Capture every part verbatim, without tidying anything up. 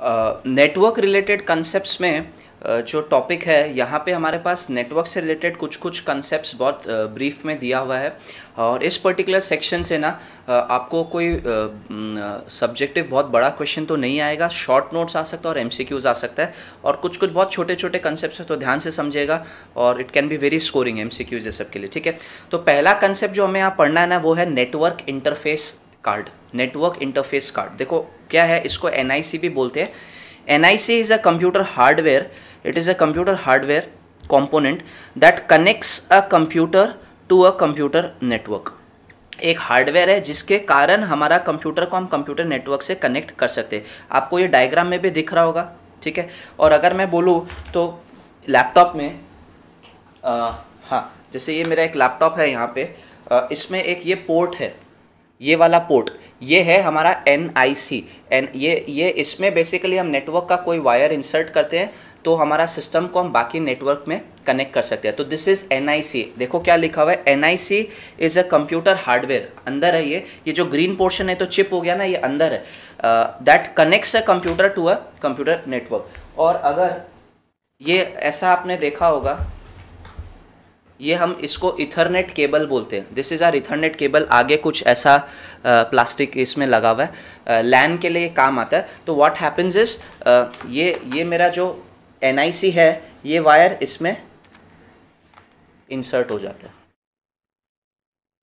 Network related concepts में uh, जो topic है यहाँ पे हमारे पास नेटवर्क से रिलेटेड कुछ कुछ कंसेप्ट्स बहुत ब्रीफ uh, में दिया हुआ है और इस पर्टिकुलर सेक्शन से ना uh, आपको कोई सब्जेक्टिव uh, बहुत बड़ा क्वेश्चन तो नहीं आएगा, शॉर्ट नोट्स आ सकता है और एमसीक्यूज आ सकता है और कुछ कुछ बहुत छोटे छोटे कंसेप्ट है, तो ध्यान से समझेगा और it can be very scoring MCQs ये सब के लिए, ठीक है। तो पहला कंसेप्ट जो हमें यहाँ पढ़ना है ना वो है network interface card. Network interface card देखो क्या है, इसको एन आई सी भी बोलते हैं। N I C is a computer hardware, it is a computer hardware component that connects a computer to a computer network. एक हार्डवेयर है जिसके कारण हमारा कंप्यूटर को हम कंप्यूटर नेटवर्क से कनेक्ट कर सकते हैं। आपको ये डायग्राम में भी दिख रहा होगा, ठीक है। और अगर मैं बोलूँ तो लैपटॉप में आ, हाँ जैसे ये मेरा एक लैपटॉप है, यहाँ पे आ, इसमें एक ये पोर्ट है, ये वाला पोर्ट ये है हमारा एन आई सी। एन ये ये इसमें बेसिकली हम नेटवर्क का कोई वायर इंसर्ट करते हैं तो हमारा सिस्टम को हम बाकी नेटवर्क में कनेक्ट कर सकते हैं। तो this is N I C. देखो क्या लिखा हुआ है, N I C is a computer hardware. अंदर है ये ये जो ग्रीन पोर्शन है तो चिप हो गया ना, ये अंदर है। That connects a computer to a computer network. और अगर ये ऐसा आपने देखा होगा, ये हम इसको इथरनेट केबल बोलते हैं। This is our Ethernet cable. आगे कुछ ऐसा प्लास्टिक इसमें लगा हुआ है, लैन के लिए काम आता है। तो व्हाट हैपन्स इज ये ये मेरा जो एन आई सी है ये वायर इसमें इंसर्ट हो जाता है,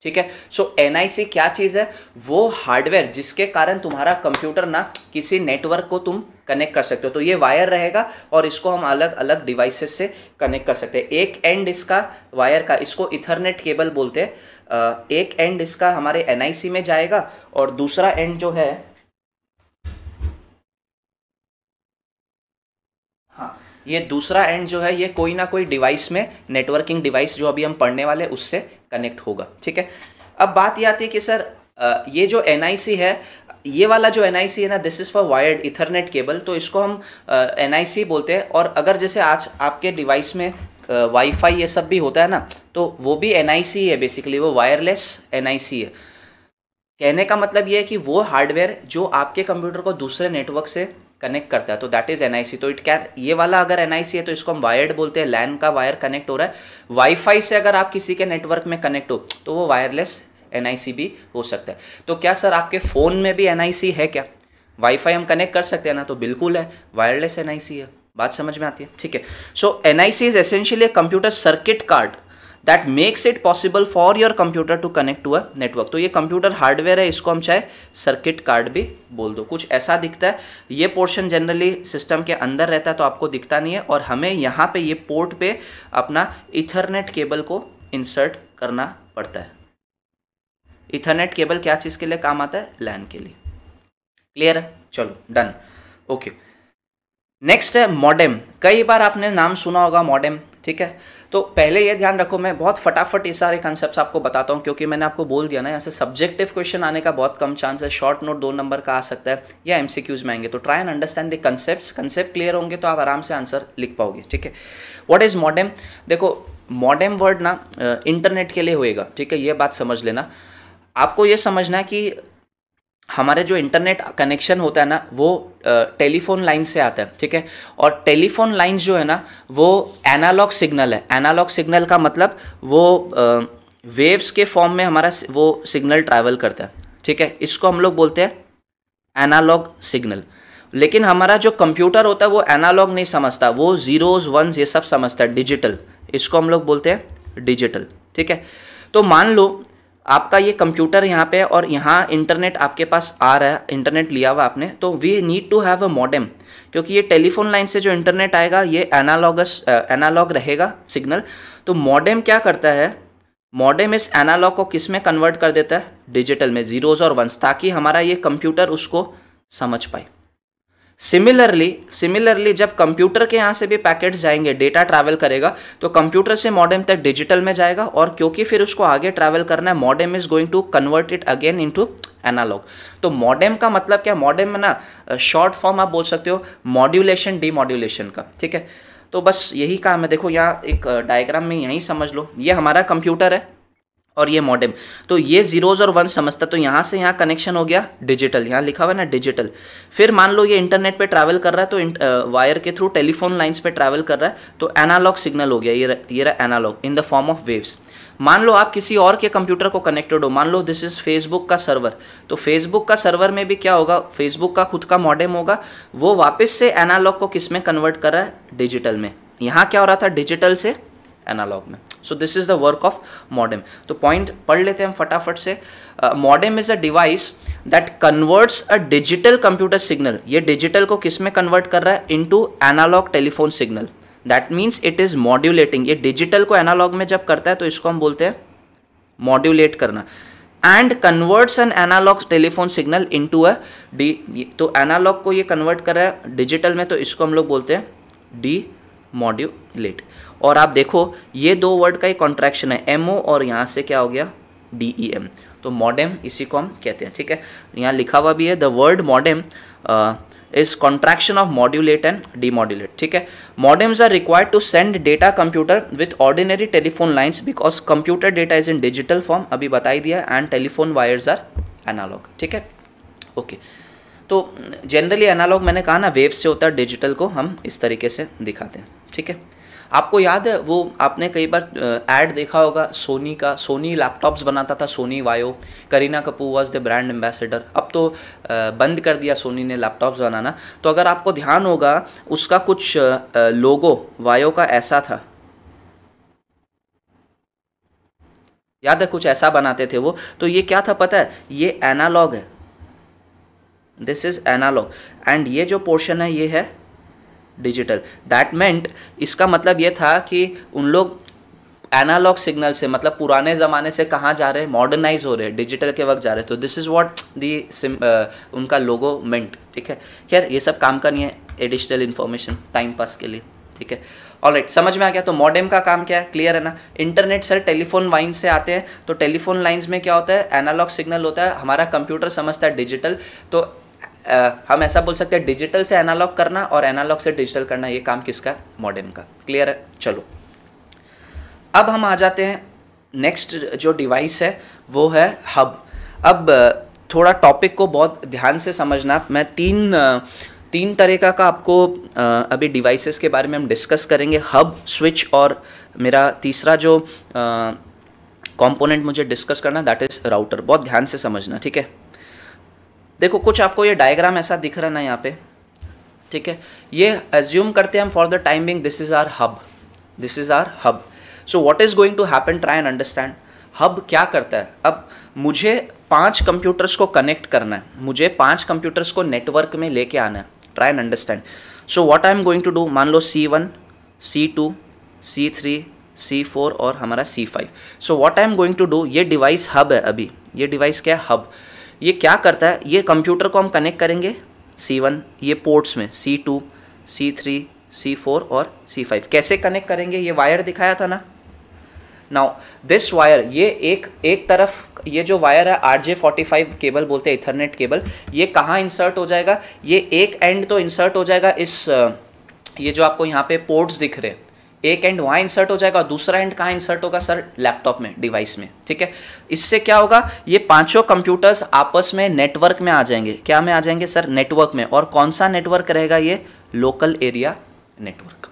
ठीक है। सो एन आई सी क्या चीज़ है, वो हार्डवेयर जिसके कारण तुम्हारा कंप्यूटर ना किसी नेटवर्क को तुम कनेक्ट कर सकते हो। तो ये वायर रहेगा और इसको हम अलग अलग डिवाइसेस से कनेक्ट कर सकते हैं। एक एंड इसका वायर का, इसको इथरनेट केबल बोलते हैं, एक एंड इसका हमारे एन आई सी में जाएगा और दूसरा एंड जो है, हाँ ये दूसरा एंड जो है ये कोई ना कोई डिवाइस में, नेटवर्किंग डिवाइस जो अभी हम पढ़ने वाले उससे कनेक्ट होगा, ठीक है। अब बात ये आती है कि सर ये जो एन आई सी है, ये वाला जो एन आई सी है ना, this is for wired Ethernet cable, तो इसको हम एन आई सी बोलते हैं। और अगर जैसे आज आपके डिवाइस में वाईफाई ये सब भी होता है ना, तो वो भी एन आई सी है बेसिकली, वो वायरलेस एन आई सी है। कहने का मतलब ये है कि वो हार्डवेयर जो आपके कंप्यूटर को दूसरे नेटवर्क से कनेक्ट करता है, तो that is N I C. तो इट कैन, ये वाला अगर एन आई सी है तो इसको हम वायर्ड बोलते हैं, लैन का वायर कनेक्ट हो रहा है। वाईफाई से अगर आप किसी के नेटवर्क में कनेक्ट हो तो वो वायरलेस एन आई सी भी हो सकता है। तो क्या सर आपके फ़ोन में भी एन आई सी है क्या, वाईफाई हम कनेक्ट कर सकते हैं ना? तो बिल्कुल है, वायरलेस एन आई सी है। बात समझ में आती है, ठीक है। So N I C is essentially a computer circuit card that makes it possible for your computer to connect to a network. तो ये कंप्यूटर हार्डवेयर है, इसको हम चाहे सर्किट कार्ड भी बोल दो। कुछ ऐसा दिखता है, ये पोर्शन जनरली सिस्टम के अंदर रहता है तो आपको दिखता नहीं है, और हमें यहाँ पे ये पोर्ट पे अपना इथरनेट केबल को इंसर्ट करना पड़ता है। इथरनेट केबल क्या चीज़ के लिए काम आता है, लैन के लिए। क्लियर है, चलो डन, ओके। नेक्स्ट है मॉडेम। कई बार आपने नाम सुना होगा मॉडेम, ठीक है। तो पहले ये ध्यान रखो, मैं बहुत फटाफट ये सारे कॉन्सेप्ट्स आपको बताता हूँ क्योंकि मैंने आपको बोल दिया ना यहाँ से सब्जेक्टिव क्वेश्चन आने का बहुत कम चांस है। शॉर्ट नोट दो नंबर का आ सकता है या एमसीक्यूज में आएंगे। तो try and understand the concepts, concept clear होंगे तो आप आराम से आंसर लिख पाओगे, ठीक है। What is modem? देखो मॉडेम वर्ड ना इंटरनेट के लिए होएगा, ठीक है, ये बात समझ लेना। आपको ये समझना है कि हमारे जो इंटरनेट कनेक्शन होता है ना वो टेलीफोन लाइन से आता है, ठीक है। और टेलीफोन लाइन जो है ना वो एनालॉग सिग्नल है। एनालॉग सिग्नल का मतलब वो वेव्स के फॉर्म में हमारा वो सिग्नल ट्रैवल करता है, ठीक है। इसको हम लोग बोलते हैं एनालॉग सिग्नल। लेकिन हमारा जो कंप्यूटर होता है वो एनालॉग नहीं समझता, वो जीरोज़ वंस ये सब समझता है, डिजिटल। इसको हम लोग बोलते हैं डिजिटल, ठीक है। तो मान लो आपका ये कंप्यूटर यहाँ पे है और यहाँ इंटरनेट आपके पास आ रहा है, इंटरनेट लिया हुआ आपने, तो we need to have a modem, क्योंकि ये टेलीफोन लाइन से जो इंटरनेट आएगा ये एनालॉगस एनालॉग रहेगा सिग्नल। तो मॉडेम क्या करता है, मॉडेम इस एनालॉग को किस में कन्वर्ट कर देता है, डिजिटल में, जीरोज़ और वंस, ताकि हमारा ये कंप्यूटर उसको समझ पाए। सिमिलरली सिमिलरली जब कंप्यूटर के यहाँ से भी पैकेट्स जाएंगे, डेटा ट्रैवल करेगा, तो कंप्यूटर से मॉडेम तक डिजिटल में जाएगा और क्योंकि फिर उसको आगे ट्रैवल करना है, modem is going to convert it again into analog. तो मॉडेम का मतलब क्या, मॉडेम में ना शॉर्ट फॉर्म आप बोल सकते हो मॉड्यूलेशन, डीमॉड्यूलेशन का, ठीक है। तो बस यही काम है। देखो यहाँ एक डायग्राम में यहीं समझ लो, ये हमारा कंप्यूटर है और ये मॉडेम। तो ये जीरोज और वन समझता, तो यहाँ से यहाँ कनेक्शन हो गया डिजिटल, यहाँ लिखा हुआ है ना डिजिटल। फिर मान लो ये इंटरनेट पे ट्रैवल कर रहा है, तो वायर के थ्रू टेलीफोन लाइंस पे ट्रैवल कर रहा है, तो एनालॉग सिग्नल हो गया, ये ये रहा analog in the form of waves. मान लो आप किसी और के कंप्यूटर को कनेक्टेड हो, मान लो दिस इज़ फेसबुक का सर्वर, तो फेसबुक का सर्वर में भी क्या होगा, फेसबुक का खुद का मॉडेम होगा, वो वापस से एनालॉग को किस में कन्वर्ट कर रहा है, डिजिटल में। यहाँ क्या हो रहा था, डिजिटल से एनालॉग में। So this is the work of modem. तो पॉइंट पढ़ लेते हैं हम फटाफट से। Modem is a device that converts a digital computer signal, ये डिजिटल को किस में कन्वर्ट कर रहा है, into analogue telephone signal. That means it is modulating, ये डिजिटल को एनालॉग में जब करता है तो इसको हम बोलते हैं मॉड्यूलेट करना। And converts an analogue telephone signal into a D, तो एनालॉग को ये कन्वर्ट कर रहा है डिजिटल में, तो इसको हम लोग बोलते हैं डी मॉड्यूलेट। और आप देखो ये दो वर्ड का ही कॉन्ट्रैक्शन है, एम ओ और यहाँ से क्या हो गया डी ई एम, तो मॉडेम इसी को हम कहते हैं। ठीक है, यहाँ लिखा हुआ भी है the word modem is contraction of modulate and demodulate. ठीक है, modems are required to send data computer with ordinary telephone lines because computer data is in digital form, अभी बताई दिया, and telephone wires are analogue. ठीक है, okay. तो generally analogue मैंने कहा ना वेव से होता है, डिजिटल को हम इस तरीके से दिखाते हैं। ठीक है, आपको याद है वो आपने कई बार ऐड देखा होगा सोनी का, सोनी लैपटॉप्स बनाता था, सोनी वायो, Kareena Kapoor was the brand ambassador. अब तो बंद कर दिया सोनी ने लैपटॉप्स बनाना, तो अगर आपको ध्यान होगा उसका कुछ लोगो वायो का ऐसा था, याद है कुछ ऐसा बनाते थे वो। तो ये क्या था पता है, ये एनालॉग है, दिस इज एनालॉग, एंड ये जो पोर्शन है ये है डिजिटल। दैट मेंट, इसका मतलब ये था कि उन लोग एनालॉग सिग्नल से, मतलब पुराने ज़माने से कहाँ जा रहे हैं, मॉडर्नाइज हो रहे हैं, डिजिटल के वक्त जा रहे हैं। तो दिस इज़ व्हाट दी सिम उनका लोगो मेंट। ठीक है, खैर ये सब काम का नहीं है, एडिशनल इन्फॉर्मेशन टाइम पास के लिए। ठीक है, ऑलराइट, समझ में आ गया। तो मॉडेम का काम क्या है, क्लियर है ना। इंटरनेट सर टेलीफोन लाइन से आते हैं, तो टेलीफोन लाइन्स में क्या होता है, एनालॉग सिग्नल होता है, हमारा कंप्यूटर समझता है डिजिटल। तो Uh, हम ऐसा बोल सकते हैं डिजिटल से एनालॉग करना और एनालॉग से डिजिटल करना, ये काम किसका, मॉडेम का। क्लियर है, चलो अब हम आ जाते हैं नेक्स्ट जो डिवाइस है वो है हब। अब थोड़ा टॉपिक को बहुत ध्यान से समझना, मैं तीन तीन तरीका का आपको अभी डिवाइसेस के बारे में हम डिस्कस करेंगे, हब, स्विच और मेरा तीसरा जो कॉम्पोनेंट मुझे डिस्कस करना दैट इज़ राउटर। बहुत ध्यान से समझना, ठीक है। देखो कुछ आपको ये डायग्राम ऐसा दिख रहा है ना यहाँ पे, ठीक है। ये एज्यूम करते हैं हम for the time being this is our hub, this is our hub. So what is going to happen, try and understand hub क्या करता है। अब मुझे पांच कंप्यूटर्स को कनेक्ट करना है, मुझे पांच कंप्यूटर्स को नेटवर्क में लेके आना है, try and understand. So what I am going to do, मान लो C one, C two, C three, C four और हमारा C five. So what I am going to do, ये डिवाइस हब है, अभी ये डिवाइस क्या है, हब। ये क्या करता है, ये कंप्यूटर को हम कनेक्ट करेंगे सी वन, ये पोर्ट्स में C two, C three, C four और सी फाइव। कैसे कनेक्ट करेंगे, ये वायर दिखाया था ना। नाउ दिस वायर, ये एक एक तरफ ये जो वायर है R J forty five cable बोलते हैं, इथरनेट केबल, ये कहाँ इंसर्ट हो जाएगा, ये एक एंड तो इंसर्ट हो जाएगा इस, ये जो आपको यहाँ पे पोर्ट्स दिख रहे हैं, एक एंड वहाँ इंसर्ट हो जाएगा और दूसरा एंड कहाँ इंसर्ट होगा सर, लैपटॉप में, डिवाइस में। ठीक है, इससे क्या होगा, ये पांचों कंप्यूटर्स आपस में नेटवर्क में आ जाएंगे। क्या में आ जाएंगे सर, नेटवर्क में। और कौन सा नेटवर्क रहेगा, ये लोकल एरिया नेटवर्क।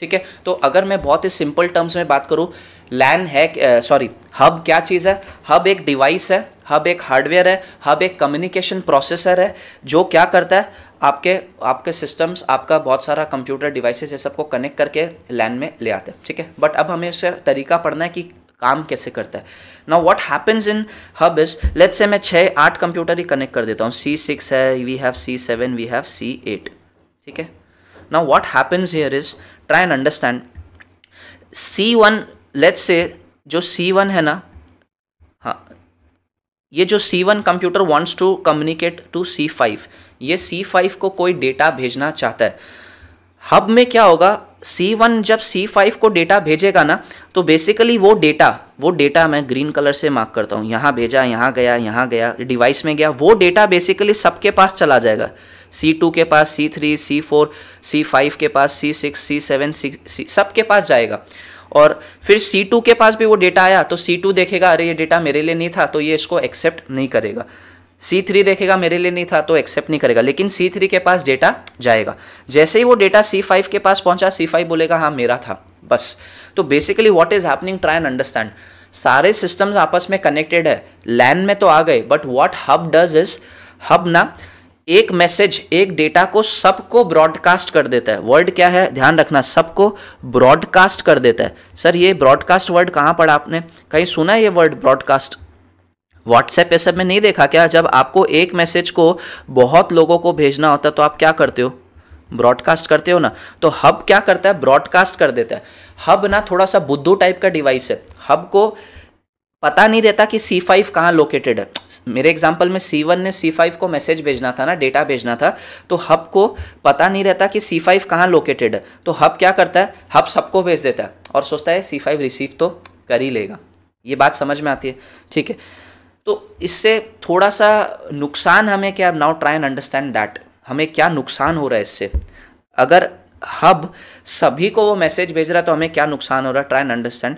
ठीक है, तो अगर मैं बहुत ही सिंपल टर्म्स में बात करूँ, लैन है, सॉरी हब क्या चीज़ है, हब एक डिवाइस है, हब एक हार्डवेयर है, हब एक कम्युनिकेशन प्रोसेसर है जो क्या करता है, आपके आपके सिस्टम्स, आपका बहुत सारा कंप्यूटर डिवाइसेस ये सबको कनेक्ट करके लैन में ले आते हैं। ठीक है, बट अब हमें इसका तरीका पढ़ना है कि काम कैसे करता है। Now what happens in hub is, let's say मैं छः आठ कंप्यूटर ही कनेक्ट कर देता हूँ, सी सिक्स है, we have C seven, we have C eight. ठीक है, now what happens here is, try and understand, C one, let's say जो सी वन है ना, हाँ ये जो C one computer wants to communicate to C five, ये C five को कोई डेटा भेजना चाहता है। हब में क्या होगा, सी वन जब सी फाइव को डेटा भेजेगा ना, तो बेसिकली वो डेटा वो डेटा मैं ग्रीन कलर से मार्क करता हूँ, यहाँ भेजा, यहाँ गया, यहाँ गया, डिवाइस में गया, वो डेटा बेसिकली सबके पास चला जाएगा, सी टू के पास, C three, C four, C five के पास, सी सिक्स, सी सेवन, सी सबके पास जाएगा। और फिर सी टू के पास भी वो डेटा आया तो सी टू देखेगा अरे ये डेटा मेरे लिए नहीं था तो ये इसको एक्सेप्ट नहीं करेगा, सी थ्री देखेगा मेरे लिए नहीं था तो एक्सेप्ट नहीं करेगा, लेकिन सी थ्री के पास डेटा जाएगा। जैसे ही वो डेटा सी फाइव के पास पहुंचा सी फाइव बोलेगा हाँ मेरा था बस। तो basically what is happening, try and understand. सारे सिस्टम्स आपस में कनेक्टेड है, लैन में तो आ गए, but what hub does is, hub ना एक मैसेज एक डेटा को सबको ब्रॉडकास्ट कर देता है। वर्ड क्या है ध्यान रखना, सबको ब्रॉडकास्ट कर देता है। सर ये ब्रॉडकास्ट वर्ड कहाँ पढ़ा आपने, कहीं सुना है ये वर्ड ब्रॉडकास्ट? व्हाट्सएप ये सब में नहीं देखा क्या? जब आपको एक मैसेज को बहुत लोगों को भेजना होता है तो आप क्या करते हो, ब्रॉडकास्ट करते हो ना। तो हब क्या करता है, ब्रॉडकास्ट कर देता है। हब ना थोड़ा सा बुद्धू टाइप का डिवाइस है, हब को पता नहीं रहता कि सी फाइव कहाँ लोकेटेड है। मेरे एग्जांपल में सी वन ने सी फाइव को मैसेज भेजना था ना, डेटा भेजना था, तो हब को पता नहीं रहता कि सी फाइव कहाँ लोकेटेड है। तो हब क्या करता है, हब सबको भेज देता है और सोचता है सी फाइव रिसीव तो कर ही लेगा। ये बात समझ में आती है, ठीक है। तो इससे थोड़ा सा नुकसान हमें क्या, now try and understand that, हमें क्या नुकसान हो रहा है इससे। अगर हब सभी को वो मैसेज भेज रहा है तो हमें क्या नुकसान हो रहा है, try and understand.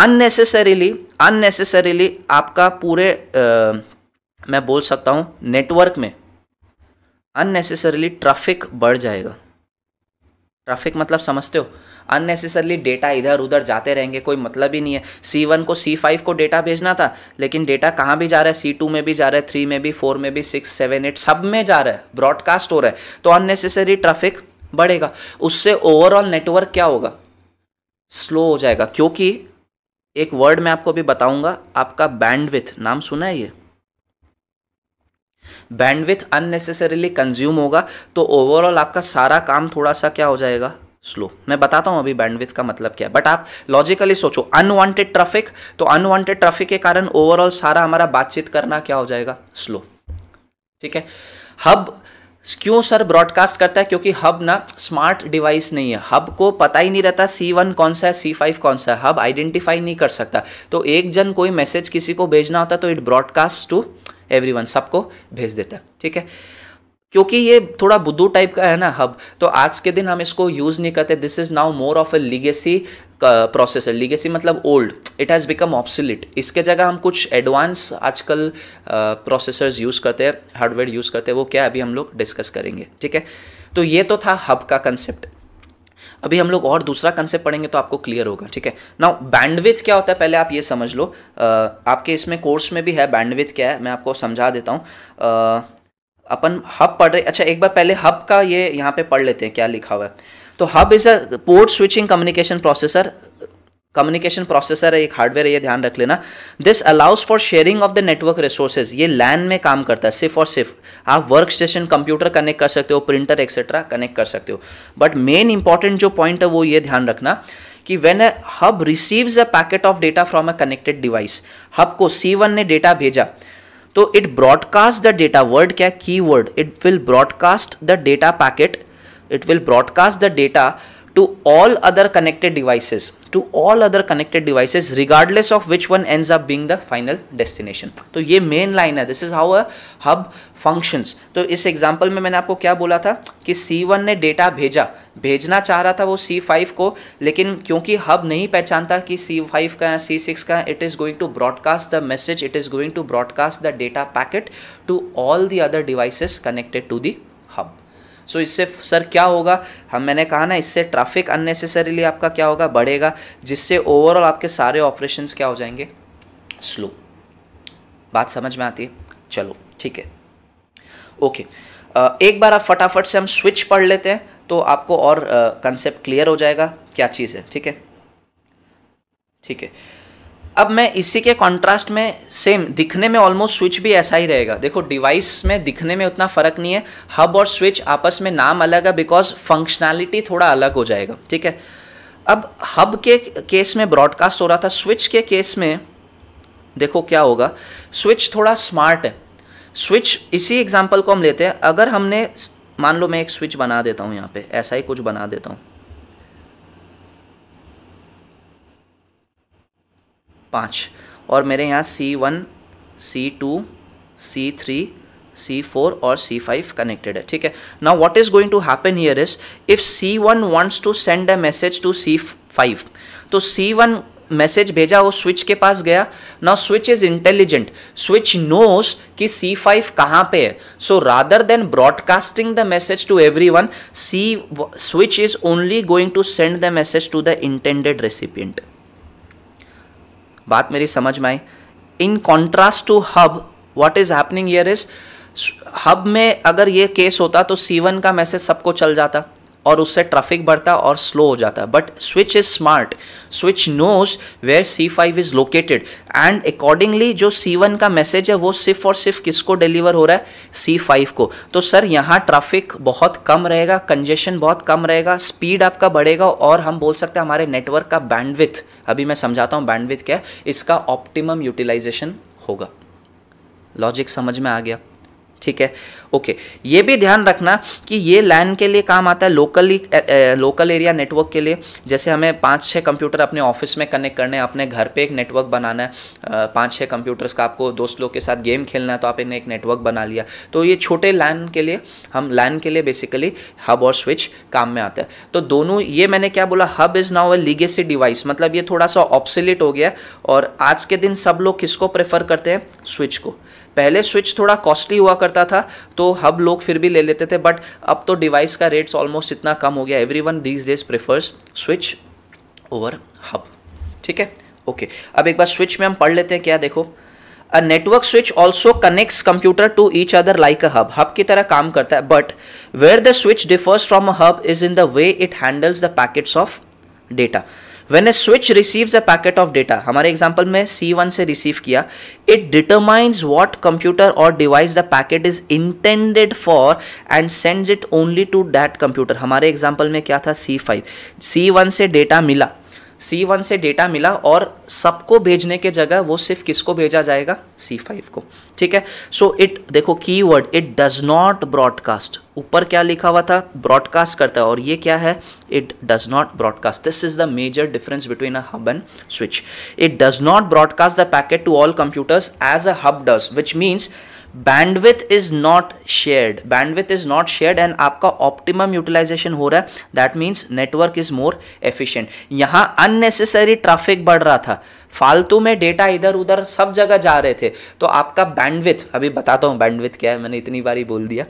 Unnecessarily unnecessarily आपका पूरे आ, मैं बोल सकता हूँ नेटवर्क में अननेसेसरीली ट्रैफिक बढ़ जाएगा। ट्रैफिक मतलब समझते हो, अननेसेसरली डेटा इधर उधर जाते रहेंगे, कोई मतलब ही नहीं है। सी वन को सी फाइव को डेटा भेजना था लेकिन डेटा कहाँ भी जा रहा है, सी टू में भी जा रहा है, थ्री में भी, फोर में भी, सिक्स सेवन एट सब में जा रहा है, ब्रॉडकास्ट हो रहा है। तो अननेसेसरी ट्रैफिक बढ़ेगा, उससे ओवरऑल नेटवर्क क्या होगा, स्लो हो जाएगा। क्योंकि एक वर्ड मैं आपको भी बताऊंगा, आपका बैंडविथ, नाम सुना है ये, बैंडविथ अननेसेसरीली कंज्यूम होगा तो ओवरऑल आपका सारा काम थोड़ा सा क्या हो जाएगा, स्लो। मैं बताता हूं अभी बैंडविथ का मतलब क्या है, बट आप लॉजिकली सोचो अनवांटेड ट्रैफिक, तो अनवांटेड ट्रैफिक के कारण ओवरऑल सारा हमारा बातचीत करना क्या हो जाएगा, स्लो, ठीक है। हब क्यों सर ब्रॉडकास्ट करता है, क्योंकि हब ना स्मार्ट डिवाइस नहीं है, हब को पता ही नहीं रहता सी वन कौन सा है सी फाइव कौन सा है, हब आइडेंटिफाई नहीं कर सकता। तो एक जन कोई मैसेज किसी को भेजना होता तो इट ब्रॉडकास्ट टू एवरीवन, सबको भेज देता है, ठीक है। क्योंकि ये थोड़ा बुद्धू टाइप का है ना हब, तो आज के दिन हम इसको यूज़ नहीं करते। This is now more of a legacy processor, legacy मतलब old, it has become obsolete. इसके जगह हम कुछ एडवांस आजकल प्रोसेसर्स यूज़ करते हैं, हार्डवेयर यूज़ करते हैं, वो क्या अभी हम लोग डिस्कस करेंगे, ठीक है। तो ये तो था हब का कंसेप्ट, अभी हम लोग और दूसरा कंसेप्ट पढ़ेंगे तो आपको क्लियर होगा, ठीक है। नाउ बैंडविड्थ क्या होता है पहले आप ये समझ लो, आ, आपके इसमें कोर्स में भी है बैंडविड्थ क्या है, मैं आपको समझा देता हूँ। अपन हब पढ़ रहे, अच्छा एक बार पहले हब का ये यहाँ पे पढ़ लेते हैं क्या लिखा हुआ है। तो hub is a port switching communication processor, communication processor है, एक हार्डवेयर है, ये ध्यान रख लेना। This allows for sharing of the network resources, ये लैन में काम करता है सिर्फ और सिर्फ। आप वर्क स्टेशन, कंप्यूटर कनेक्ट कर सकते हो, प्रिंटर एक्सेट्रा कनेक्ट कर सकते हो, बट मेन इंपॉर्टेंट जो पॉइंट है वो ये ध्यान रखना कि when a hub receives a packet of data from a connected device, hub को सी वन ने डेटा भेजा तो it broadcast the data, word क्या की word, it will broadcast the data packet, it will broadcast the data to all other connected devices, to all other connected devices regardless of which one ends up being the final destination। तो ये main line है, this is how a hub functions। तो इस example में मैंने आपको क्या बोला था कि सी वन ने डेटा भेजा, भेजना चाह रहा था वो सी फाइव को, लेकिन क्योंकि हब नहीं पहचानता कि सी फाइव का है सी सिक्स का, it is going to broadcast the message, it is going to broadcast the data packet to all the other devices connected to the hub. So so, इससे सर क्या होगा, हम मैंने कहा ना इससे ट्रैफिक अननेसेसरीली आपका क्या होगा, बढ़ेगा, जिससे ओवरऑल आपके सारे ऑपरेशंस क्या हो जाएंगे, स्लो। बात समझ में आती है, चलो ठीक है, ओके। एक बार आप फटाफट से हम स्विच पढ़ लेते हैं तो आपको और कंसेप्ट क्लियर हो जाएगा क्या चीज़ है, ठीक है ठीक है। अब मैं इसी के कॉन्ट्रास्ट में सेम, दिखने में ऑलमोस्ट स्विच भी ऐसा ही रहेगा। देखो डिवाइस में दिखने में उतना फ़र्क नहीं है, हब और स्विच आपस में नाम अलग है बिकॉज फंक्शनैलिटी थोड़ा अलग हो जाएगा, ठीक है। अब हब के केस में ब्रॉडकास्ट हो रहा था, स्विच के केस में देखो क्या होगा, स्विच थोड़ा स्मार्ट है। स्विच इसी एग्जाम्पल को हम लेते हैं, अगर हमने मान लो मैं एक स्विच बना देता हूँ, यहाँ पर ऐसा ही कुछ बना देता हूँ, पाँच, और मेरे यहाँ C one, C two, C three, C four और सी फाइव कनेक्टेड है, ठीक है। Now what is going to happen here is, if C one wants to send a message to C five तो C वन मैसेज भेजा, वो switch के पास गया। Now switch is intelligent, switch knows कि C फ़ाइव कहाँ पे है। So rather than broadcasting the message to everyone, C switch is only going to send the message to the intended recipient. बात मेरी समझ में आई। In contrast to hub what is happening here is, hub में अगर ये case होता तो C वन का मैसेज सबको चल जाता और उससे ट्रैफिक बढ़ता और स्लो हो जाता। But switch is smart, switch knows where C five is located and accordingly जो C वन का मैसेज है वो सिर्फ और सिर्फ किसको डिलीवर हो रहा है, C फ़ाइव को। तो सर यहाँ ट्रैफिक बहुत कम रहेगा, कंजेशन बहुत कम रहेगा, स्पीड आपका बढ़ेगा और हम बोल सकते हैं हमारे नेटवर्क का बैंडविड्थ, अभी मैं समझाता हूँ बैंडविड्थ क्या है, इसका ऑप्टिमम यूटिलाइजेशन होगा। लॉजिक समझ में आ गया? ठीक है, ओके। ये भी ध्यान रखना कि ये लैन के लिए काम आता है, लोकली लोकल एरिया नेटवर्क के लिए। जैसे हमें पाँच छः कंप्यूटर अपने ऑफिस में कनेक्ट करने हैं, अपने घर पे एक नेटवर्क बनाना है, पाँच छः कंप्यूटर्स का आपको दोस्त लोग के साथ गेम खेलना है तो आपने एक नेटवर्क बना लिया। तो ये छोटे लैन के लिए, हम लैन के लिए बेसिकली हब और स्विच काम में आता है। तो दोनों, ये मैंने क्या बोला, hub is now a legacy device, मतलब ये थोड़ा सा ऑब्सोलीट हो गया और आज के दिन सब लोग किसको प्रेफर करते हैं, स्विच को। पहले स्विच थोड़ा कॉस्टली हुआ करता था तो हब लोग फिर भी ले लेते थे, बट अब तो डिवाइस का रेट्स ऑलमोस्ट इतना कम हो गया, everyone these days prefers switch over hub. ठीक है, ओके। अब एक बार स्विच में हम पढ़ लेते हैं क्या। देखो, a network switch also connects computer to each other like a hub, hub की तरह काम करता है। But where the switch differs from a hub is in the way it handles the packets of data. When a switch receives a packet of data, हमारे example में C one से receive किया, it determines what computer or device the packet is intended for and sends it only to that computer। हमारे example में क्या था, C five. C one से data मिला, C वन से डेटा मिला और सबको भेजने के जगह वो सिर्फ किसको भेजा जाएगा, C फ़ाइव को। ठीक है, सो इट, देखो keyword it does not broadcast, ऊपर क्या लिखा हुआ था, ब्रॉडकास्ट करता है, और ये क्या है, it does not broadcast. This is the major difference between a hub and switch. It does not broadcast the packet to all computers as a hub does, which means bandwidth is not shared, bandwidth is not shared and आपका optimum utilization हो रहा है, that means network is more efficient। यहाँ unnecessary traffic बढ़ रहा था, फालतू में डेटा इधर उधर सब जगह जा रहे थे, तो आपका bandwidth, अभी बताता हूँ bandwidth क्या है, मैंने इतनी बारी बोल दिया,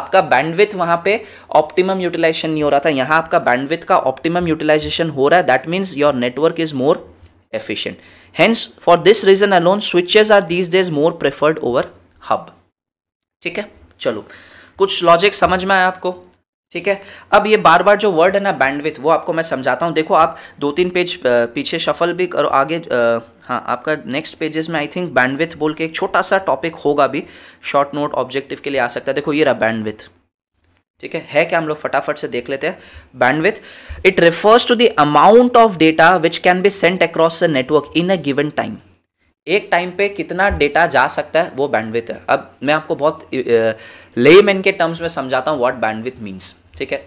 आपका bandwidth वहाँ पे optimum utilization नहीं हो रहा था, यहाँ आपका bandwidth का optimum utilization हो रहा है, that means your network is more efficient। Hence for this reason alone switches are these days more preferred over hub. ठीक है, चलो कुछ लॉजिक समझ में आया आपको। ठीक है, अब ये बार बार जो वर्ड है ना बैंडविड्थ, वो आपको मैं समझाता हूँ। देखो आप दो तीन पेज पीछे शफल भी करो, आगे आ, हाँ आपका नेक्स्ट पेजेस में आई थिंक बैंडविड्थ बोल के एक छोटा सा टॉपिक होगा भी, शॉर्ट नोट ऑब्जेक्टिव के लिए आ सकता है। देखो ये रहा बैंडविड्थ, ठीक है है क्या, हम लोग फटाफट से देख लेते हैं। Bandwidth, it refers to the amount of data which can be sent across the network in a given time, एक टाइम पे कितना डेटा जा सकता है वो बैंडविड्थ है। अब मैं आपको बहुत लेमैन के टर्म्स में समझाता हूँ व्हाट बैंडविड्थ मीन्स। ठीक है,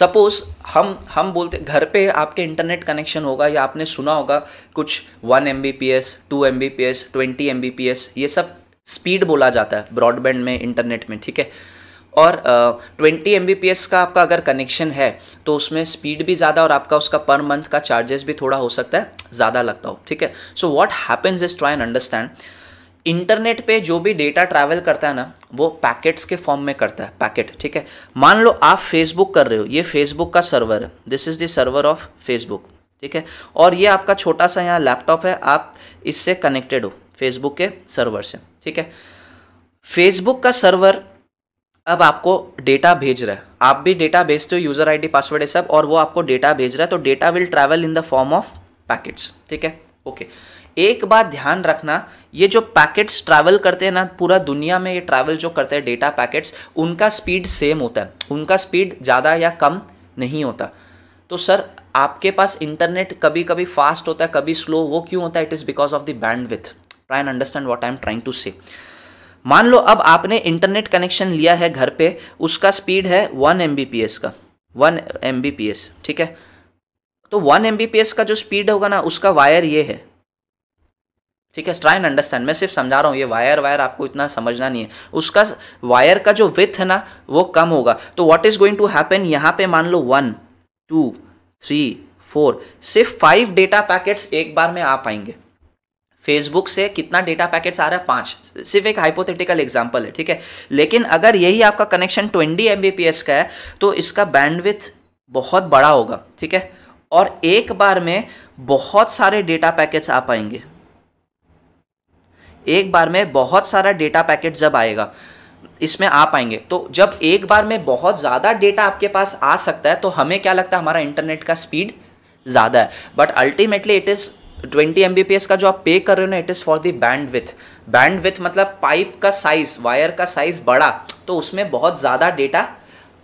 सपोज हम हम बोलते घर पे आपके इंटरनेट कनेक्शन होगा, या आपने सुना होगा कुछ one M B P S, two M B P S, twenty M B P S, ये सब स्पीड बोला जाता है ब्रॉडबैंड में, इंटरनेट में। ठीक है, और twenty M B P S का आपका अगर कनेक्शन है तो उसमें स्पीड भी ज़्यादा और आपका उसका पर मंथ का चार्जेस भी थोड़ा हो सकता है, ज़्यादा लगता हो। ठीक है, so what happens is, try and understand, internet पे जो भी डेटा ट्रैवल करता है ना वो पैकेट्स के फॉर्म में करता है, पैकेट। ठीक है, मान लो आप फेसबुक कर रहे हो, ये फेसबुक का सर्वर है, this is the server of Facebook. ठीक है, और ये आपका छोटा सा यहाँ लैपटॉप है, आप इससे कनेक्टेड हो फेसबुक के सर्वर से। ठीक है, फेसबुक का सर्वर अब आपको डेटा भेज रहा है, आप भी डेटा भेजते हो, यूज़र आईडी, पासवर्ड है सब, और वो आपको डेटा भेज रहा है, तो data will travel in the form of packets. ठीक है, ओके। एक बात ध्यान रखना, ये जो पैकेट्स ट्रैवल करते हैं ना, पूरा दुनिया में ये ट्रैवल जो करते हैं डेटा पैकेट्स, उनका स्पीड सेम होता है, उनका स्पीड ज़्यादा या कम नहीं होता। तो सर आपके पास इंटरनेट कभी कभी फास्ट होता है, कभी स्लो, वो क्यों होता है, it is because of the bandwidth. Try and understand what I am trying to say. मान लो अब आपने इंटरनेट कनेक्शन लिया है घर पे, उसका स्पीड है one M B P S का, one M B P S. ठीक है, तो one M B P S का जो स्पीड होगा ना, उसका वायर ये है। ठीक है, ट्राई एंड अंडरस्टैंड, मैं सिर्फ समझा रहा हूँ, ये वायर वायर आपको इतना समझना नहीं है, उसका वायर का जो विड्थ है ना वो कम होगा। तो what is going to happen, यहाँ पे मान लो वन टू थ्री फोर, सिर्फ फाइव डेटा पैकेट्स एक बार में आ पाएंगे। फेसबुक से कितना डेटा पैकेट्स आ रहा है? पाँच। सिर्फ एक हाइपोथेटिकल एग्जांपल है, ठीक है। लेकिन अगर यही आपका connection twenty M B P S का है तो इसका बैंडविड्थ बहुत बड़ा होगा, ठीक है, और एक बार में बहुत सारे डेटा पैकेट्स आ पाएंगे। एक बार में बहुत सारा डेटा पैकेट जब आएगा इसमें आ पाएंगे, तो जब एक बार में बहुत ज़्यादा डेटा आपके पास आ सकता है तो हमें क्या लगता है, हमारा इंटरनेट का स्पीड ज़्यादा है। But ultimately it is twenty M B P S का जो आप पे कर रहे हो ना, it is for the bandwidth. Bandwidth मतलब पाइप का साइज़, वायर का साइज़ बड़ा, तो उसमें बहुत ज़्यादा डेटा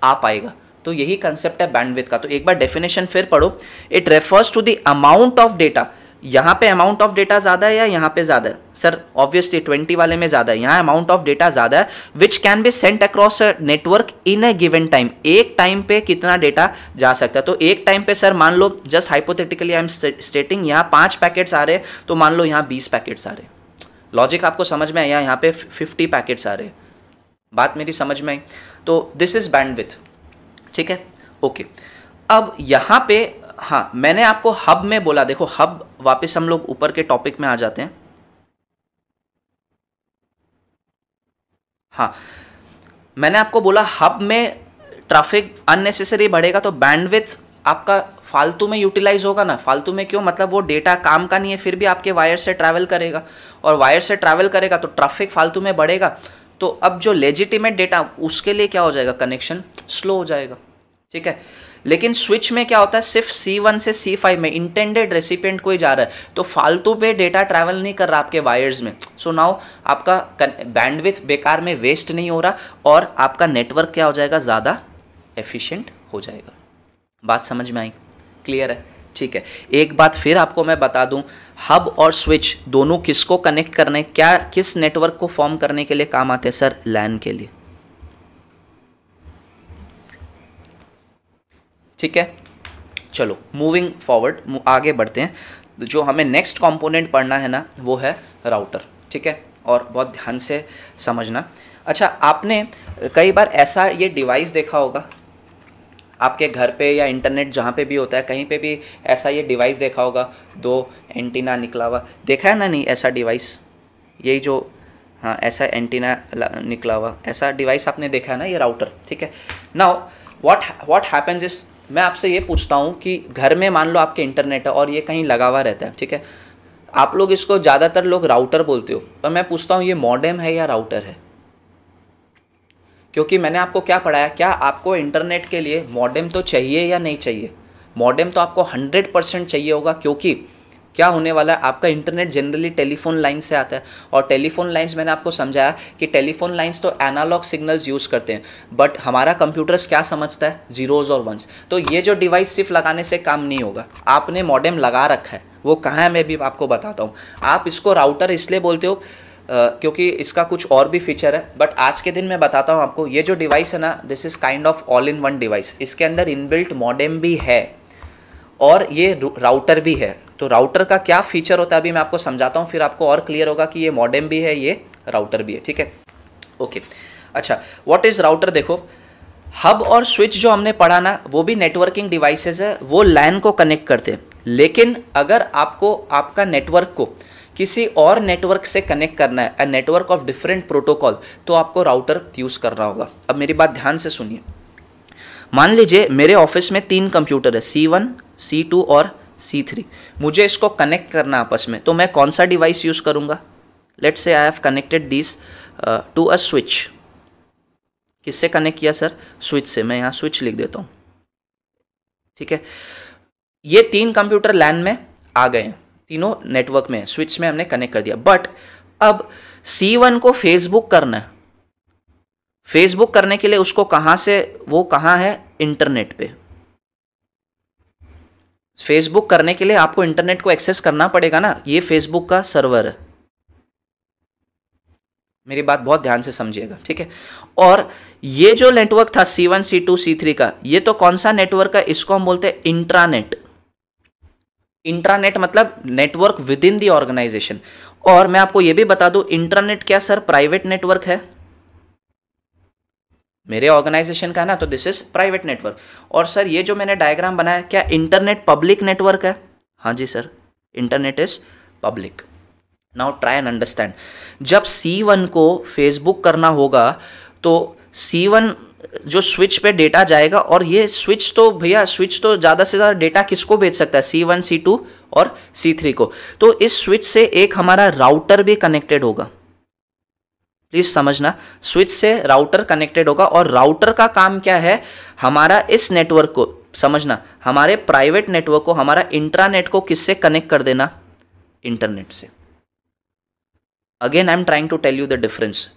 आ पाएगा। तो यही कंसेप्ट है बैंडविथ का। तो एक बार डेफिनेशन फिर पढ़ो। It refers to the amount of data. यहाँ पे अमाउंट ऑफ डेटा ज़्यादा है या यहाँ पे ज़्यादा है? सर ऑब्वियसली ट्वेंटी वाले में ज़्यादा है, यहाँ अमाउंट ऑफ डेटा ज़्यादा है। Which can be sent across a network in a given time. एक टाइम पे कितना डेटा जा सकता है? तो एक टाइम पे सर मान लो, just hypothetically I am stating, यहाँ पाँच पैकेट्स आ रहे हैं तो मान लो यहाँ बीस पैकेट्स आ रहे। लॉजिक आपको समझ में आया? यहाँ पे फिफ्टी पैकेट्स आ रहे हैं। बात मेरी समझ में आई? तो दिस इज़ बैंडविथ, ठीक है, ओके। अब यहाँ पे हाँ, मैंने आपको हब में बोला, देखो हब, वापस हम लोग ऊपर के टॉपिक में आ जाते हैं। हाँ, मैंने आपको बोला हब में ट्रैफिक अननेसेसरी बढ़ेगा तो बैंडविड्थ आपका फालतू में यूटिलाइज होगा ना। फालतू में क्यों? मतलब वो डेटा काम का नहीं है फिर भी आपके वायर से ट्रैवल करेगा, और वायर से ट्रैवल करेगा तो ट्रैफिक फालतू में बढ़ेगा। तो अब जो लेजिटिमेट डेटा, उसके लिए क्या हो जाएगा, कनेक्शन स्लो हो जाएगा, ठीक है। लेकिन स्विच में क्या होता है, सिर्फ सी वन से सी फाइव में इंटेंडेड रेसिपिएंट को ही जा रहा है, तो फालतू पे डेटा ट्रैवल नहीं कर रहा आपके वायर्स में। सो so नाउ आपका बैंडविड्थ बेकार में वेस्ट नहीं हो रहा, और आपका नेटवर्क क्या हो जाएगा, ज़्यादा एफिशिएंट हो जाएगा। बात समझ में आई? क्लियर है, ठीक है। एक बात फिर आपको मैं बता दूं, हब और स्विच दोनों किसको कनेक्ट करने, क्या किस नेटवर्क को फॉर्म करने के लिए काम आते हैं? सर लैन के लिए, ठीक है। चलो मूविंग फॉरवर्ड, आगे बढ़ते हैं। जो हमें नेक्स्ट कंपोनेंट पढ़ना है ना, वो है राउटर, ठीक है, और बहुत ध्यान से समझना। अच्छा, आपने कई बार ऐसा ये डिवाइस देखा होगा, आपके घर पे या इंटरनेट जहाँ पे भी होता है, कहीं पे भी ऐसा ये डिवाइस देखा होगा, दो एंटीना निकला हुआ देखा है ना? नहीं, ऐसा डिवाइस, यही जो, हाँ ऐसा एंटीना निकला हुआ ऐसा डिवाइस आपने देखा है ना, ये राउटर, ठीक है। Now what what happens is, मैं आपसे ये पूछता हूँ कि घर में मान लो आपके इंटरनेट है और ये कहीं लगा हुआ रहता है, ठीक है, आप लोग इसको ज़्यादातर लोग राउटर बोलते हो, पर मैं पूछता हूँ ये मॉडेम है या राउटर है? क्योंकि मैंने आपको क्या पढ़ाया, क्या आपको इंटरनेट के लिए मॉडेम तो चाहिए या नहीं चाहिए? मॉडेम तो आपको हंड्रेड परसेंट चाहिए होगा, क्योंकि क्या होने वाला है, आपका इंटरनेट जनरली टेलीफोन लाइन से आता है, और टेलीफोन लाइंस, मैंने आपको समझाया कि टेलीफोन लाइंस तो एनालॉग सिग्नल्स यूज़ करते हैं, बट हमारा कंप्यूटर्स क्या समझता है, जीरोज़ और वंस। तो ये जो डिवाइस सिर्फ लगाने से काम नहीं होगा, आपने मॉडेम लगा रखा है, वो कहाँ है मैं भी आपको बताता हूँ। आप इसको राउटर इसलिए बोलते हो Uh, क्योंकि इसका कुछ और भी फीचर है, बट आज के दिन मैं बताता हूँ आपको। ये जो डिवाइस है ना, this is kind of all in one device. इसके अंदर इनबिल्ट मॉडेम भी है और ये राउटर भी है। तो राउटर का क्या फीचर होता है अभी मैं आपको समझाता हूँ, फिर आपको और क्लियर होगा कि ये मॉडेम भी है, ये राउटर भी है, ठीक है, ओके। अच्छा, व्हाट इज़ राउटर? देखो हब और स्विच जो हमने पढ़ा ना, वो भी नेटवर्किंग डिवाइसेज है, वो लैन को कनेक्ट करते हैं। लेकिन अगर आपको आपका नेटवर्क को किसी और नेटवर्क से कनेक्ट करना है, a network of different protocol, तो आपको राउटर यूज़ करना होगा। अब मेरी बात ध्यान से सुनिए। मान लीजिए मेरे ऑफिस में तीन कंप्यूटर है, सी वन, सी टू और सी थ्री। मुझे इसको कनेक्ट करना आपस में, तो मैं कौन सा डिवाइस यूज़ करूँगा? Let's say I have connected this to a switch. किससे कनेक्ट किया सर? स्विच से। मैं यहाँ स्विच लिख देता हूँ, ठीक है। ये तीन कंप्यूटर लैन में आ गए हैं, तीनों नेटवर्क में, स्विच में हमने कनेक्ट कर दिया। बट अब सी वन को फेसबुक करना है। फेसबुक करने के लिए उसको कहाँ से, वो कहाँ है, इंटरनेट पे। फेसबुक करने के लिए आपको इंटरनेट को एक्सेस करना पड़ेगा ना, ये फेसबुक का सर्वर है। मेरी बात बहुत ध्यान से समझिएगा, ठीक है। और ये जो नेटवर्क था C one, C two, C three का, ये तो कौन सा नेटवर्क है? इसको हम बोलते हैं इंट्रानेट। इंट्रानेट मतलब network within the organisation. और मैं आपको ये भी बता दूं, इंट्रानेट क्या सर प्राइवेट नेटवर्क है? मेरे ऑर्गेनाइजेशन का ना, तो दिस इज प्राइवेट नेटवर्क। और सर ये जो मैंने डायग्राम बनाया, क्या इंटरनेट पब्लिक नेटवर्क है? हाँ जी sir, internet is public. Now try and understand, जब सी वन को फेसबुक करना होगा तो सी वन जो स्विच पे डेटा जाएगा, और ये स्विच तो भैया स्विच तो ज़्यादा से ज़्यादा डेटा किसको भेज सकता है? सी वन, सी टू और सी थ्री को। तो इस स्विच से एक हमारा राउटर भी कनेक्टेड होगा, प्लीज़ समझना, स्विच से राउटर कनेक्टेड होगा। और राउटर का काम क्या है? हमारा इस नेटवर्क को, समझना, हमारे प्राइवेट नेटवर्क को, हमारा इंट्रानेट को किससे कनेक्ट कर देना? इंटरनेट से। Again I am trying to tell you the difference.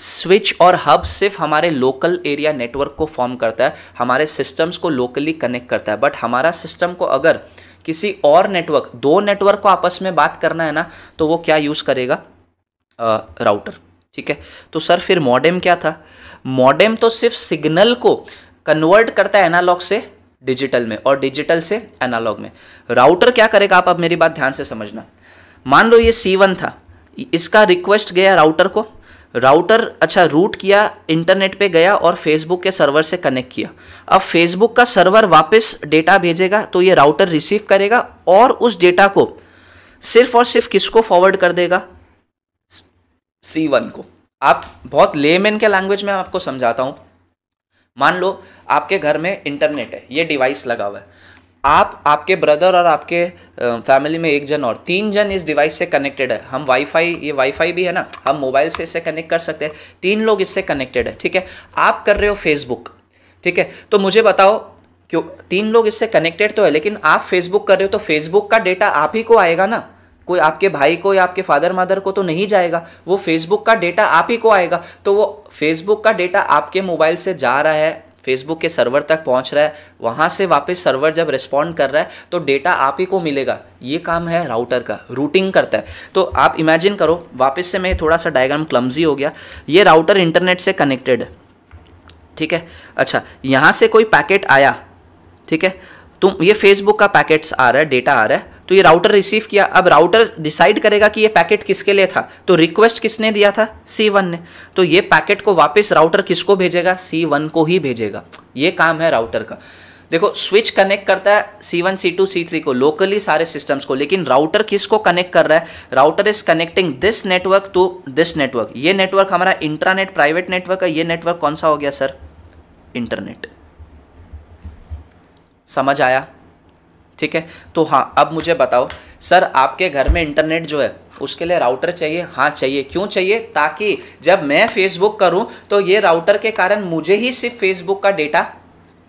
Switch और हब सिर्फ हमारे लोकल एरिया नेटवर्क को फॉर्म करता है, हमारे सिस्टम्स को लोकली कनेक्ट करता है। बट हमारा सिस्टम को अगर किसी और नेटवर्क, दो नेटवर्क को आपस में बात करना है ना, तो वो क्या यूज़ करेगा? राउटर। ठीक है, तो सर फिर मॉडेम क्या था? मॉडेम तो सिर्फ सिग्नल को कन्वर्ट करता है एनालॉग से डिजिटल में, और डिजिटल से एनालॉग में। राउटर क्या करेगा? आप अब मेरी बात ध्यान से समझना। मान लो ये सी वन था, इसका रिक्वेस्ट गया राउटर को, राउटर अच्छा रूट किया, इंटरनेट पे गया और फेसबुक के सर्वर से कनेक्ट किया। अब फेसबुक का सर्वर वापस डेटा भेजेगा, तो ये राउटर रिसीव करेगा और उस डेटा को सिर्फ और सिर्फ किसको फॉरवर्ड कर देगा? सी वन को। आप बहुत लेमैन के लैंग्वेज में आपको समझाता हूँ। मान लो आपके घर में इंटरनेट है, ये डिवाइस लगा हुआ है, आप, आपके ब्रदर और आपके फैमिली में एक जन और, तीन जन इस डिवाइस से कनेक्टेड है। हम वाईफाई, ये वाईफाई भी है ना, हम मोबाइल से इससे कनेक्ट कर सकते हैं, तीन लोग इससे कनेक्टेड है। ठीक है, आप कर रहे हो फेसबुक, ठीक है, तो मुझे बताओ क्यों? तीन लोग इससे कनेक्टेड तो है, लेकिन आप फेसबुक कर रहे हो, तो फेसबुक का डेटा आप ही को आएगा ना, कोई आपके भाई को या आपके फादर मदर को तो नहीं जाएगा, वो फेसबुक का डेटा आप ही को आएगा। तो वो फेसबुक का डेटा आपके मोबाइल से जा रहा है, फेसबुक के सर्वर तक पहुंच रहा है, वहां से वापस सर्वर जब रिस्पॉन्ड कर रहा है तो डेटा आप ही को मिलेगा। ये काम है राउटर का, रूटिंग करता है। तो आप इमेजिन करो, वापस से मैं थोड़ा सा डायग्राम क्लम्जी हो गया, ये राउटर इंटरनेट से कनेक्टेड है, ठीक है। अच्छा, यहाँ से कोई पैकेट आया, ठीक है, तुम ये फेसबुक का पैकेट्स आ रहा है, डेटा आ रहा है, तो ये राउटर रिसीव किया। अब राउटर डिसाइड करेगा कि ये पैकेट किसके लिए था, तो रिक्वेस्ट किसने दिया था? सी वन ने। तो ये पैकेट को वापस राउटर किसको भेजेगा? सी वन को ही भेजेगा। ये काम है राउटर का। देखो, स्विच कनेक्ट करता है C one, C two, C three को, लोकली सारे सिस्टम्स को, लेकिन राउटर किसको कनेक्ट कर रहा है? Router is connecting this network to this network. ये नेटवर्क हमारा इंट्रानेट प्राइवेट नेटवर्क है, ये नेटवर्क कौन सा हो गया सर? इंटरनेट। समझ आया? ठीक है, तो हाँ, अब मुझे बताओ सर, आपके घर में इंटरनेट जो है उसके लिए राउटर चाहिए? हाँ चाहिए। क्यों चाहिए? ताकि जब मैं फेसबुक करूं तो ये राउटर के कारण मुझे ही सिर्फ फेसबुक का डेटा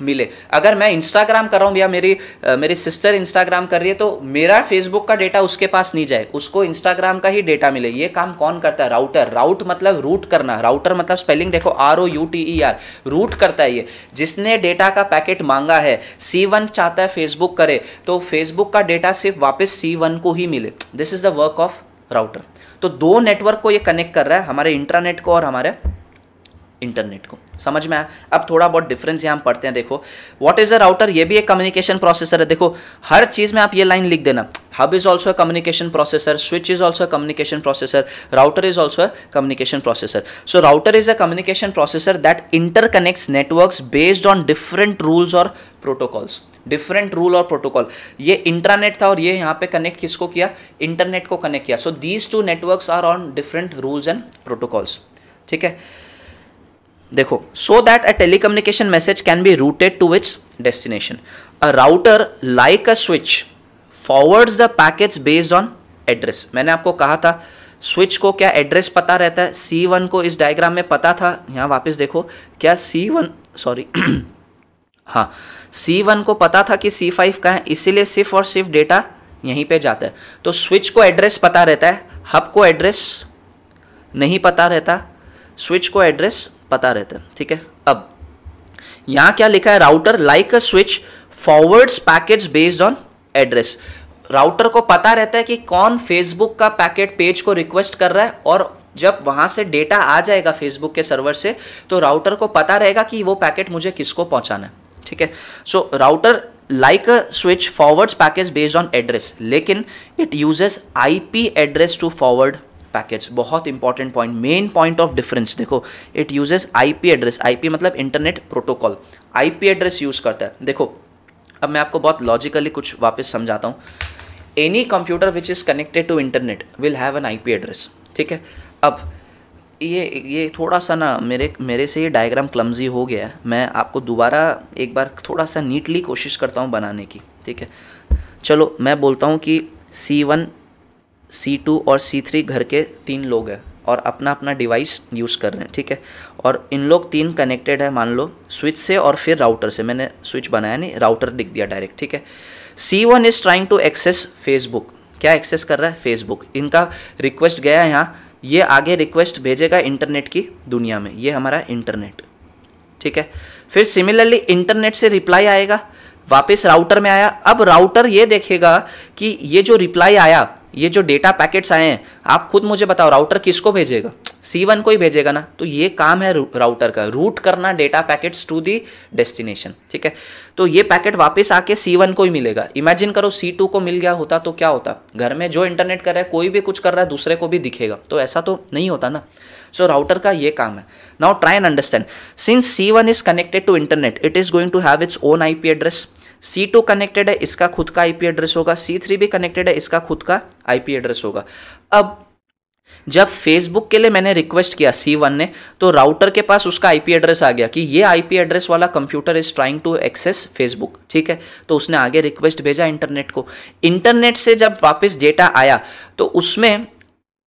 मिले। अगर मैं इंस्टाग्राम कर रहा हूँ, या मेरी आ, मेरी सिस्टर इंस्टाग्राम कर रही है, तो मेरा फेसबुक का डेटा उसके पास नहीं जाए, उसको इंस्टाग्राम का ही डेटा मिले। ये काम कौन करता है? राउटर। राउट मतलब रूट करना, राउटर मतलब स्पेलिंग देखो, R O U T E R, route करता है ये। जिसने डेटा का पैकेट मांगा है, सी वन चाहता है फेसबुक करे, तो फेसबुक का डेटा सिर्फ वापस सी वन को ही मिले। This is the work of router. तो दो नेटवर्क को ये कनेक्ट कर रहा है, हमारे इंट्रानेट को और हमारे इंटरनेट को। समझ में आया? अब थोड़ा बहुत डिफरेंस यहाँ हम पढ़ते हैं। देखो, व्हाट इज अ राउटर? ये भी एक कम्युनिकेशन प्रोसेसर है। देखो, हर चीज़ में आप ये लाइन लिख देना, hub is also a communication processor, switch is also a communication processor, router is also a communication processor. So router is a communication processor that interconnects networks based on different rules और protocols. Different rule और protocol. ये intranet था और ये यहाँ पे connect किसको किया? इंटरनेट को कनेक्ट किया। So these two networks are on different rules and protocols. ठीक है, देखो, so that a telecommunication message can be routed to its destination. A router like a switch forwards the packets based on address. मैंने आपको कहा था switch को क्या address पता रहता है? सी वन को इस डायग्राम में पता था। यहाँ वापस देखो, क्या सी वन सॉरी हाँ सी वन को पता था कि सी फाइव का है, इसीलिए सिर्फ और सिर्फ डेटा यहीं पे जाता है। तो स्विच को एड्रेस पता रहता है, हब को एड्रेस नहीं पता रहता, स्विच को एड्रेस पता रहता है। ठीक है, अब यहाँ क्या लिखा है? Router like a switch forwards packets based on address. Router को पता रहता है कि कौन फेसबुक का पैकेट पेज को रिक्वेस्ट कर रहा है, और जब वहाँ से डेटा आ जाएगा फेसबुक के सर्वर से, तो राउटर को पता रहेगा कि वो पैकेट मुझे किसको पहुँचाना है। ठीक है, so router like a switch forwards packets based on address, लेकिन it uses I P address to forward packets, बहुत important point, main point of difference देखो, it uses IP address, IP मतलब internet protocol, IP address use करता है। देखो अब मैं आपको बहुत लॉजिकली कुछ वापस समझाता हूँ। Any computer which is connected to internet will have an IP address, ठीक है। अब ये ये थोड़ा सा ना मेरे मेरे से ये डायग्राम क्लम्जी हो गया है, मैं आपको दोबारा एक बार थोड़ा सा नीटली कोशिश करता हूँ बनाने की, ठीक है। चलो मैं बोलता हूँ कि सी वन सी टू और सी थ्री घर के तीन लोग हैं और अपना अपना डिवाइस यूज़ कर रहे हैं, ठीक है। और इन लोग तीन कनेक्टेड है मान लो स्विच से और फिर राउटर से, मैंने स्विच बनाया नहीं, राउटर लिख दिया डायरेक्ट, ठीक है। C one is trying to access Facebook, क्या एक्सेस कर रहा है? फेसबुक। इनका रिक्वेस्ट गया है यहाँ, ये आगे रिक्वेस्ट भेजेगा इंटरनेट की दुनिया में, ये हमारा इंटरनेट, ठीक है। फिर सिमिलरली इंटरनेट से रिप्लाई आएगा, वापस राउटर में आया। अब राउटर ये देखेगा कि ये जो रिप्लाई आया, ये जो डेटा पैकेट्स आए हैं, आप खुद मुझे बताओ राउटर किसको भेजेगा? सी वन को ही भेजेगा ना, तो ये काम है राउटर का, रूट करना data packets to the destination, ठीक है। तो ये पैकेट वापस आके सी वन को ही मिलेगा। इमेजिन करो सी टू को मिल गया होता तो क्या होता? घर में जो इंटरनेट कर रहा है, कोई भी कुछ कर रहा है, दूसरे को भी दिखेगा, तो ऐसा तो नहीं होता ना। सो so, राउटर का ये काम है। Now try and understand, since C one is connected to internet, it is going to have its own IP address. C two connected है, इसका खुद का आईपी एड्रेस होगा। सी थ्री भी कनेक्टेड है, इसका खुद का आईपी एड्रेस होगा। अब जब फेसबुक के लिए मैंने रिक्वेस्ट किया सी वन ने, तो राउटर के पास उसका आईपी एड्रेस आ गया कि ये आईपी एड्रेस वाला computer is trying to access Facebook, ठीक है। तो उसने आगे रिक्वेस्ट भेजा इंटरनेट को। इंटरनेट से जब वापस डेटा आया तो उसमें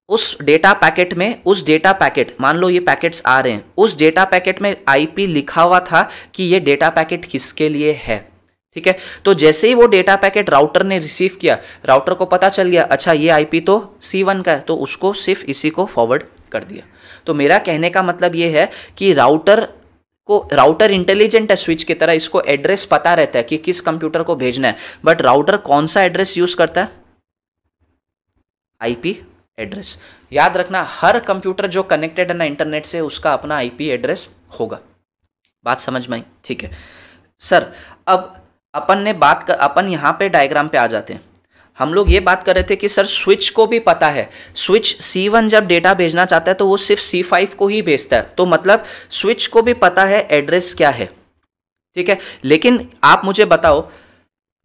उस डेटा पैकेट में उस डेटा पैकेट मान लो ये पैकेट्स आ रहे हैं, उस डेटा पैकेट में आईपी लिखा हुआ था कि ये डेटा पैकेट किसके लिए है, ठीक है। तो जैसे ही वो डेटा पैकेट राउटर ने रिसीव किया, राउटर को पता चल गया अच्छा ये आईपी तो सी वन का है, तो उसको सिर्फ इसी को फॉरवर्ड कर दिया। तो मेरा कहने का मतलब ये है कि राउटर को, राउटर इंटेलिजेंट है स्विच की तरह, इसको एड्रेस पता रहता है कि किस कंप्यूटर को भेजना है, बट राउटर कौन सा एड्रेस यूज करता है? IP address. याद रखना हर कंप्यूटर जो कनेक्टेड है ना इंटरनेट से, उसका अपना आईपी एड्रेस होगा। बात समझ में आई? ठीक है सर। अब अपन ने बात कर, अपन यहाँ पे डायग्राम पे आ जाते हैं। हम लोग ये बात कर रहे थे कि सर स्विच को भी पता है, स्विच सी वन जब डेटा भेजना चाहता है तो वो सिर्फ सी फाइव को ही भेजता है, तो मतलब स्विच को भी पता है एड्रेस क्या है, ठीक है। लेकिन आप मुझे बताओ,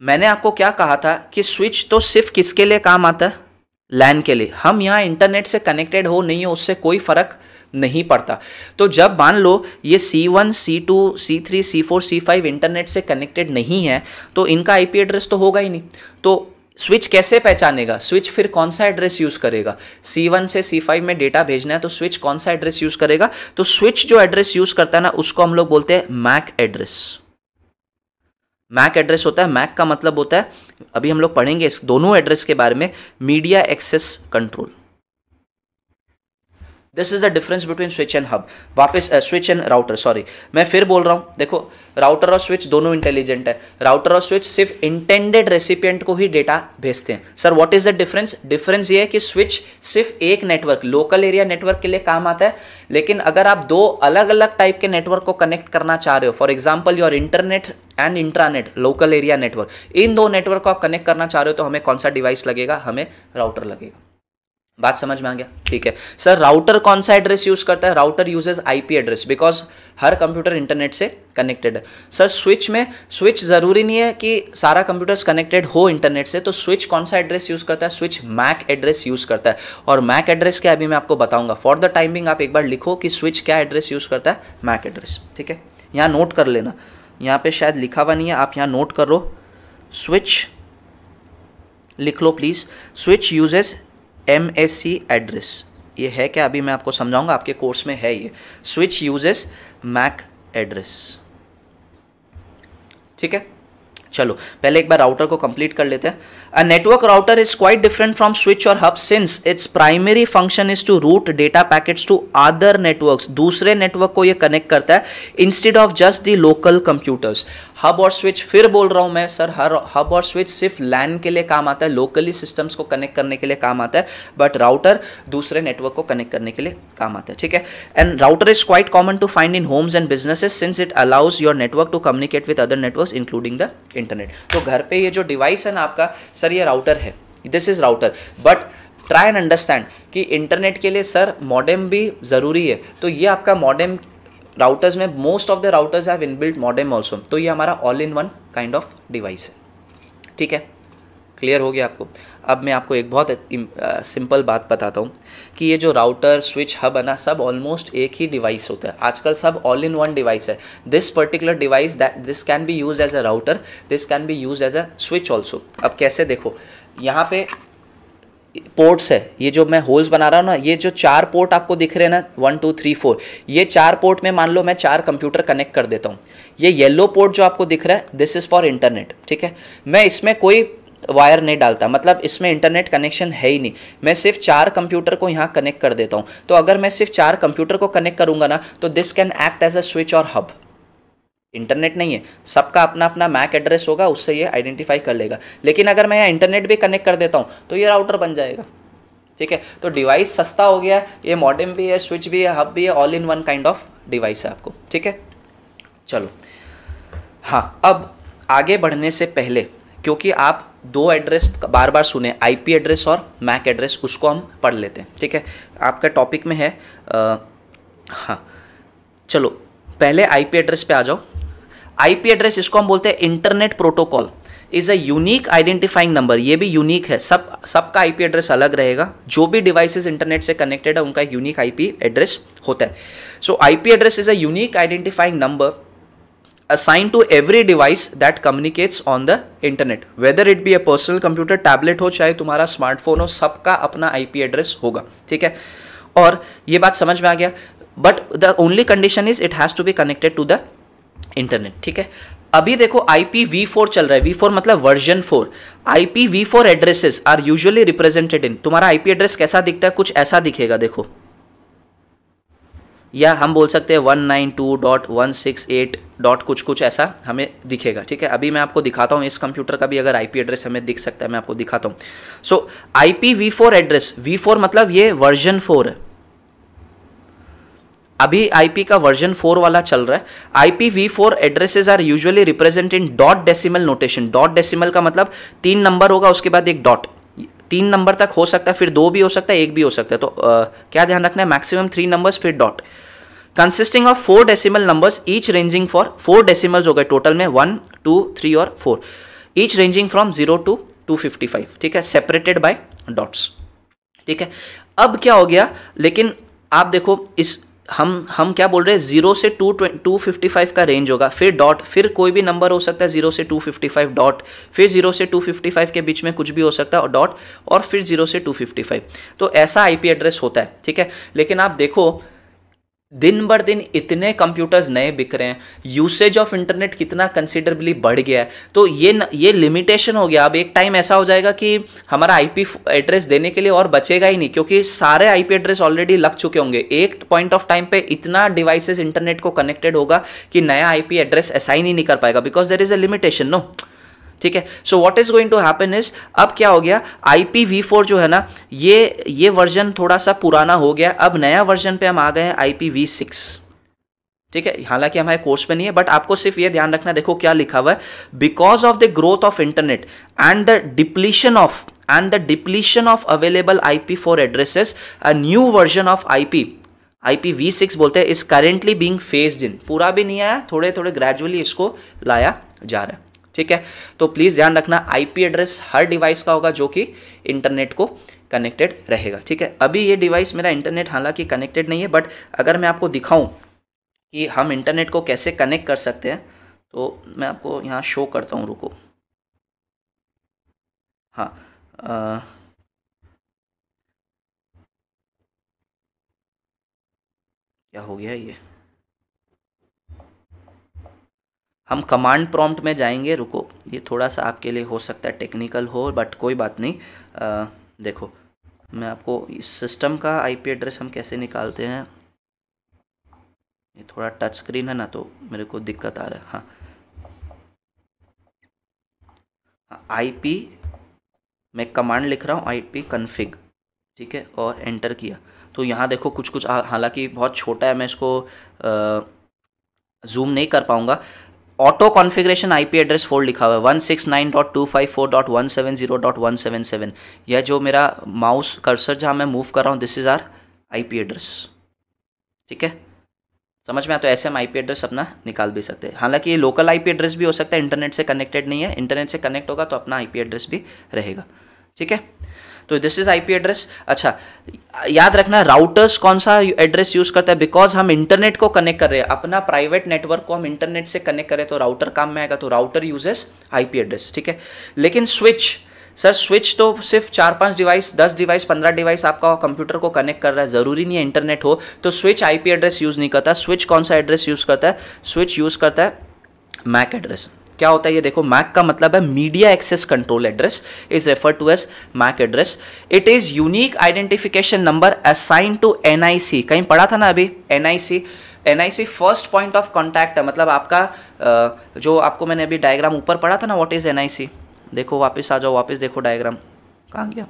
मैंने आपको क्या कहा था कि स्विच तो सिर्फ किसके लिए काम आता है? लैन के लिए। हम यहाँ इंटरनेट से कनेक्टेड हो नहीं हो उससे कोई फ़र्क नहीं पड़ता। तो जब मान लो ये C one, C two, C three, C four, C five internet से कनेक्टेड नहीं है तो इनका आईपी एड्रेस तो होगा ही नहीं, तो स्विच कैसे पहचानेगा? स्विच फिर कौन सा एड्रेस यूज़ करेगा? सी वन से सी फाइव में डेटा भेजना है तो स्विच कौन सा एड्रेस यूज़ करेगा? तो स्विच जो एड्रेस यूज़ करता है ना उसको हम लोग बोलते हैं मैक एड्रेस। मैक एड्रेस होता है, मैक का मतलब होता है, अभी हम लोग पढ़ेंगे इस दोनों एड्रेस के बारे में, media access control. This is the difference between switch and hub. वापस स्विच एंड राउटर, सॉरी मैं फिर बोल रहा हूँ। देखो राउटर और स्विच दोनों इंटेलिजेंट है, राउटर और स्विच सिर्फ इंटेंडेड रेसिपिएंट को ही डेटा भेजते हैं। Sir what is the difference? Difference ये है कि स्विच सिर्फ एक नेटवर्क, लोकल एरिया नेटवर्क के लिए काम आता है, लेकिन अगर आप दो अलग अलग टाइप के नेटवर्क को कनेक्ट करना चाह रहे हो, for example your internet and intranet, local area network, इन दो नेटवर्क को आप कनेक्ट करना चाह रहे हो तो हमें कौन सा डिवाइस लगेगा? हमें राउटर लगेगा। बात समझ में आ गया? ठीक है सर। राउटर कौन सा एड्रेस यूज करता है? Router uses IP address because हर कंप्यूटर इंटरनेट से कनेक्टेड है। सर स्विच में, स्विच जरूरी नहीं है कि सारा कंप्यूटर्स कनेक्टेड हो इंटरनेट से, तो स्विच कौन सा एड्रेस यूज करता है? स्विच मैक एड्रेस यूज करता है। और मैक एड्रेस क्या, अभी मैं आपको बताऊंगा। फॉर द टाइमिंग आप एक बार लिखो कि स्विच क्या एड्रेस यूज करता है, मैक एड्रेस, ठीक है। यहाँ नोट कर लेना, यहाँ पे शायद लिखा हुआ नहीं है, आप यहाँ नोट कर लो, स्विच लिख लो please. Switch uses M S C address, ये है क्या अभी मैं आपको समझाऊंगा, आपके कोर्स में है ये। स्विच यूजेस मैक एड्रेस, ठीक है। चलो पहले एक बार राउटर को कंप्लीट कर लेते हैं। A network router is quite different from switch और hub since its primary function is to route data packets to other networks, दूसरे नेटवर्क को ये कनेक्ट करता है instead of just the local computers. Hub और स्विच, फिर बोल रहा हूँ मैं सर, हर हब और स्विच सिर्फ लैन के लिए काम आता है, लोकली सिस्टम्स को कनेक्ट करने के लिए काम आता है, बट राउटर दूसरे नेटवर्क को कनेक्ट करने के लिए काम आता है, ठीक है। And router is quite common to find in homes and businesses since it allows your network to communicate with other networks including the internet. तो घर पे ये जो डिवाइस है ना आपका, सर ये राउटर है, this is router, but try and understand कि इंटरनेट के लिए सर मॉडेम भी ज़रूरी है, तो ये आपका मॉडेम राउटर्स में most of the routers have inbuilt modem also, तो ये हमारा all in one kind of device है। ठीक है, क्लियर हो गया आपको। अब मैं आपको एक बहुत सिंपल बात बताता हूँ कि ये जो राउटर स्विच हब है ना, सब ऑलमोस्ट एक ही डिवाइस होता है आजकल, सब ऑल इन वन डिवाइस है। This particular device that this can be use as a router, this can be use as a switch also. अब कैसे, देखो यहाँ पे पोर्ट्स है, ये जो मैं होल्स बना रहा हूँ ना, ये जो चार पोर्ट आपको दिख रहे हैं ना, वन टू थ्री फोर, ये चार पोर्ट में मान लो मैं चार कंप्यूटर कनेक्ट कर देता हूँ। ये येलो पोर्ट जो आपको दिख रहा है, दिस इज़ फॉर इंटरनेट। ठीक है, मैं इसमें कोई वायर नहीं डालता, मतलब इसमें इंटरनेट कनेक्शन है ही नहीं, मैं सिर्फ चार कंप्यूटर को यहाँ कनेक्ट कर देता हूँ। तो अगर मैं सिर्फ चार कंप्यूटर को कनेक्ट करूँगा ना, तो this can act as a switch और हब। इंटरनेट नहीं है, सबका अपना अपना मैक एड्रेस होगा, उससे ये आइडेंटिफाई कर लेगा। लेकिन अगर मैं यहाँ इंटरनेट भी कनेक्ट कर देता हूँ तो ये राउटर बन जाएगा। ठीक है, तो डिवाइस सस्ता हो गया, ये मॉडेम भी है, स्विच भी है, हब भी है, all in one kind of device है आपको। ठीक है, चलो हाँ, अब आगे बढ़ने से पहले, क्योंकि आप दो एड्रेस बार बार सुने, आईपी एड्रेस और मैक एड्रेस, उसको हम पढ़ लेते हैं। ठीक है, आपका टॉपिक में है आ, हाँ चलो पहले आईपी एड्रेस पे आ जाओ। आईपी एड्रेस, इसको हम बोलते हैं internet protocol, is a unique identifying number. ये भी यूनिक है, सब सबका आईपी एड्रेस अलग रहेगा, जो भी डिवाइसेस इंटरनेट से कनेक्टेड है उनका यूनिक आईपी एड्रेस होता है। So IP address is a unique identifying number assigned to every device that communicates on the internet, whether it be a personal computer, tablet हो, चाहे तुम्हारा स्मार्टफोन हो, सबका अपना आईपी एड्रेस होगा। ठीक है, और ये बात समझ में आ गया, but the only condition is it has to be connected to the internet. ठीक है, अभी देखो आई पी वी फोर चल रहा है, वी फोर मतलब version four. I P V four addresses are usually represented in, तुम्हारा आईपी एड्रेस कैसा दिखता है, कुछ ऐसा दिखेगा देखो, या हम बोल सकते हैं one nine two dot one six eight dot कुछ कुछ ऐसा हमें दिखेगा। ठीक है, अभी मैं आपको दिखाता हूँ, इस कंप्यूटर का भी अगर आईपी एड्रेस हमें दिख सकता है, मैं आपको दिखाता हूँ। So I P V four address, V four मतलब ये वर्जन फोर है, अभी आईपी का वर्जन फोर वाला चल रहा है। I P V four addresses are usually represent in dot decimal notation. Dot decimal का मतलब तीन नंबर होगा, उसके बाद एक डॉट, तीन नंबर तक हो सकता है, फिर दो भी हो सकता है, एक भी हो सकता है, तो आ, क्या ध्यान रखना है, मैक्सिमम थ्री नंबर्स फिर dot. Consisting of four decimal numbers, each ranging for, four decimals हो गए टोटल में, वन टू थ्री और four, each ranging from zero to two fifty five. ठीक है, सेपरेटेड बाय डॉट्स। ठीक है, अब क्या हो गया, लेकिन आप देखो इस हम हम क्या बोल रहे हैं, जीरो से टू टू फिफ्टी फाइव का रेंज होगा, फिर डॉट, फिर कोई भी नंबर हो सकता है, जीरो से टू फिफ्टी फाइव डॉट, फिर जीरो से टू फिफ्टी फाइव के बीच में कुछ भी हो सकता है और डॉट, और फिर जीरो से टू फिफ्टी फाइव तो ऐसा आईपी एड्रेस होता है। ठीक है, लेकिन आप देखो दिन बर दिन इतने कंप्यूटर्स नए बिक रहे हैं, यूसेज ऑफ इंटरनेट कितना कंसिडरेबली बढ़ गया है, तो ये न, ये लिमिटेशन हो गया। अब एक टाइम ऐसा हो जाएगा कि हमारा आईपी एड्रेस देने के लिए और बचेगा ही नहीं, क्योंकि सारे आईपी एड्रेस ऑलरेडी लग चुके होंगे। एक पॉइंट ऑफ टाइम पे इतना डिवाइसेस इंटरनेट को कनेक्टेड होगा कि नया आईपी एड्रेस असाइन ही नहीं कर पाएगा, because there is a limitation, no. ठीक है, so what is going to happen is, अब क्या हो गया, आई पी वी फोर जो है ना, ये ये वर्जन थोड़ा सा पुराना हो गया, अब नया वर्जन पे हम आ गए हैं आई पी वी सिक्स। ठीक है, हालांकि हमारे कोर्स में नहीं है, बट आपको सिर्फ ये ध्यान रखना, देखो क्या लिखा हुआ है, because of the growth of internet and the depletion of and the depletion of available I P four addresses, a new version of IP I P V six बोलते हैं, is currently being phased in. पूरा भी नहीं आया, थोड़े थोड़े gradually इसको लाया जा रहा है। ठीक है, तो प्लीज़ ध्यान रखना, आईपी एड्रेस हर डिवाइस का होगा जो कि इंटरनेट को कनेक्टेड रहेगा। ठीक है, अभी ये डिवाइस मेरा इंटरनेट हालांकि कनेक्टेड नहीं है, बट अगर मैं आपको दिखाऊं कि हम इंटरनेट को कैसे कनेक्ट कर सकते हैं, तो मैं आपको यहाँ शो करता हूँ, रुको। हाँ आ, क्या हो गया ये, हम कमांड प्रॉम्प्ट में जाएंगे, रुको, ये थोड़ा सा आपके लिए हो सकता है टेक्निकल हो, बट कोई बात नहीं। आ, देखो मैं आपको इस सिस्टम का आईपी एड्रेस हम कैसे निकालते हैं, ये थोड़ा टच स्क्रीन है ना, तो मेरे को दिक्कत आ रहा है। हाँ, आईपी मैं कमांड लिख रहा हूँ, आईपी कॉन्फ़िग। ठीक है, और एंटर किया, तो यहाँ देखो कुछ कुछ, हालांकि बहुत छोटा है, मैं इसको जूम नहीं कर पाऊँगा। Auto configuration IP address fold लिखा हुआ है one six nine dot two five four dot one seven zero dot one seven seven. यह जो मेरा माउस कर्सर जहाँ मैं मूव कर रहा हूँ, this is our IP address. ठीक है, समझ में आया? तो ऐसे हम आईपी एड्रेस अपना निकाल भी सकते हैं। हालांकि ये लोकल आईपी एड्रेस भी हो सकता है, इंटरनेट से कनेक्टेड नहीं है। इंटरनेट से कनेक्ट होगा तो अपना आईपी एड्रेस भी रहेगा। ठीक है, तो दिस इज आईपी एड्रेस। अच्छा, याद रखना राउटर्स कौन सा एड्रेस यूज करता है, बिकॉज हम इंटरनेट को कनेक्ट कर रहे हैं, अपना प्राइवेट नेटवर्क को हम इंटरनेट से कनेक्ट करें तो राउटर काम में आएगा, तो राउटर यूजेस आईपी एड्रेस। ठीक है, लेकिन स्विच, सर स्विच तो सिर्फ चार पांच डिवाइस, दस डिवाइस, पंद्रह डिवाइस आपका कंप्यूटर को कनेक्ट कर रहा है, ज़रूरी नहीं है इंटरनेट हो। तो स्विच आईपी एड्रेस यूज़ नहीं करता। स्विच कौन सा एड्रेस यूज़ करता है? स्विच यूज़ करता है मैक एड्रेस। क्या होता है ये देखो, मैक का मतलब है media access control address, is refer to as MAC address. It is unique identification number assign to N I C. कहीं पढ़ा था ना अभी N I C? N I C first point of contact है, मतलब आपका जो, आपको मैंने अभी डायग्राम ऊपर पढ़ा था ना, what is N I C. देखो वापस आ जाओ, वापस देखो डायग्राम कहाँ गया,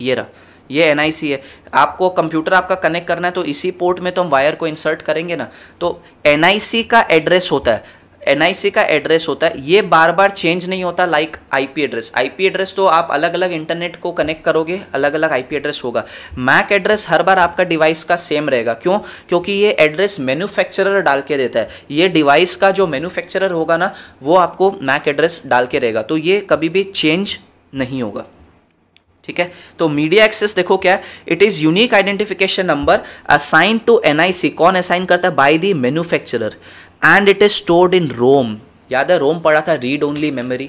ये रहा, ये एन आई सी है। आपको कंप्यूटर आपका कनेक्ट करना है तो इसी पोर्ट में तो हम वायर को इंसर्ट करेंगे ना, तो एन आई सी का एड्रेस होता है, एन आई सी का एड्रेस होता है। ये बार बार चेंज नहीं होता like IP address. IP address तो आप अलग अलग इंटरनेट को कनेक्ट करोगे, अलग अलग आईपी एड्रेस होगा। मैक एड्रेस हर बार आपका डिवाइस का सेम रहेगा। क्यों? क्योंकि ये एड्रेस मैन्युफैक्चरर डाल के देता है। ये डिवाइस का जो मैन्युफैक्चरर होगा ना, वो आपको मैक एड्रेस डाल के रहेगा, तो ये कभी भी चेंज नहीं होगा। ठीक है, तो मीडिया एक्सेस देखो क्या है, it is unique identification number assign to N I C. कौन असाइन करता है? By the manufacturer. And it is stored in ROM. याद है रोम पढ़ा था, रीड ओनली मेमोरी।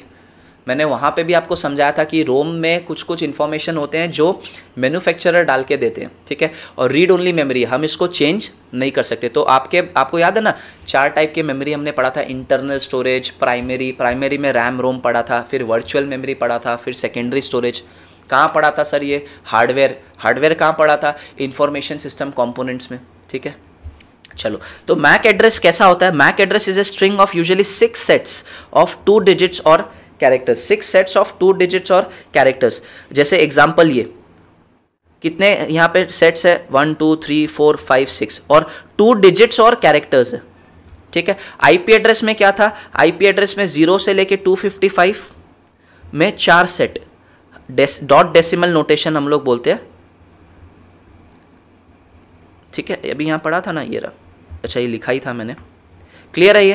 मैंने वहाँ पे भी आपको समझाया था कि रोम में कुछ कुछ इन्फॉर्मेशन होते हैं जो मैन्युफैक्चरर डाल के देते हैं। ठीक है, और रीड ओनली मेमोरी, हम इसको चेंज नहीं कर सकते। तो आपके, आपको याद है ना, चार टाइप की मेमोरी हमने पढ़ा था, इंटरनल स्टोरेज, प्राइमरी, प्राइमरी में रैम रोम पढ़ा था, फिर वर्चुअल मेमोरी पढ़ा था, फिर सेकेंडरी स्टोरेज। कहाँ पढ़ा था सर ये? हार्डवेयर, हार्डवेयर कहाँ पढ़ा था? इंफॉर्मेशन सिस्टम कॉम्पोनेंट्स में। ठीक है, चलो, तो मैक एड्रेस कैसा होता है? MAC address is a string of usually six sets of two digits और characters. Six sets of two digits और कैरेक्टर्स। जैसे एग्जांपल, ये कितने यहाँ पे सेट्स है? One two three four five six, और टू डिजिट्स और कैरेक्टर्स है। ठीक है, आईपी एड्रेस में क्या था? आईपी एड्रेस में जीरो से लेके टू फिफ्टी फाइव में चार सेट, डॉट डेसिमल नोटेशन हम लोग बोलते हैं। ठीक है, अभी यहाँ पढ़ा था ना, ये रहा। अच्छा, ये लिखा ही था मैंने, क्लियर है ये?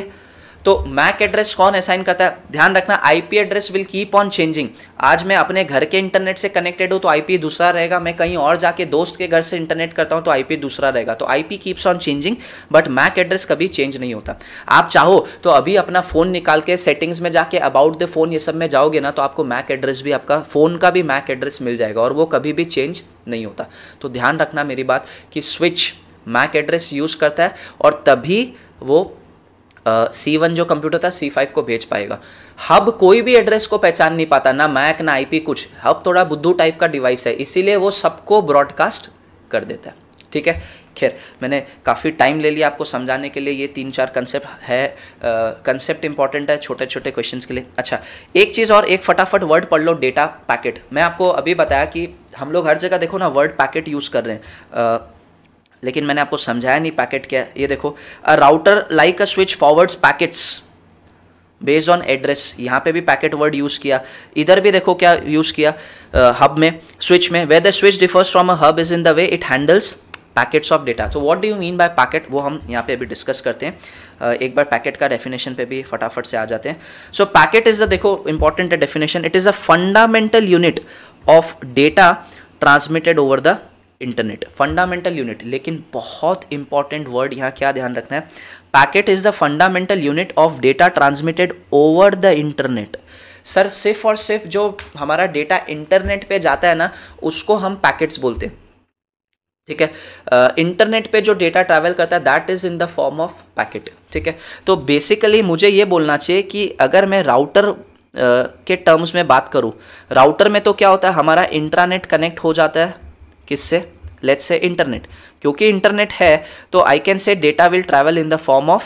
तो मैक एड्रेस कौन असाइन करता है? ध्यान रखना, IP address will keep on changing. आज मैं अपने घर के इंटरनेट से कनेक्टेड हूँ तो आईपी दूसरा रहेगा, मैं कहीं और जाके दोस्त के घर से इंटरनेट करता हूँ तो आईपी दूसरा रहेगा। तो IP keeps on changing, but MAC address कभी चेंज नहीं होता। आप चाहो तो अभी अपना फ़ोन निकाल के सेटिंग्स में जाके अबाउट द फ़ोन, ये सब में जाओगे ना, तो आपको मैक एड्रेस भी, आपका फ़ोन का भी मैक एड्रेस मिल जाएगा, और वो कभी भी चेंज नहीं होता। तो ध्यान रखना मेरी बात कि स्विच मैक एड्रेस यूज़ करता है, और तभी वो सी uh, वन जो कंप्यूटर था सी फाइव को भेज पाएगा। हब कोई भी एड्रेस को पहचान नहीं पाता, ना मैक ना आईपी कुछ। हब थोड़ा बुद्धू टाइप का डिवाइस है, इसीलिए वो सबको ब्रॉडकास्ट कर देता है। ठीक है, खैर मैंने काफ़ी टाइम ले लिया आपको समझाने के लिए। ये तीन चार कंसेप्ट है, कंसेप्ट इंपॉर्टेंट है छोटे छोटे क्वेश्चंस के लिए। अच्छा, एक चीज़ और, एक फटाफट वर्ड पढ़ लो, डेटा पैकेट। मैं आपको अभी बताया कि हम लोग हर जगह देखो ना वर्ड पैकेट यूज़ कर रहे हैं, uh, लेकिन मैंने आपको समझाया नहीं पैकेट क्या है। ये देखो, a router like a switch forwards packets based on address. यहाँ पे भी पैकेट वर्ड यूज़ किया, इधर भी देखो क्या यूज़ किया, हब uh, में, स्विच में। Whether switch differs from a hub is in the way it handles packets of data. So what do you mean by packet, वो हम यहाँ पे अभी डिस्कस करते हैं। uh, एक बार पैकेट का डेफिनेशन पे भी फटाफट से आ जाते हैं। सो पैकेट इज़ द, देखो important definition, it is a fundamental unit of data transmitted over the internet. Fundamental unit, लेकिन बहुत इंपॉर्टेंट वर्ड यहाँ क्या ध्यान रखना है, packet is the fundamental unit of data transmitted over the internet. Sir सिर्फ और सिर्फ जो हमारा डेटा इंटरनेट पे जाता है ना, उसको हम पैकेट्स बोलते हैं। ठीक है, इंटरनेट uh, पे जो डेटा ट्रैवल करता है that is in the form of packet. ठीक है, तो बेसिकली मुझे ये बोलना चाहिए कि अगर मैं राउटर uh, के टर्म्स में बात करूँ, राउटर में तो क्या होता है, हमारा इंट्रानेट कनेक्ट हो जाता है किससे, लेट्स से इंटरनेट। क्योंकि इंटरनेट है तो I can say data will travel in the form of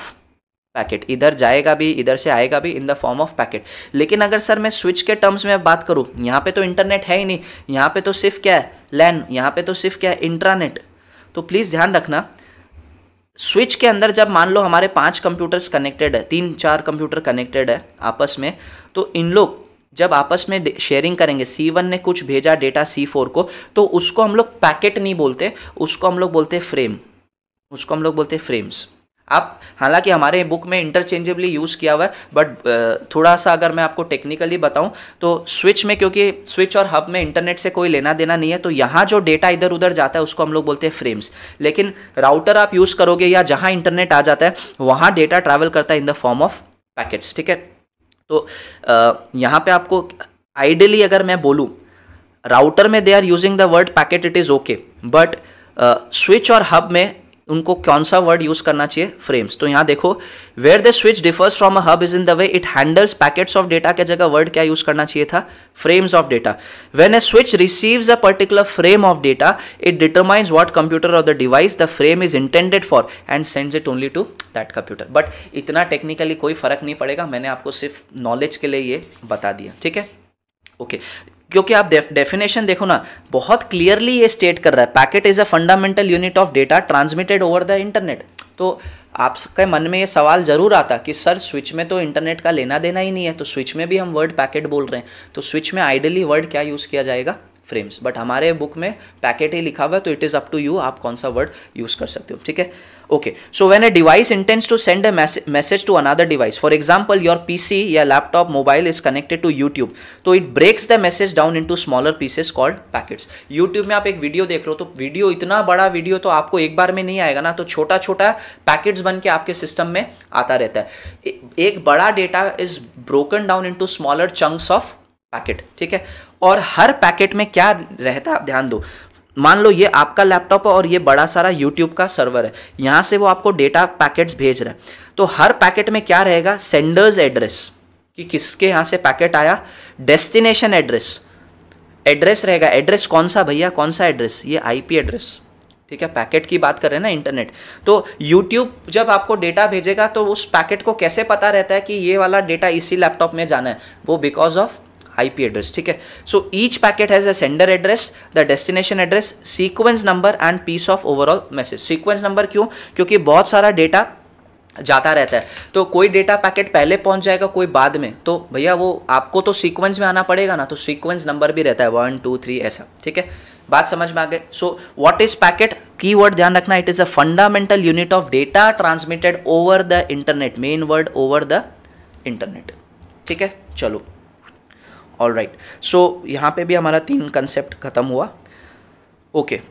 packet, इधर जाएगा भी, इधर से आएगा भी, in the form of packet. लेकिन अगर सर मैं स्विच के टर्म्स में बात करूँ, यहाँ पे तो इंटरनेट है ही नहीं, यहाँ पे तो सिर्फ क्या है, लैन, यहाँ पे तो सिर्फ क्या है, इंट्रानेट। तो प्लीज़ ध्यान रखना, स्विच के अंदर जब मान लो हमारे पांच कंप्यूटर्स कनेक्टेड है, तीन चार कंप्यूटर कनेक्टेड है आपस में, तो इन लोग जब आपस में शेयरिंग करेंगे, सी वन ने कुछ भेजा डेटा सी फोर को, तो उसको हम लोग पैकेट नहीं बोलते, उसको हम लोग बोलते फ्रेम, उसको हम लोग बोलते फ्रेम्स। आप हालांकि हमारे बुक में इंटरचेंजेबली यूज़ किया हुआ है, बट थोड़ा सा अगर मैं आपको टेक्निकली बताऊं तो स्विच में, क्योंकि स्विच और हब में इंटरनेट से कोई लेना देना नहीं है, तो यहाँ जो डेटा इधर उधर जाता है उसको हम लोग बोलते हैं फ्रेम्स। लेकिन राउटर आप यूज़ करोगे या जहाँ इंटरनेट आ जाता है वहाँ डेटा ट्रैवल करता है in the form of packets, ठीक है। तो यहाँ पर आपको आइडियली अगर मैं बोलूँ, राउटर में they are using the word packet, it is okay, but switch और हब में उनको कौन सा वर्ड यूज करना चाहिए? फ्रेम्स। तो यहाँ देखो, where the switch differs from a hub is in the way it handles packets of data के जगह वर्ड क्या यूज करना चाहिए था? Frames of data. When a switch receives a particular frame of data it determines what computer of the device the frame is intended for and sends it only to that computer. But इतना technically कोई फर्क नहीं पड़ेगा, मैंने आपको सिर्फ knowledge के लिए ये बता दिया, ठीक है, ओके okay. क्योंकि आप डेफिनेशन देखो ना, बहुत क्लियरली ये स्टेट कर रहा है packet is a fundamental unit of data transmitted over the internet. तो आपके मन में ये सवाल जरूर आता कि सर स्विच में तो इंटरनेट का लेना देना ही नहीं है, तो स्विच में भी हम वर्ड पैकेट बोल रहे हैं, तो स्विच में आइडियली वर्ड क्या यूज़ किया जाएगा? फ्रेम्स। बट हमारे बुक में पैकेट ही लिखा हुआ है, तो it is up to you आप कौन सा वर्ड यूज़ कर सकते हो, ठीक है, okay. So when a device intends to send a message to another device, for example your PC या laptop mobile is connected to YouTube, तो it breaks the message down into smaller pieces called packets. YouTube में आप एक video देख रहे हो, तो video इतना बड़ा वीडियो तो आपको एक बार में नहीं आएगा ना, तो छोटा छोटा पैकेट्स बन के आपके सिस्टम में आता रहता है। एक बड़ा data is broken down into smaller chunks of packet, ठीक है। और हर पैकेट में क्या रहता है आप ध्यान दो, मान लो ये आपका लैपटॉप है और ये बड़ा सारा YouTube का सर्वर है, यहाँ से वो आपको डेटा पैकेट्स भेज रहा है, तो हर पैकेट में क्या रहेगा? सेंडर्स एड्रेस, कि किसके यहाँ से पैकेट आया, डेस्टिनेशन एड्रेस, एड्रेस रहेगा, एड्रेस कौन सा भैया, कौन सा एड्रेस, ये आईपी एड्रेस, ठीक है, पैकेट की बात कर रहे हैं ना इंटरनेट। तो YouTube जब आपको डेटा भेजेगा तो उस पैकेट को कैसे पता रहता है कि ये वाला डेटा इसी लैपटॉप में जाना है? वो बिकॉज ऑफ आईपी एड्रेस, ठीक है। So each packet has a sender address, the destination address, sequence number and piece of overall message. Sequence number क्यों? क्योंकि बहुत सारा डेटा जाता रहता है, तो कोई डेटा पैकेट पहले पहुंच जाएगा, कोई बाद में, तो भैया वो आपको तो सीक्वेंस में आना पड़ेगा ना, तो सीक्वेंस नंबर भी रहता है वन टू थ्री ऐसा, ठीक है, बात समझ में आ गई। So what is packet, keyword ध्यान रखना, it is a fundamental unit of data transmitted over the internet, main word over the internet, ठीक है, चलो ऑल राइट। सो यहाँ पे भी हमारा तीन कंसेप्ट खत्म हुआ, ओके okay.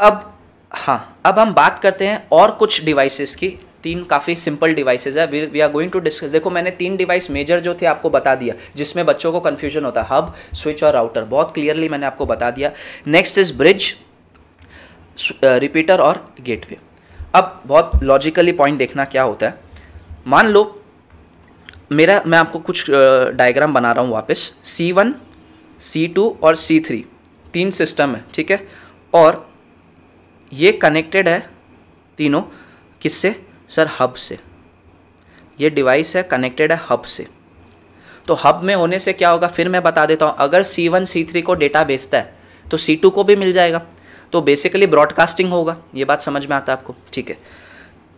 अब हाँ, अब हम बात करते हैं और कुछ डिवाइसेस की। तीन काफ़ी सिंपल डिवाइसेस है, we are going to discuss. देखो मैंने तीन डिवाइस मेजर जो थे आपको बता दिया, जिसमें बच्चों को कन्फ्यूजन होता है, हब, स्विच और राउटर, बहुत क्लियरली मैंने आपको बता दिया। नेक्स्ट इज ब्रिज, रिपीटर और गेटवे। अब बहुत लॉजिकली पॉइंट देखना क्या होता है, मान लो मेरा, मैं आपको कुछ डायग्राम बना रहा हूँ वापस, सी वन, सी टू और सी थ्री तीन सिस्टम है, ठीक है, और ये कनेक्टेड है तीनों किससे? सर हब से। ये डिवाइस है कनेक्टेड है हब से, तो हब में होने से क्या होगा फिर मैं बता देता हूँ। अगर सी वन सी थ्री को डेटा भेजता है तो सी टू को भी मिल जाएगा, तो बेसिकली ब्रॉडकास्टिंग होगा, ये बात समझ में आता है आपको, ठीक है।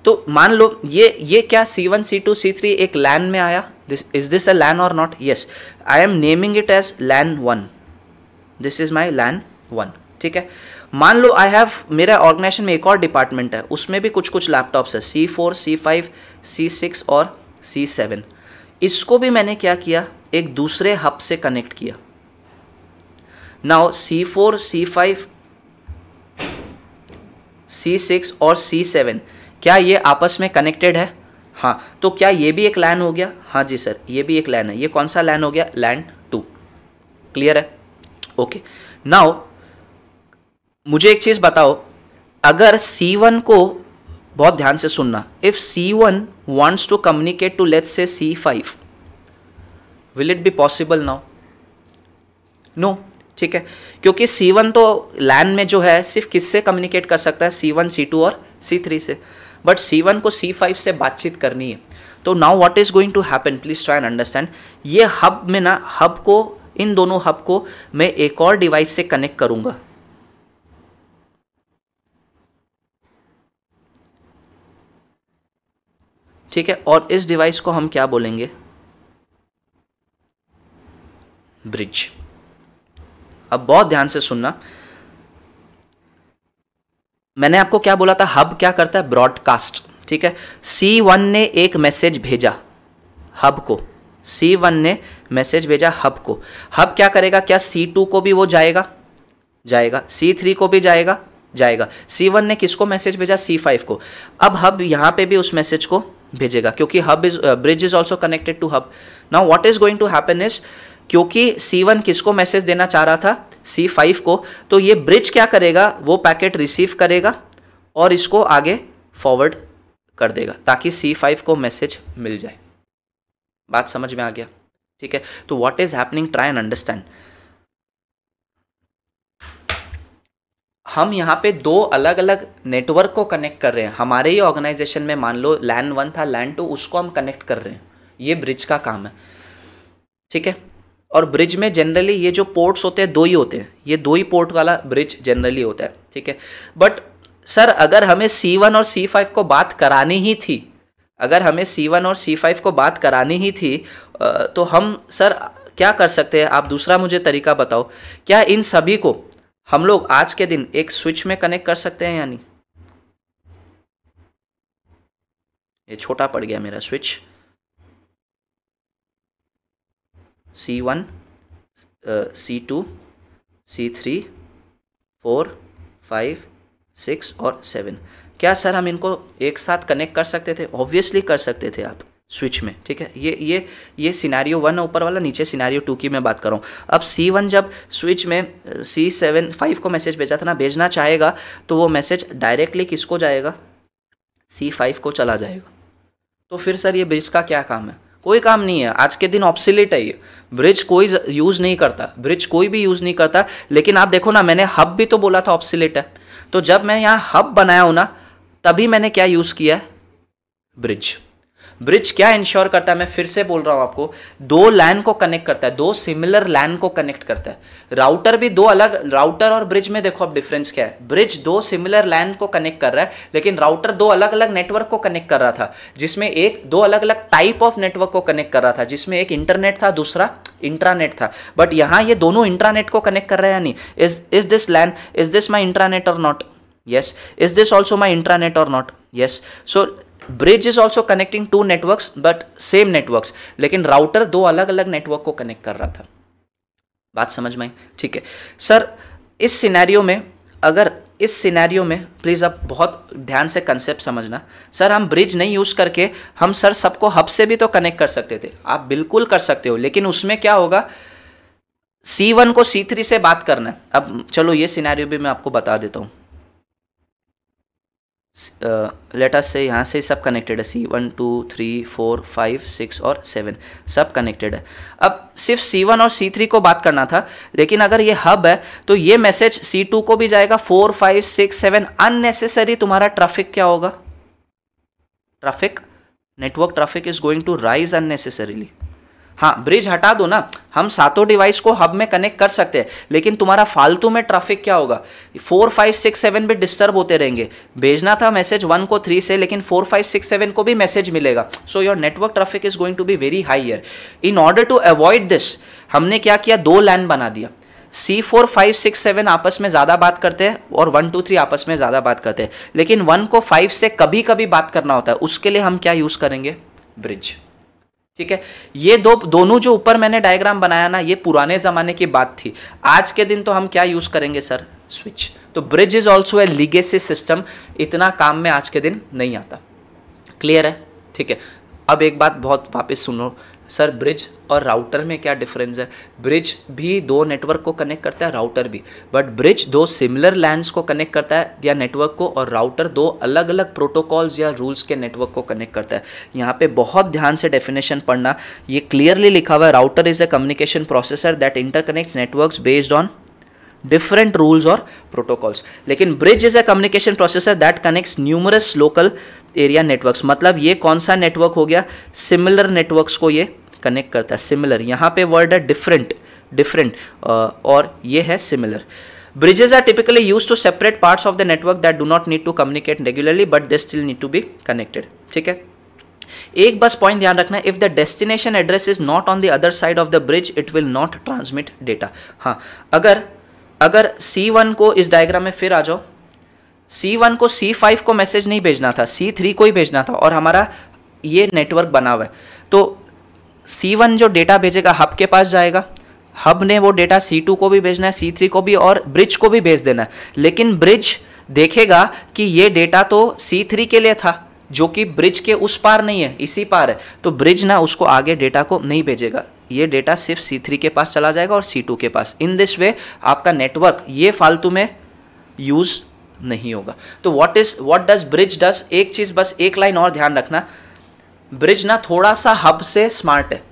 तो मान लो ये ये क्या C one C two C three एक लैन में आया, this is this a LAN or not? Yes, I am naming it as LAN one, this is my LAN one, ठीक है। मान लो आई हैव, मेरा ऑर्गेनाइजेशन में एक और डिपार्टमेंट है, उसमें भी कुछ कुछ लैपटॉप्स है, C four, C five, C six और सी सेवन, इसको भी मैंने क्या किया, एक दूसरे हब से कनेक्ट किया। Now C four, C five, C six और सी सेवन क्या ये आपस में कनेक्टेड है? हाँ, तो क्या ये भी एक लैन हो गया? हाँ जी सर, ये भी एक लैन है। ये कौन सा लैन हो गया? LAN two. क्लियर है, ओके। नाउ मुझे एक चीज़ बताओ, अगर सी वन को, बहुत ध्यान से सुनना, if C one wants to communicate to let's say C five, will it be possible now? No, ठीक है, क्योंकि सी वन तो लैन में जो है सिर्फ किससे कम्युनिकेट कर सकता है? सी वन, सी टू और सी थ्री से, बट सी वन को सी फाइव से बातचीत करनी है। तो now what is going to happen, please try and understand, ये हब में ना, हब को, इन दोनों हब को मैं एक और डिवाइस से कनेक्ट करूंगा, ठीक है। और इस डिवाइस को हम क्या बोलेंगे, ब्रिज। अब बहुत ध्यान से सुनना, मैंने आपको क्या बोला था, हब क्या करता है, ब्रॉडकास्ट, ठीक है। सी वन ने एक मैसेज भेजा हब को, सी वन ने मैसेज भेजा हब को, हब क्या करेगा, क्या सी टू को भी वो जाएगा जाएगा सी थ्री को भी जाएगा जाएगा सी वन ने किसको मैसेज भेजा, सी फाइव को। अब हब यहाँ पे भी उस मैसेज को भेजेगा क्योंकि hub is bridge is also connected to hub. Now what is going to happen is, क्योंकि सी वन किसको मैसेज देना चाह रहा था, सी फाइव को, तो ये ब्रिज क्या करेगा, वो पैकेट रिसीव करेगा और इसको आगे फॉरवर्ड कर देगा ताकि सी फाइव को मैसेज मिल जाए। बात समझ में आ गया, ठीक है। तो what is happening, try and understand. हम यहाँ पे दो अलग अलग नेटवर्क को कनेक्ट कर रहे हैं, हमारे ही ऑर्गेनाइजेशन में मान लो लैन वन था, लैन टू, उसको हम कनेक्ट कर रहे हैं, ये ब्रिज का काम है, ठीक है। और ब्रिज में जनरली ये जो पोर्ट्स होते हैं दो ही होते हैं, ये दो ही पोर्ट वाला ब्रिज जनरली होता है, ठीक है। बट सर अगर हमें सी वन और सी फाइव को बात करानी ही थी, अगर हमें सी वन और सी फाइव को बात करानी ही थी तो हम सर क्या कर सकते हैं, आप दूसरा मुझे तरीका बताओ, क्या इन सभी को हम लोग आज के दिन एक स्विच में कनेक्ट कर सकते हैं या नहीं। ये छोटा पड़ गया मेरा switch, C one, C two, C three, four, five, six और सेवन, क्या सर हम इनको एक साथ कनेक्ट कर सकते थे, ऑब्वियसली कर सकते थे आप स्विच में, ठीक है। ये ये ये सिनेरियो वन है ऊपर वाला, नीचे सिनेरियो टू की मैं बात कर रहा हूँ। अब सी वन जब स्विच में सी सेवन फाइव को मैसेज भेजा था ना, भेजना चाहेगा तो वो मैसेज डायरेक्टली किसको जाएगा, सी फाइव को चला जाएगा। तो फिर सर ये ब्रिज का क्या काम है, कोई काम नहीं है, आज के दिन ऑब्सोलेट है ये ब्रिज, कोई यूज़ नहीं करता, ब्रिज कोई भी यूज़ नहीं करता। लेकिन आप देखो ना, मैंने हब भी तो बोला था ऑब्सोलेट है, तो जब मैं यहाँ हब बनाया हूँ ना तभी मैंने क्या यूज़ किया है, ब्रिज। ब्रिज क्या इंश्योर करता है, मैं फिर से बोल रहा हूँ आपको, दो लैन को कनेक्ट करता है, दो सिमिलर लैन को कनेक्ट करता है। राउटर भी दो अलग, राउटर और ब्रिज में देखो अब डिफरेंस क्या है, ब्रिज दो सिमिलर लैन को कनेक्ट कर रहा है, लेकिन राउटर दो अलग अलग नेटवर्क को कनेक्ट कर रहा था, जिसमें एक दो अलग अलग टाइप ऑफ नेटवर्क को कनेक्ट कर रहा था, जिसमें एक इंटरनेट था, दूसरा इंट्रानेट था। बट यहाँ ये दोनों इंट्रानेट को कनेक्ट कर रहे हैं या नहीं, is is this LAN, is this my intranet और not, yes. Is this also my intranet और not, yes. So bridge is also connecting to networks but same networks, लेकिन राउटर दो अलग अलग नेटवर्क को कनेक्ट कर रहा था। बात समझ में आई, ठीक है। सर इस सिनेरियो में, अगर इस सिनेरियो में प्लीज़ आप बहुत ध्यान से कंसेप्ट समझना, सर हम ब्रिज नहीं यूज़ करके हम सर सबको हब से भी तो कनेक्ट कर सकते थे, आप बिल्कुल कर सकते हो, लेकिन उसमें क्या होगा, सी वन को सी थ्री से बात करना है। अब चलो ये सिनेरियो भी मैं आपको बता देता हूँ, लेट अस से यहाँ से सब कनेक्टेड है, C one two three four five six और सेवन सब कनेक्टेड है। अब सिर्फ सी वन और सी थ्री को बात करना था, लेकिन अगर ये हब है तो ये मैसेज सी टू को भी जाएगा, four five six seven, unnecessary तुम्हारा ट्रैफिक क्या होगा, traffic, network traffic is going to rise unnecessarily. हाँ ब्रिज हटा दो ना, हम सातों डिवाइस को हब में कनेक्ट कर सकते हैं, लेकिन तुम्हारा फालतू में ट्रैफिक क्या होगा, फोर फाइव सिक्स सेवन भी डिस्टर्ब होते रहेंगे। भेजना था मैसेज वन को थ्री से, लेकिन फोर फाइव सिक्स सेवन को भी मैसेज मिलेगा, so your network traffic is going to be very higher. In order to avoid this हमने क्या किया, दो लैन बना दिया, C four five six seven आपस में ज़्यादा बात करते हैं और वन टू थ्री आपस में ज़्यादा बात करते हैं, लेकिन वन को फाइव से कभी कभी बात करना होता है, उसके लिए हम क्या यूज़ करेंगे, ब्रिज, ठीक है। ये दो दोनों जो ऊपर मैंने डायग्राम बनाया ना, ये पुराने ज़माने की बात थी, आज के दिन तो हम क्या यूज़ करेंगे सर, स्विच। तो bridge is also a legacy system, इतना काम में आज के दिन नहीं आता, क्लियर है, ठीक है। अब एक बात बहुत वापस सुनो, सर ब्रिज और राउटर में क्या डिफरेंस है, ब्रिज भी दो नेटवर्क को कनेक्ट करता है, राउटर भी, बट ब्रिज दो सिमिलर लैंस को कनेक्ट करता है या नेटवर्क को, और राउटर दो अलग अलग प्रोटोकॉल्स या रूल्स के नेटवर्क को कनेक्ट करता है। यहाँ पे बहुत ध्यान से डेफिनेशन पढ़ना, ये क्लियरली लिखा हुआ है, router is a communication processor that interconnects networks based on different rules और प्रोटोकॉल्स, लेकिन bridge is a communication processor that connects numerous local area networks. मतलब ये कौन सा नेटवर्क हो गया, सिमिलर नेटवर्क्स को ये कनेक्ट करता है, सिमिलर, यहाँ पे वर्ड है डिफरेंट, डिफरेंट और ये है similar. Bridges are typically use to separate parts of the network that do not need to communicate regularly but they still need to be connected, ठीक है। एक बस पॉइंट ध्यान रखना है, if the destination address is not on the other side of the bridge it will not transmit data. हाँ, अगर अगर C वन को इस डायग्राम में फिर आ जाओ, C वन को C फाइव को मैसेज नहीं भेजना था, C थ्री को ही भेजना था और हमारा ये नेटवर्क बना हुआ है, तो C वन जो डेटा भेजेगा हब के पास जाएगा, हब ने वो डेटा C टू को भी भेजना है, C थ्री को भी और ब्रिज को भी भेज देना है। लेकिन ब्रिज देखेगा कि ये डेटा तो C थ्री के लिए था जो कि ब्रिज के उस पार नहीं है, इसी पार है, तो ब्रिज ना उसको आगे डेटा को नहीं भेजेगा, ये डेटा सिर्फ C थ्री के पास चला जाएगा और C टू के पास। इन दिस वे आपका नेटवर्क ये फालतू में यूज़ नहीं होगा। तो what is what does bridge does, एक चीज़ बस एक लाइन और ध्यान रखना, ब्रिज ना थोड़ा सा हब से स्मार्ट है।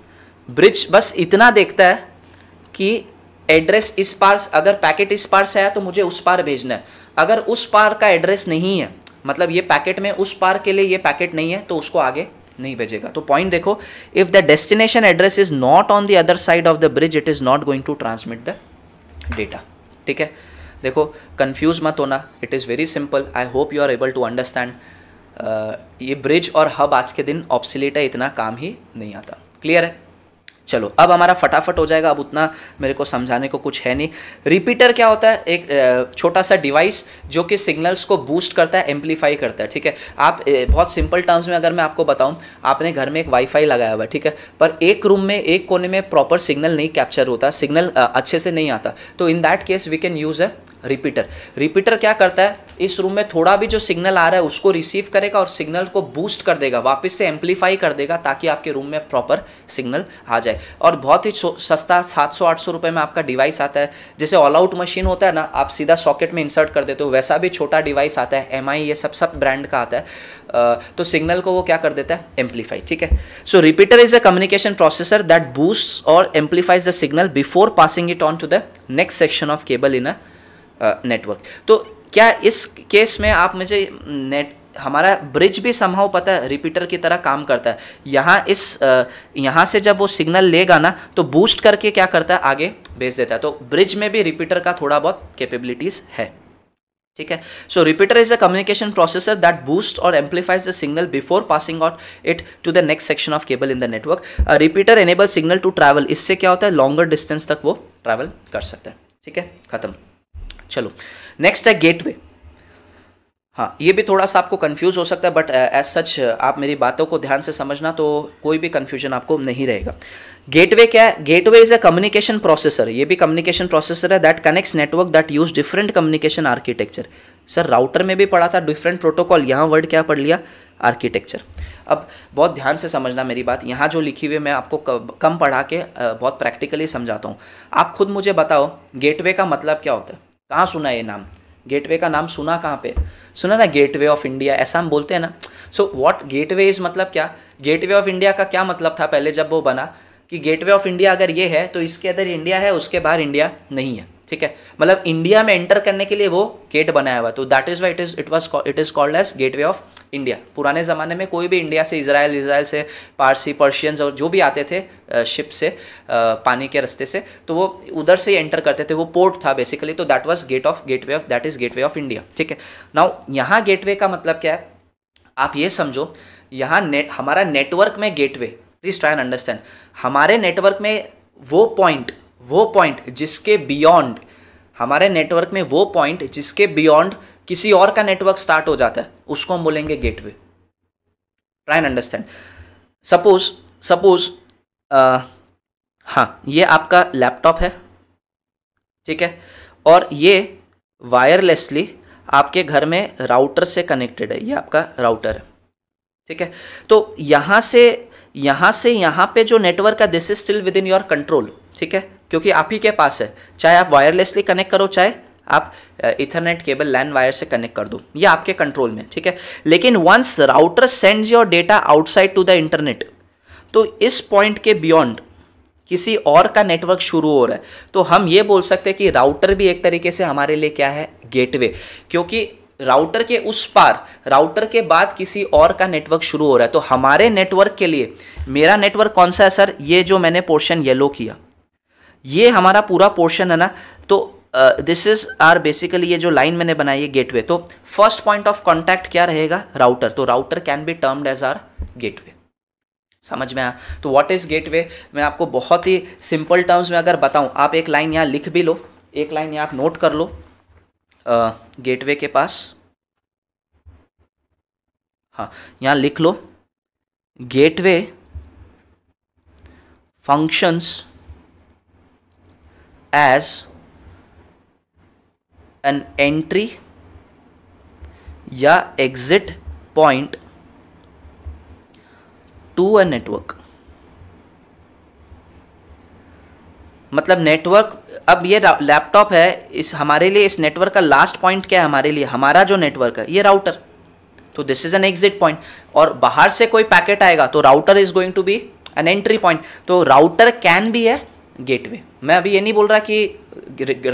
ब्रिज बस इतना देखता है कि एड्रेस इस पार, अगर पैकेट इस पार से आया तो मुझे उस पार भेजना है, अगर उस पार का एड्रेस नहीं है, मतलब ये पैकेट में उस पार के लिए ये पैकेट नहीं है, तो उसको आगे नहीं भेजेगा। तो पॉइंट देखो, if the destination address is not on the other side of the bridge it is not going to transmit the data. ठीक है, देखो कंफ्यूज मत होना, it is very simple. I hope you are able to understand. ये bridge और hub आज के दिन ऑब्सोलीट है, इतना काम ही नहीं आता। क्लियर है? चलो अब हमारा फटाफट हो जाएगा, अब उतना मेरे को समझाने को कुछ है नहीं। रिपीटर क्या होता है? एक छोटा सा डिवाइस जो कि सिग्नल्स को बूस्ट करता है, एम्पलीफाई करता है। ठीक है, आप बहुत सिंपल टर्म्स में अगर मैं आपको बताऊं, आपने घर में एक वाईफाई लगाया हुआ है, ठीक है, पर एक रूम में एक कोने में प्रॉपर सिग्नल नहीं कैप्चर होता, सिग्नल अच्छे से नहीं आता, तो in that case we can use a repeater. Repeater क्या करता है, इस रूम में थोड़ा भी जो सिग्नल आ रहा है उसको रिसीव करेगा और सिग्नल को बूस्ट कर देगा, वापस से एम्पलीफाई कर देगा ताकि आपके रूम में प्रॉपर सिग्नल आ जाए। और बहुत ही सस्ता सात सौ आठ सौ रुपए में आपका डिवाइस आता है। जैसे ऑल आउट मशीन होता है ना, आप सीधा सॉकेट में इंसर्ट कर देते हो, वैसा भी छोटा डिवाइस आता है, एम आई, ये सब सब ब्रांड का आता है। तो सिग्नल को वो क्या कर देता है, एम्पलीफाई। ठीक है, so repeater is a communication processor that boost और amplifies the signal before passing it on to the next section of cable in a network. तो क्या इस केस में आप मुझे नेट हमारा ब्रिज भी समहाउ पता है रिपीटर की तरह काम करता है। यहाँ इस आ, यहाँ से जब वो सिग्नल लेगा ना तो बूस्ट करके क्या करता है, आगे भेज देता है। तो ब्रिज में भी रिपीटर का थोड़ा बहुत कैपेबिलिटीज़ है। ठीक है, so repeater is a communication processor that boost और amplifies the signal before passing out it to the next section of cable in the network. Repeater enable signal to travel, इससे क्या होता है, लॉन्गर डिस्टेंस तक वो travel कर सकता है। ठीक है, खत्म। चलो नेक्स्ट है गेटवे। हाँ, ये भी थोड़ा सा आपको कंफ्यूज हो सकता है, बट एज सच आप मेरी बातों को ध्यान से समझना तो कोई भी कंफ्यूजन आपको नहीं रहेगा। गेटवे क्या है? Gateway is a communication processor, ये भी कम्युनिकेशन प्रोसेसर है that connects network that use different communication architecture. Sir router में भी पढ़ा था डिफरेंट प्रोटोकॉल, यहाँ वर्ड क्या पढ़ लिया, आर्किटेक्चर। अब बहुत ध्यान से समझना मेरी बात, यहाँ जो लिखी हुई मैं आपको कम पढ़ा के बहुत प्रैक्टिकली समझाता हूँ। आप खुद मुझे बताओ गेटवे का मतलब क्या होता है, कहाँ सुना ये नाम, गेटवे का नाम सुना कहाँ पे, सुना ना गेटवे ऑफ इंडिया, ऐसा हम बोलते हैं ना। सो व्हाट गेटवे इज, मतलब क्या, गेटवे ऑफ इंडिया का क्या मतलब था पहले जब वो बना, कि गेटवे ऑफ इंडिया अगर ये है तो इसके अंदर इंडिया है, उसके बाहर इंडिया नहीं है। ठीक है, मतलब इंडिया में एंटर करने के लिए वो गेट बनाया हुआ, तो that is why it is it was it is called as gateway of India. पुराने ज़माने में कोई भी इंडिया से, इजराइल इजराइल से पारसी पर्शियंस और जो भी आते थे शिप से पानी के रास्ते से, तो वो उधर से ही एंटर करते थे, वो पोर्ट था बेसिकली, तो that was gate of gateway of that is Gateway of India. ठीक है, नाउ यहाँ गेटवे का मतलब क्या है, आप ये समझो, यहाँ नेट हमारा नेटवर्क में gateway, please try and understand, हमारे नेटवर्क में वो पॉइंट वो पॉइंट जिसके बियॉन्ड हमारे नेटवर्क में वो पॉइंट जिसके बियॉन्ड किसी और का नेटवर्क स्टार्ट हो जाता है, उसको हम बोलेंगे gateway. Try and understand. Suppose suppose हाँ, ये आपका लैपटॉप है, ठीक है, और ये वायरलेसली आपके घर में राउटर से कनेक्टेड है, ये आपका राउटर है। ठीक है, तो यहाँ से यहाँ से यहाँ पे जो नेटवर्क है this is still within your control. ठीक है, क्योंकि आप ही के पास है, चाहे आप वायरलेसली कनेक्ट करो, चाहे आप इथरनेट केबल लैन वायर से कनेक्ट कर दो, ये आपके कंट्रोल में। ठीक है, लेकिन once router sends your data outside to the internet, तो इस पॉइंट के बियॉन्ड किसी और का नेटवर्क शुरू हो रहा है, तो हम ये बोल सकते हैं कि राउटर भी एक तरीके से हमारे लिए क्या है, गेटवे, क्योंकि राउटर के उस पार, राउटर के बाद किसी और का नेटवर्क शुरू हो रहा है। तो हमारे नेटवर्क के लिए, मेरा नेटवर्क कौन सा है सर, ये जो मैंने पोर्शन येलो किया, ये हमारा पूरा पोर्शन है ना, तो दिस इज आर बेसिकली, ये जो लाइन मैंने बनाई है गेटवे, तो फर्स्ट पॉइंट ऑफ कॉन्टैक्ट क्या रहेगा, राउटर, तो router can be termed as our gateway. समझ में आया। तो व्हाट इज़ गेटवे मैं आपको बहुत ही सिंपल टर्म्स में अगर बताऊं, आप एक लाइन यहाँ लिख भी लो, एक लाइन यहाँ आप नोट कर लो गेटवे के पास, हाँ यहाँ लिख लो gateway functions as an entry या exit point to a network। मतलब नेटवर्क, अब ये लैपटॉप है, इस हमारे लिए इस नेटवर्क का लास्ट पॉइंट क्या है, हमारे लिए हमारा जो नेटवर्क है ये राउटर, तो this is an exit point. और बाहर से कोई पैकेट आएगा तो router is going to be an entry point. तो राउटर कैन बी है गेटवे, मैं अभी ये नहीं बोल रहा कि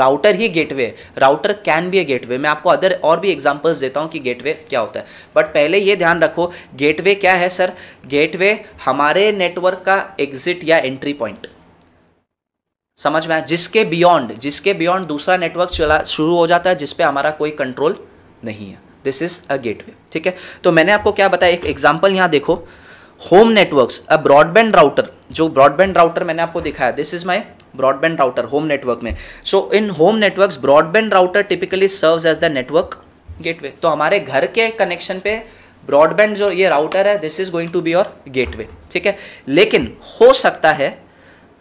राउटर ही गेटवे है, राउटर कैन बी है गेटवे। मैं आपको अदर और भी एग्जांपल्स देता हूँ कि गेटवे क्या होता है, बट पहले ये ध्यान रखो गेटवे क्या है। सर गेटवे हमारे नेटवर्क का एग्जिट या एंट्री पॉइंट, समझ में आया, जिसके बियॉन्ड जिसके बियॉन्ड दूसरा नेटवर्क चला शुरू हो जाता है जिस पे हमारा कोई कंट्रोल नहीं है, दिस इज अ गेटवे। ठीक है, तो मैंने आपको क्या बताया, एक एग्जाम्पल यहाँ देखो, home networks, a broadband router, जो ब्रॉडबैंड राउटर मैंने आपको दिखाया, this is my broadband router home network में। So in home networks broadband router typically serves as the network gateway. तो हमारे घर के कनेक्शन पे ब्रॉडबैंड जो ये राउटर है this is going to be your gateway. ठीक है, लेकिन हो सकता है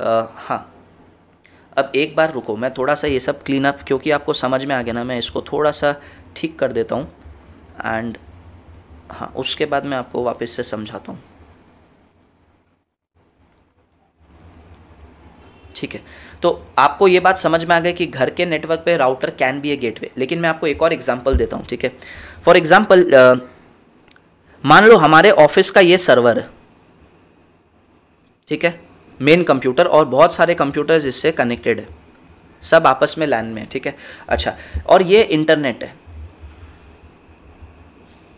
आ, हाँ अब एक बार रुको, मैं थोड़ा सा ये सब क्लीन अप, क्योंकि आपको समझ में आ गया ना, मैं इसको थोड़ा सा ठीक कर देता हूँ एंड हाँ उसके बाद मैं आपको वापस से समझाता हूँ। ठीक है, तो आपको ये बात समझ में आ गई कि घर के नेटवर्क पे router can be a gateway. लेकिन मैं आपको एक और एग्जांपल देता हूँ। ठीक है, फॉर एग्जांपल मान लो हमारे ऑफिस का ये सर्वर है, ठीक है, मेन कंप्यूटर और बहुत सारे कंप्यूटर्स इससे कनेक्टेड है, सब आपस में लैन में है। ठीक है, अच्छा, और ये इंटरनेट है,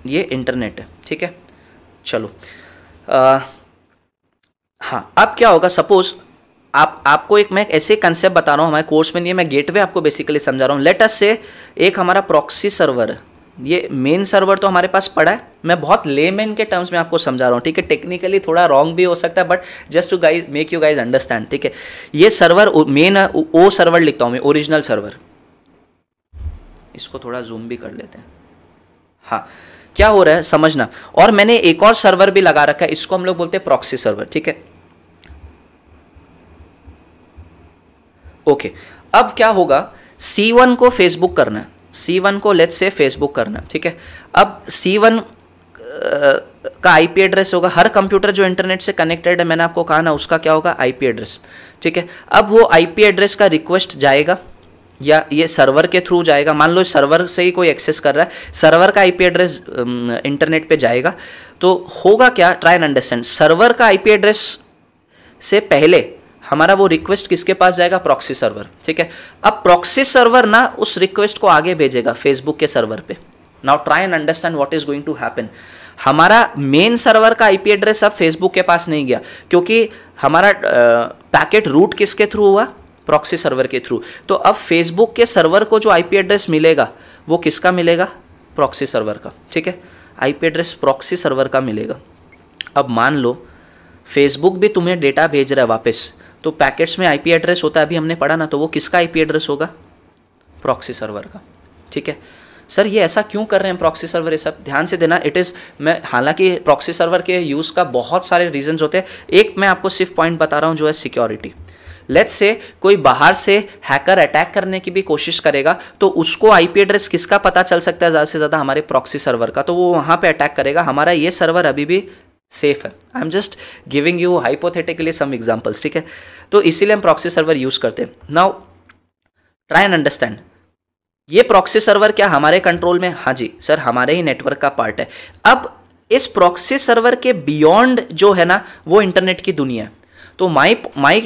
ये इंटरनेट है। ठीक है, चलो आ, हाँ अब क्या होगा, सपोज आप आपको एक मैं ऐसे कंसेप्ट बता रहा हूँ हमारे कोर्स में, ये मैं गेटवे आपको बेसिकली समझा रहा हूँ। लेट अस से एक हमारा प्रॉक्सी सर्वर है, ये मेन सर्वर तो हमारे पास पड़ा है, मैं बहुत लेमैन के टर्म्स में आपको समझा रहा हूँ। ठीक है, टेक्निकली थोड़ा रॉन्ग भी हो सकता है, but just to guys make you guys understand. ठीक है, ये सर्वर मेन ओ सर्वर लिखता हूँ मैं, ओरिजिनल सर्वर, इसको थोड़ा जूम भी कर लेते हैं। हाँ क्या हो रहा है समझना, और मैंने एक और सर्वर भी लगा रखा है, इसको हम लोग बोलते हैं प्रॉक्सी सर्वर। ठीक है, ओके okay. अब क्या होगा, सी वन को फेसबुक करना है, सी वन को लेट्स से फेसबुक करना है। ठीक है, अब सी वन का आईपी एड्रेस होगा, हर कंप्यूटर जो इंटरनेट से कनेक्टेड है मैंने आपको कहा ना, उसका क्या होगा आईपी एड्रेस। ठीक है, अब वो आईपी एड्रेस का रिक्वेस्ट जाएगा या ये सर्वर के थ्रू जाएगा, मान लो सर्वर से ही कोई एक्सेस कर रहा है, सर्वर का आईपी एड्रेस इंटरनेट पे जाएगा। तो होगा क्या, ट्राई एंड अंडरस्टैंड, सर्वर का आईपी एड्रेस से पहले हमारा वो रिक्वेस्ट किसके पास जाएगा, प्रॉक्सी सर्वर। ठीक है, अब प्रॉक्सी सर्वर ना उस रिक्वेस्ट को आगे भेजेगा फेसबुक के सर्वर पे। Now try and understand what is going to happen, हमारा मेन सर्वर का आईपी एड्रेस अब फेसबुक के पास नहीं गया, क्योंकि हमारा पैकेट रूट किसके थ्रू हुआ, प्रॉक्सी सर्वर के थ्रू। तो अब फेसबुक के सर्वर को जो आईपी एड्रेस मिलेगा वो किसका मिलेगा, प्रॉक्सी सर्वर का। ठीक है, आईपी एड्रेस प्रॉक्सी सर्वर का मिलेगा। अब मान लो फेसबुक भी तुम्हें डेटा भेज रहा है वापस, तो पैकेट्स में आईपी एड्रेस होता है, अभी हमने पढ़ा ना, तो वो किसका आईपी एड्रेस होगा, प्रॉक्सी सर्वर का। ठीक है, सर ये ऐसा क्यों कर रहे हैं प्रॉक्सी सर्वर, ये सब ध्यान से देना, इट इज़, मैं हालांकि प्रॉक्सी सर्वर के यूज़ का बहुत सारे रीजंस होते हैं, एक मैं आपको सिर्फ पॉइंट बता रहा हूँ जो है सिक्योरिटी। लेट्स से कोई बाहर से हैकर अटैक करने की भी कोशिश करेगा तो उसको आईपी एड्रेस किसका पता चल सकता है, ज़्यादा से ज़्यादा हमारे प्रॉक्सी सर्वर का, तो वो वहाँ पर अटैक करेगा। हमारा ये सर्वर अभी भी सेफ है, I am just giving you hypothetically some examples. ठीक है, तो इसीलिए हम प्रॉक्सी सर्वर यूज करते हैं। नाउ ट्राई एंड अंडरस्टैंड, ये प्रॉक्सी सर्वर क्या हमारे कंट्रोल में, हाँ जी सर हमारे ही नेटवर्क का पार्ट है। अब इस प्रॉक्सी सर्वर के बियॉन्ड जो है ना वो इंटरनेट की दुनिया है। तो माई माई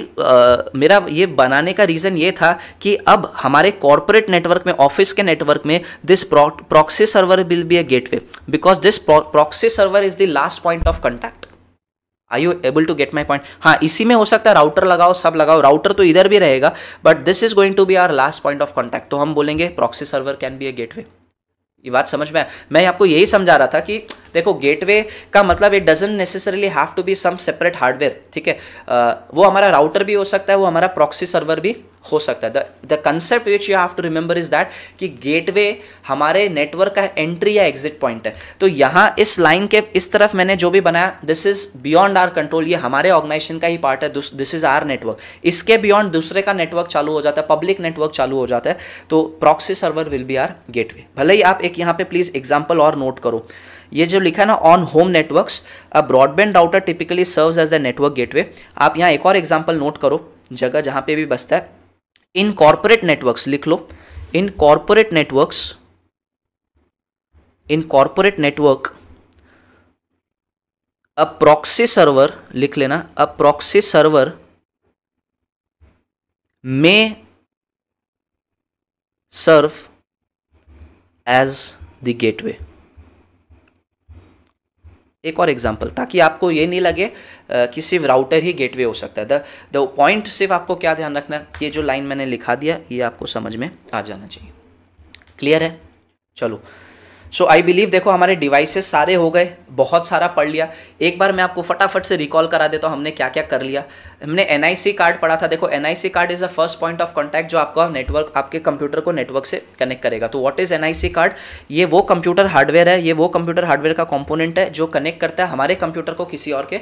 मेरा ये बनाने का रीज़न ये था कि अब हमारे कॉर्पोरेट नेटवर्क में, ऑफिस के नेटवर्क में, this proxy server will be a gateway, because this proxy server is the last point of contact. Are you able to get my point? हाँ, इसी में हो सकता है राउटर लगाओ, सब लगाओ, राउटर तो इधर भी रहेगा, but this is going to be our last point of contact. तो हम बोलेंगे proxy server can be a gateway. ये बात समझ में आया? मैं आपको यही समझा रहा था कि देखो गेटवे का मतलब it doesn't necessarily have to be some separate hardware, ठीक है, वो हमारा राउटर भी हो सकता है, वो हमारा प्रॉक्सी सर्वर भी हो सकता है. The concept which you have to remember is that कि गेटवे हमारे नेटवर्क का एंट्री या एग्जिट पॉइंट है. तो यहाँ इस लाइन के इस तरफ मैंने जो भी बनाया this is beyond our control, ये हमारे ऑर्गेनाइजेशन का ही पार्ट है, दिस इज आवर नेटवर्क. इसके बियॉन्ड दूसरे का नेटवर्क चालू हो जाता है, पब्लिक नेटवर्क चालू हो जाता है. तो proxy server will be our gateway. भले ही आप एक यहाँ पे प्लीज एग्जाम्पल और नोट करो, ये जो लिखा है ना on home networks, a broadband router typically serves as the network gateway. आप यहाँ एक और एग्जाम्पल नोट करो, जगह जहाँ पे भी बसता है इन कॉर्पोरेट नेटवर्क्स, लिख लो in corporate networks, in corporate network a proxy server, लिख लेना अ प्रॉक्सी सर्वर में सर्व एज द गेटवे. एक और एग्जाम्पल ताकि आपको ये नहीं लगे कि सिर्फ राउटर ही गेटवे हो सकता है. द द पॉइंट सिर्फ आपको क्या ध्यान रखना है, ये जो लाइन मैंने लिखा दिया ये आपको समझ में आ जाना चाहिए. क्लियर है? चलो, सो आई बिलीव देखो हमारे डिवाइसेस सारे हो गए, बहुत सारा पढ़ लिया. एक बार मैं आपको फटाफट से रिकॉल करा देता हूँ हमने क्या क्या कर लिया. हमने एन आई सी कार्ड पढ़ा था. देखो N I C card is a first point of contact जो आपका नेटवर्क, आपके कंप्यूटर को नेटवर्क से कनेक्ट करेगा. तो what is N I C card? ये वो कंप्यूटर हार्डवेयर है, ये वो कंप्यूटर हार्डवेयर का कॉम्पोनेंट है जो कनेक्ट करता है हमारे कंप्यूटर को किसी और के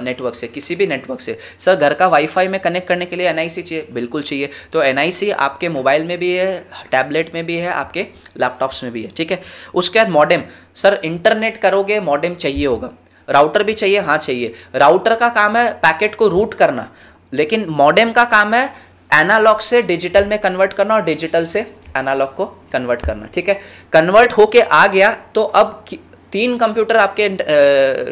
नेटवर्क से, किसी भी नेटवर्क से. सर घर का वाईफाई में कनेक्ट करने के लिए एन आई सी चाहिए, बिल्कुल चाहिए. तो एन आई सी आपके मोबाइल में भी है, टैबलेट में भी है, आपके लैपटॉप्स में भी है, ठीक है. उसके बाद मॉडेम. सर इंटरनेट करोगे मॉडेम चाहिए होगा, राउटर भी चाहिए, हाँ चाहिए. राउटर का काम है पैकेट को रूट करना, लेकिन मॉडेम का काम है एनालॉग से डिजिटल में कन्वर्ट करना और डिजिटल से एनालॉग को कन्वर्ट करना, ठीक है. कन्वर्ट होके आ गया तो अब तीन कंप्यूटर आपके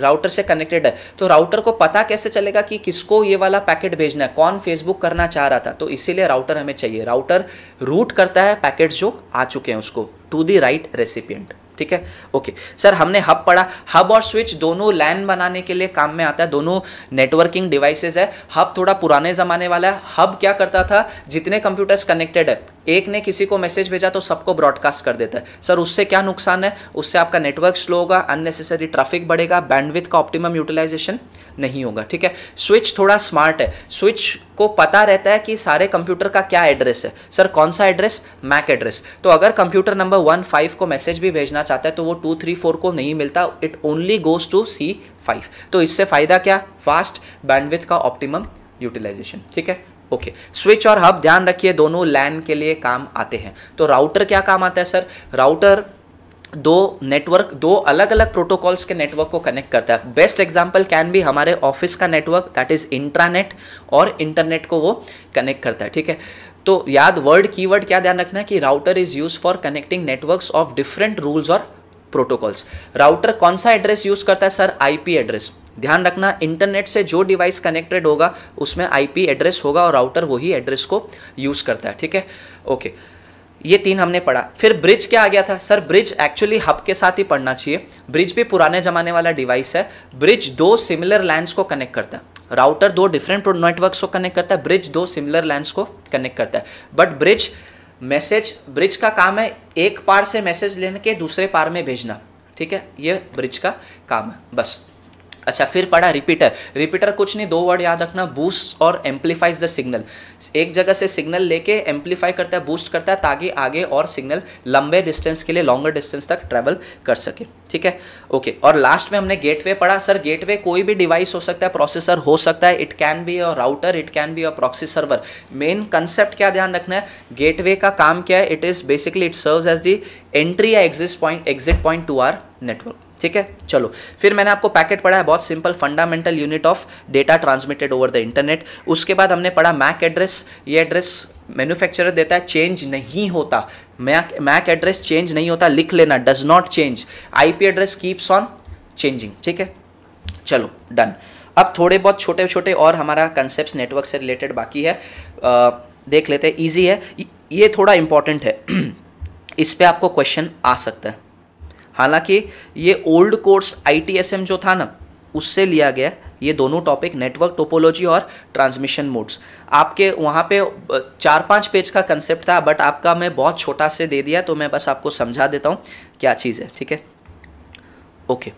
राउटर से कनेक्टेड है. तो राउटर को पता कैसे चलेगा कि किसको ये वाला पैकेट भेजना है, कौन फेसबुक करना चाह रहा था. तो इसीलिए राउटर हमें चाहिए. राउटर रूट करता है पैकेट्स जो आ चुके हैं उसको टू दी राइट रेसिपिएंट, ठीक है. ओके सर, हमने हब पढ़ा. हब और स्विच दोनों लैन बनाने के लिए काम में आता है, दोनों नेटवर्किंग डिवाइसेस है. हब थोड़ा पुराने ज़माने वाला है. हब क्या करता था, जितने कंप्यूटर्स कनेक्टेड है एक ने किसी को मैसेज भेजा तो सबको ब्रॉडकास्ट कर देता है. सर उससे क्या नुकसान है? उससे आपका नेटवर्क स्लो होगा, अननेसेसरी ट्रैफिक बढ़ेगा, बैंडविड्थ का ऑप्टिमम यूटिलाइजेशन नहीं होगा, ठीक है. स्विच थोड़ा स्मार्ट है. स्विच को पता रहता है कि सारे कंप्यूटर का क्या एड्रेस है. सर कौन सा एड्रेस? Mac address. तो अगर कंप्यूटर नंबर वन फाइव को मैसेज भी भेजना चाहता है तो वो टू थ्री फोर को नहीं मिलता, it only goes to C five. तो इससे फायदा क्या? फास्ट बैंडविड्थ का ऑप्टिमम यूटिलाइजेशन, ठीक है. ओके, स्विच और हब ध्यान रखिए दोनों लैन के लिए काम आते हैं. तो राउटर क्या काम आता है? सर राउटर दो नेटवर्क, दो अलग अलग प्रोटोकॉल्स के नेटवर्क को कनेक्ट करता है. बेस्ट एग्जांपल कैन बी हमारे ऑफिस का नेटवर्क, दैट इज इंट्रानेट, और इंटरनेट को वो कनेक्ट करता है, ठीक है. तो याद वर्ड कीवर्ड क्या ध्यान रखना है कि router is use for connecting networks of different rules और प्रोटोकॉल्स. राउटर कौन सा एड्रेस यूज करता है? Sir IP address. ध्यान रखना इंटरनेट से जो डिवाइस कनेक्टेड होगा उसमें आईपी एड्रेस होगा और राउटर वही एड्रेस को यूज करता है, ठीक है. ओके, ये तीन हमने पढ़ा. फिर ब्रिज क्या आ गया था? सर ब्रिज एक्चुअली हब के साथ ही पढ़ना चाहिए. ब्रिज भी पुराने ज़माने वाला डिवाइस है. ब्रिज दो सिमिलर लैंड्स को कनेक्ट करता है. राउटर दो डिफरेंट नेटवर्क्स को कनेक्ट करता है, ब्रिज दो सिमिलर लैंड्स को कनेक्ट करता है. बट ब्रिज मैसेज, ब्रिज का काम है एक पार से मैसेज लेने के दूसरे पार में भेजना, ठीक है. ये ब्रिज का काम है बस. अच्छा, फिर पढ़ा रिपीटर. रिपीटर कुछ नहीं, दो वर्ड याद रखना, बूस्ट और एम्पलीफाइज द सिग्नल. एक जगह से सिग्नल लेके एम्पलीफाई करता है, बूस्ट करता है ताकि आगे और सिग्नल लंबे डिस्टेंस के लिए, लॉन्गर डिस्टेंस तक ट्रैवल कर सके, ठीक है. ओके, और लास्ट में हमने गेटवे पढ़ा. सर गेटवे कोई भी डिवाइस हो सकता है, प्रोसेसर हो सकता है, इट कैन बी और राउटर, इट कैन बी और प्रॉक्सी सर्वर. मेन कंसेप्ट क्या ध्यान रखना है, गेटवे का काम क्या है? It is basically it serves as the entry या exit point exit point to our network, ठीक है. चलो, फिर मैंने आपको पैकेट पढ़ा है, बहुत simple fundamental unit of data transmitted over the internet. उसके बाद हमने पढ़ा मैक एड्रेस. ये एड्रेस मैन्युफैक्चरर देता है, चेंज नहीं होता. मैक मैक एड्रेस चेंज नहीं होता, लिख लेना, does not change. IP address keeps on changing, ठीक है. चलो डन. अब थोड़े बहुत छोटे छोटे और हमारा कंसेप्ट नेटवर्क से रिलेटेड बाकी है, आ, देख लेते हैं. ईजी है, ये थोड़ा इंपॉर्टेंट है, इस पर आपको क्वेश्चन आ सकता है. हालांकि ये ओल्ड कोर्स आईटीएसएम जो था ना उससे लिया गया ये दोनों टॉपिक, नेटवर्क टोपोलॉजी और ट्रांसमिशन मोड्स. आपके वहाँ पे चार पांच पेज का कंसेप्ट था, बट आपका मैं बहुत छोटा से दे दिया, तो मैं बस आपको समझा देता हूँ क्या चीज़ है, ठीक है. ओके,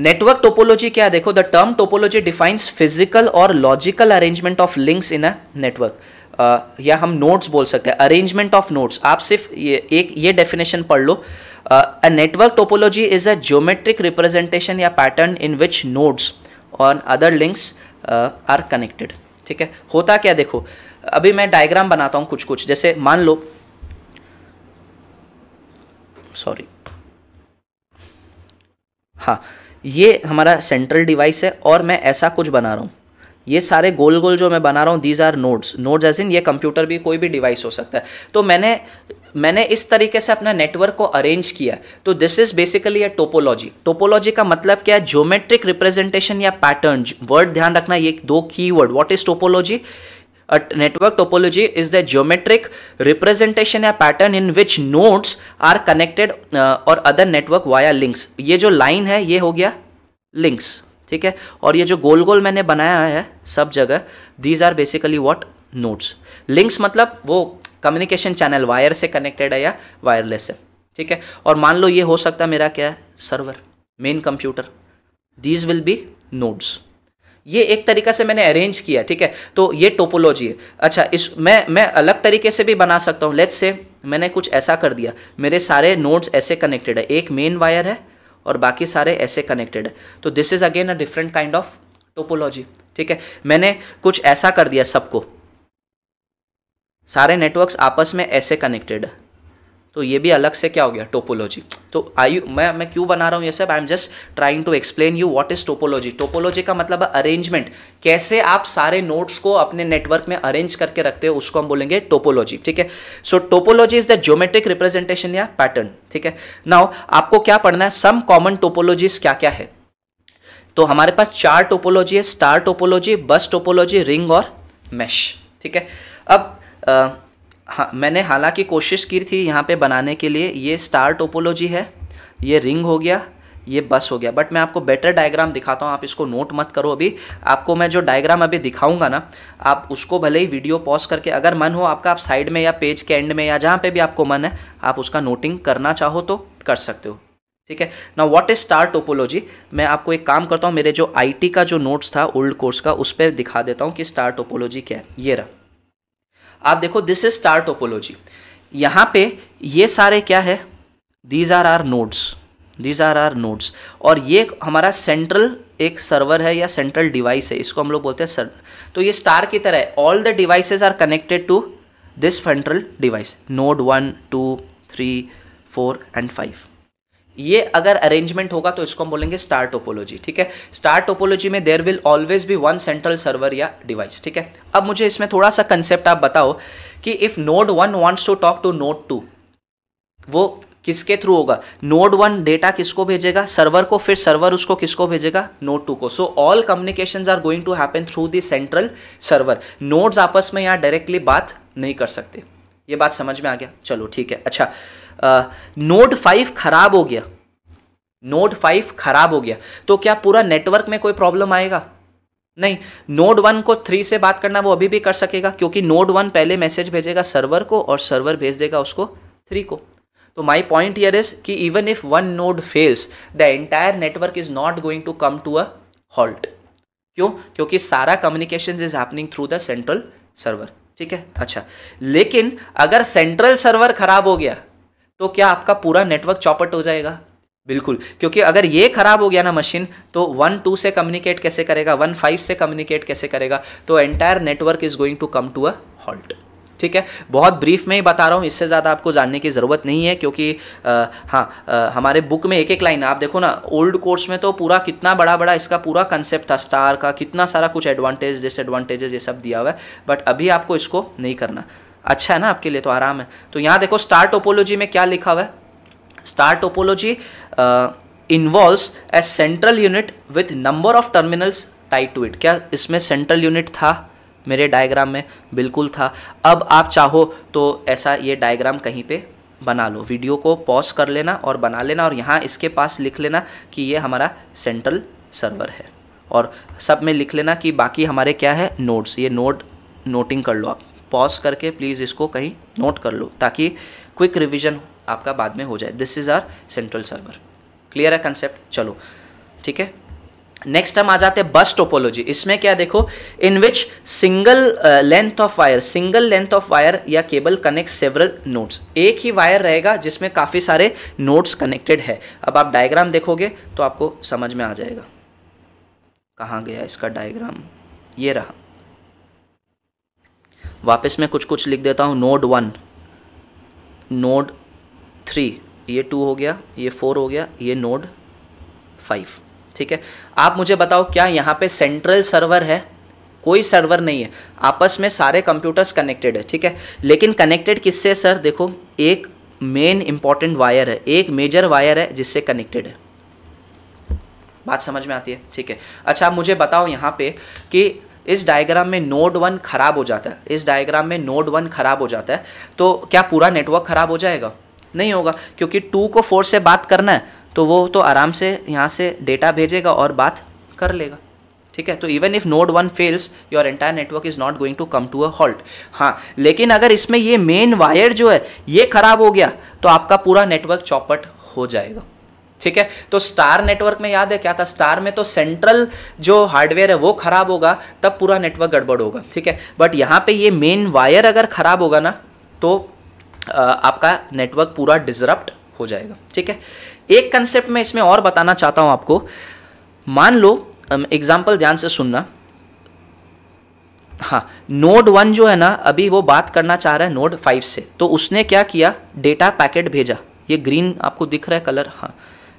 नेटवर्क टोपोलॉजी क्या है? देखो, the term topology defines physical और logical arrangement of links in a network, Uh, या हम नोड्स बोल सकते हैं, अरेंजमेंट ऑफ नोड्स। आप सिर्फ ये एक ये डेफिनेशन पढ़ लो, a network topology is a geometric representation या पैटर्न इन विच नोड्स और अदर लिंक्स आर कनेक्टेड। ठीक है, होता क्या, देखो अभी मैं डायग्राम बनाता हूँ कुछ कुछ, जैसे मान लो, सॉरी हाँ, ये हमारा सेंट्रल डिवाइस है और मैं ऐसा कुछ बना रहा हूँ। ये सारे गोल गोल जो मैं बना रहा हूँ, these are nodes. Nodes as in ये कंप्यूटर भी कोई भी डिवाइस हो सकता है। तो मैंने मैंने इस तरीके से अपना नेटवर्क को अरेंज किया, तो this is basically a topology. Topology का मतलब क्या है? ज्योमेट्रिक रिप्रेजेंटेशन या पैटर्न। वर्ड ध्यान रखना, ये दो key word. What is topology? A network topology is the geometric representation या pattern in which nodes are connected और अदर नेटवर्क वाया लिंक्स। ये जो लाइन है ये हो गया लिंक्स, ठीक है, और ये जो गोल गोल मैंने बनाया है सब जगह, these are basically what nodes. Links मतलब वो कम्युनिकेशन चैनल, वायर से कनेक्टेड है या वायरलेस है, ठीक है। और मान लो ये हो सकता है मेरा क्या है, server, main computer, these will be nodes. ये एक तरीका से मैंने अरेंज किया, ठीक है, तो ये टोपोलॉजी है। अच्छा, इस मैं मैं अलग तरीके से भी बना सकता हूँ। लेट्स से मैंने कुछ ऐसा कर दिया, मेरे सारे नोड्स ऐसे कनेक्टेड है, एक मेन वायर है और बाकी सारे ऐसे कनेक्टेड है, तो this is again a different kind of topology, ठीक है। मैंने कुछ ऐसा कर दिया, सबको, सारे नेटवर्क्स आपस में ऐसे कनेक्टेड है, तो ये भी अलग से क्या हो गया, टोपोलॉजी। तो आई मैं मैं क्यों बना रहा हूँ ये सब? I am just trying to explain you what is topology. Topology का मतलब अरेंजमेंट, कैसे आप सारे नोड्स को अपने नेटवर्क में अरेंज करके रखते हो, उसको हम बोलेंगे टोपोलॉजी, ठीक है। So topology is the geometric representation या पैटर्न, ठीक है। नाउ आपको क्या पढ़ना है, सम कॉमन टोपोलॉजीज क्या क्या है। तो हमारे पास चार टोपोलॉजी है, star topology, bus topology, ring और मैश, ठीक है। अब आ, हाँ, मैंने हालांकि कोशिश की थी यहाँ पे बनाने के लिए, ये स्टार टोपोलॉजी है, ये रिंग हो गया, ये बस हो गया, बट मैं आपको बेटर डायग्राम दिखाता हूँ। आप इसको नोट मत करो, अभी आपको मैं जो डायग्राम अभी दिखाऊंगा ना, आप उसको भले ही वीडियो पॉज करके, अगर मन हो आपका, आप साइड में या पेज के एंड में या जहाँ पे भी आपको मन है, आप उसका नोटिंग करना चाहो तो कर सकते हो, ठीक है। Now what is star topology? मैं आपको एक काम करता हूँ, मेरे जो आई टी का जो नोट्स था ओल्ड कोर्स का, उस पर दिखा देता हूँ कि स्टार टोपोलॉजी क्या है। ये रहा, आप देखो, दिस इज स्टार टोपोलॉजी। यहाँ पे ये सारे क्या है, these are are nodes, these are are nodes, और ये हमारा सेंट्रल एक सर्वर है या सेंट्रल डिवाइस है, इसको हम लोग बोलते हैं सर। तो ये स्टार की तरह है, all the devices are connected to this central device, node one two three four and five. ये अगर अरेंजमेंट होगा तो इसको हम बोलेंगे स्टार टोपोलॉजी, ठीक है। स्टार टोपोलॉजी में there will always be one central server या डिवाइस, ठीक है। अब मुझे इसमें थोड़ा सा कंसेप्ट आप बताओ कि if node one wants to talk to node two, वो किसके थ्रू होगा? नोड वन डेटा किसको भेजेगा? सर्वर को। फिर सर्वर उसको किसको भेजेगा? नोड टू को। So all communications are going to happen through the central server. Nodes आपस में यहाँ डायरेक्टली बात नहीं कर सकते। ये बात समझ में आ गया? चलो ठीक है। अच्छा, नोड फाइव खराब हो गया, नोड फाइव खराब हो गया तो क्या पूरा नेटवर्क में कोई प्रॉब्लम आएगा? नहीं। नोड वन को थ्री से बात करना वो अभी भी कर सकेगा, क्योंकि नोड वन पहले मैसेज भेजेगा सर्वर को और सर्वर भेज देगा उसको थ्री को। तो माय पॉइंट हियर इज कि even if one node fails, the entire network is not going to come to a halt. क्यों? क्योंकि सारा communication is happening through the central server, ठीक है। अच्छा, लेकिन अगर सेंट्रल सर्वर खराब हो गया तो क्या आपका पूरा नेटवर्क चौपट हो जाएगा? बिल्कुल, क्योंकि अगर ये खराब हो गया ना मशीन, तो वन टू से कम्युनिकेट कैसे करेगा? वन फाइव से कम्युनिकेट कैसे करेगा? तो entire network is going to come to a halt, ठीक है। बहुत ब्रीफ में ही बता रहा हूँ, इससे ज़्यादा आपको जानने की ज़रूरत नहीं है, क्योंकि आ, हाँ आ, हमारे बुक में एक एक लाइन, आप देखो ना ओल्ड कोर्स में तो पूरा कितना बड़ा बड़ा इसका पूरा कंसेप्ट था स्टार का, कितना सारा कुछ एडवांटेज डिसएडवांटेजेस ये सब दिया हुआ है, बट अभी आपको इसको नहीं करना। अच्छा है ना आपके लिए, तो आराम है। तो यहाँ देखो स्टार टोपोलॉजी में क्या लिखा हुआ है, star topology involves a central unit with number of terminals tied to it. क्या इसमें सेंट्रल यूनिट था मेरे डायग्राम में? बिल्कुल था। अब आप चाहो तो ऐसा ये डायग्राम कहीं पे बना लो, वीडियो को पॉज कर लेना और बना लेना, और यहाँ इसके पास लिख लेना कि ये हमारा सेंट्रल सर्वर है, और सब में लिख लेना कि बाकी हमारे क्या है, नोड्स। ये नोड नोटिंग कर लो, आप पॉज करके प्लीज़ इसको कहीं नोट कर लो, ताकि क्विक रिविजन आपका बाद में हो जाए। This is our central server. Clear है कंसेप्ट? चलो ठीक है। नेक्स्ट हम आ जाते हैं बस टोपोलॉजी। इसमें क्या देखो, in which single length of wire single length of wire या केबल कनेक्ट सेवरल नोड्स। एक ही वायर रहेगा जिसमें काफ़ी सारे नोड्स कनेक्टेड है। अब आप डायग्राम देखोगे तो आपको समझ में आ जाएगा। कहाँ गया इसका डायग्राम? ये रहा। वापस मैं कुछ कुछ लिख देता हूँ। नोड वन, नोड थ्री, ये टू हो गया, ये फोर हो गया, ये नोड फाइव। ठीक है, आप मुझे बताओ क्या यहाँ पे सेंट्रल सर्वर है? कोई सर्वर नहीं है, आपस में सारे कंप्यूटर्स कनेक्टेड है। ठीक है, लेकिन कनेक्टेड किससे सर? देखो, एक मेन इंपॉर्टेंट वायर है, एक मेजर वायर है जिससे कनेक्टेड है। बात समझ में आती है? ठीक है। अच्छा, आप मुझे बताओ यहाँ पे कि इस डायग्राम में नोड वन खराब हो जाता है, इस डायग्राम में नोड वन खराब हो जाता है तो क्या पूरा नेटवर्क खराब हो जाएगा? नहीं होगा, क्योंकि टू को फोर से बात करना है तो वो तो आराम से यहाँ से डेटा भेजेगा और बात कर लेगा। ठीक है, तो even if node one fails, your entire network is not going to come to a halt. हाँ, लेकिन अगर इसमें ये मेन वायर जो है ये खराब हो गया तो आपका पूरा नेटवर्क चौपट हो जाएगा। ठीक है, तो स्टार नेटवर्क में याद है क्या था? स्टार में तो सेंट्रल जो हार्डवेयर है वो खराब होगा तब पूरा नेटवर्क गड़बड़ होगा। ठीक है, बट यहाँ पे ये मेन वायर अगर खराब होगा ना तो आपका नेटवर्क पूरा डिसरप्ट हो जाएगा। ठीक है, एक कंसेप्ट में इसमें और बताना चाहता हूं आपको। मान लो, एग्जाम्पल ध्यान से सुनना। हाँ, नोड वन जो है ना, अभी वो बात करना चाह रहा है नोड फाइव से, तो उसने क्या किया? डेटा पैकेट भेजा। ये ग्रीन आपको दिख रहा है कलर, हाँ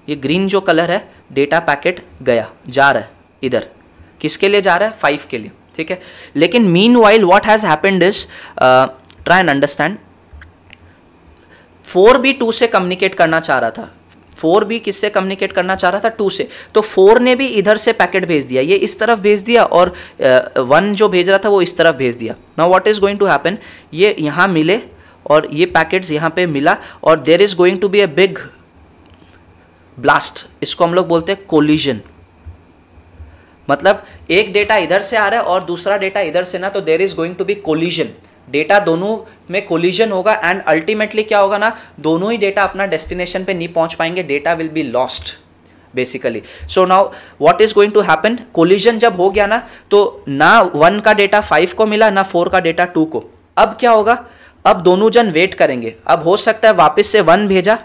ये ग्रीन जो कलर है, डेटा पैकेट गया, जा रहा है इधर। किसके लिए जा रहा है? फाइव के लिए। ठीक है, लेकिन meanwhile what has happened is, try and understand, four भी टू से कम्युनिकेट करना चाह रहा था। फोर भी किससे कम्युनिकेट करना चाह रहा था? टू से। तो फोर ने भी इधर से पैकेट भेज दिया, ये इस तरफ भेज दिया, और वन uh, जो भेज रहा था वो इस तरफ भेज दिया। Now what is going to happen, ये यहाँ मिले और ये पैकेट्स यहाँ पे मिला, और there is going to be a big blast. इसको हम लोग बोलते हैं कोलिजन। मतलब एक डेटा इधर से आ रहा है और दूसरा डेटा इधर से ना, तो there is going to be collision. Data दोनों में कोलिजन होगा एंड अल्टीमेटली क्या होगा ना, दोनों ही डेटा अपना डेस्टिनेशन पे नहीं पहुंच पाएंगे। Data will be lost basically. So now what is going to happen, collision जब हो गया ना तो ना वन का डेटा फाइव को मिला, ना फोर का डेटा टू को। अब क्या होगा? अब दोनों जन वेट करेंगे। अब हो सकता है वापस से वन भेजा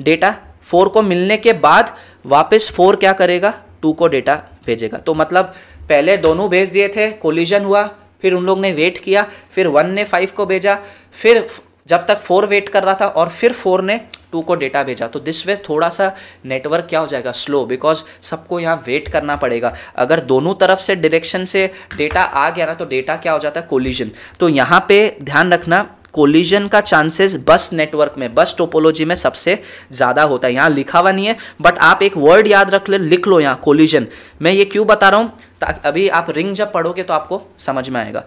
डेटा फोर को मिलने के बाद, वापस फोर क्या करेगा? टू को डेटा भेजेगा। तो मतलब पहले दोनों भेज दिए थे, कोलिजन हुआ, फिर उन लोग ने वेट किया, फिर वन ने फाइव को भेजा, फिर जब तक फोर वेट कर रहा था, और फिर फोर ने टू को डेटा भेजा। तो दिस वे थोड़ा सा नेटवर्क क्या हो जाएगा? स्लो, बिकॉज सबको यहाँ वेट करना पड़ेगा। अगर दोनों तरफ से डायरेक्शन से डेटा आ गया ना तो डेटा क्या हो जाता है? कोलिजन। तो यहाँ पे ध्यान रखना, कोलिजन का चांसेस बस नेटवर्क में, बस टोपोलॉजी में सबसे ज़्यादा होता है। यहाँ लिखा हुआ नहीं है बट आप एक वर्ड याद रख ले, लिख लो यहाँ, कोलिजन। मैं ये क्यों बता रहा हूँ? ताकि अभी आप रिंग जब पढ़ोगे तो आपको समझ में आएगा।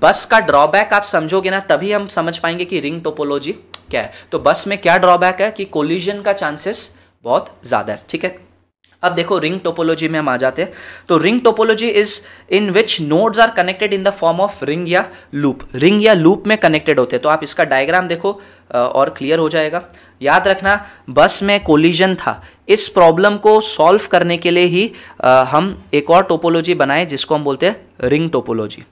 बस का ड्रॉबैक आप समझोगे ना तभी हम समझ पाएंगे कि रिंग टोपोलॉजी क्या है। तो बस में क्या ड्रॉबैक है कि कोलिजन का चांसेस बहुत ज़्यादा है। ठीक है, अब देखो रिंग टोपोलॉजी में हम आ जाते हैं। तो ring topology is in which nodes are connected in the form of ring या लूप। रिंग या लूप में कनेक्टेड होते हैं। तो आप इसका डायग्राम देखो और क्लियर हो जाएगा। याद रखना, बस में कोलिजन था, इस प्रॉब्लम को सॉल्व करने के लिए ही हम एक और टोपोलॉजी बनाए जिसको हम बोलते हैं रिंग टोपोलॉजी।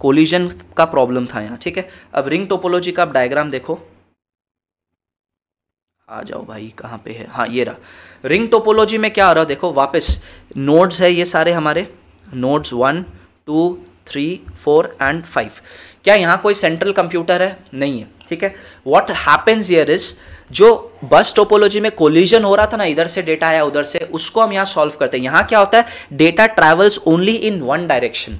कोलिजन का प्रॉब्लम था यहाँ। ठीक है, अब रिंग टोपोलॉजी का आप डायग्राम देखो। आ जाओ भाई, कहाँ पे है? हाँ, ये रहा। रिंग टोपोलॉजी में क्या हो रहा है? देखो, वापस नोड्स है, ये सारे हमारे nodes one two three four and five. क्या यहाँ कोई सेंट्रल कंप्यूटर है? नहीं है। ठीक है, व्हाट हैपेंस हियर इज, जो बस टोपोलॉजी में कोलिजन हो रहा था ना, इधर से डेटा आया उधर से, उसको हम यहाँ सॉल्व करते हैं। यहाँ क्या होता है? Data travels only in one direction,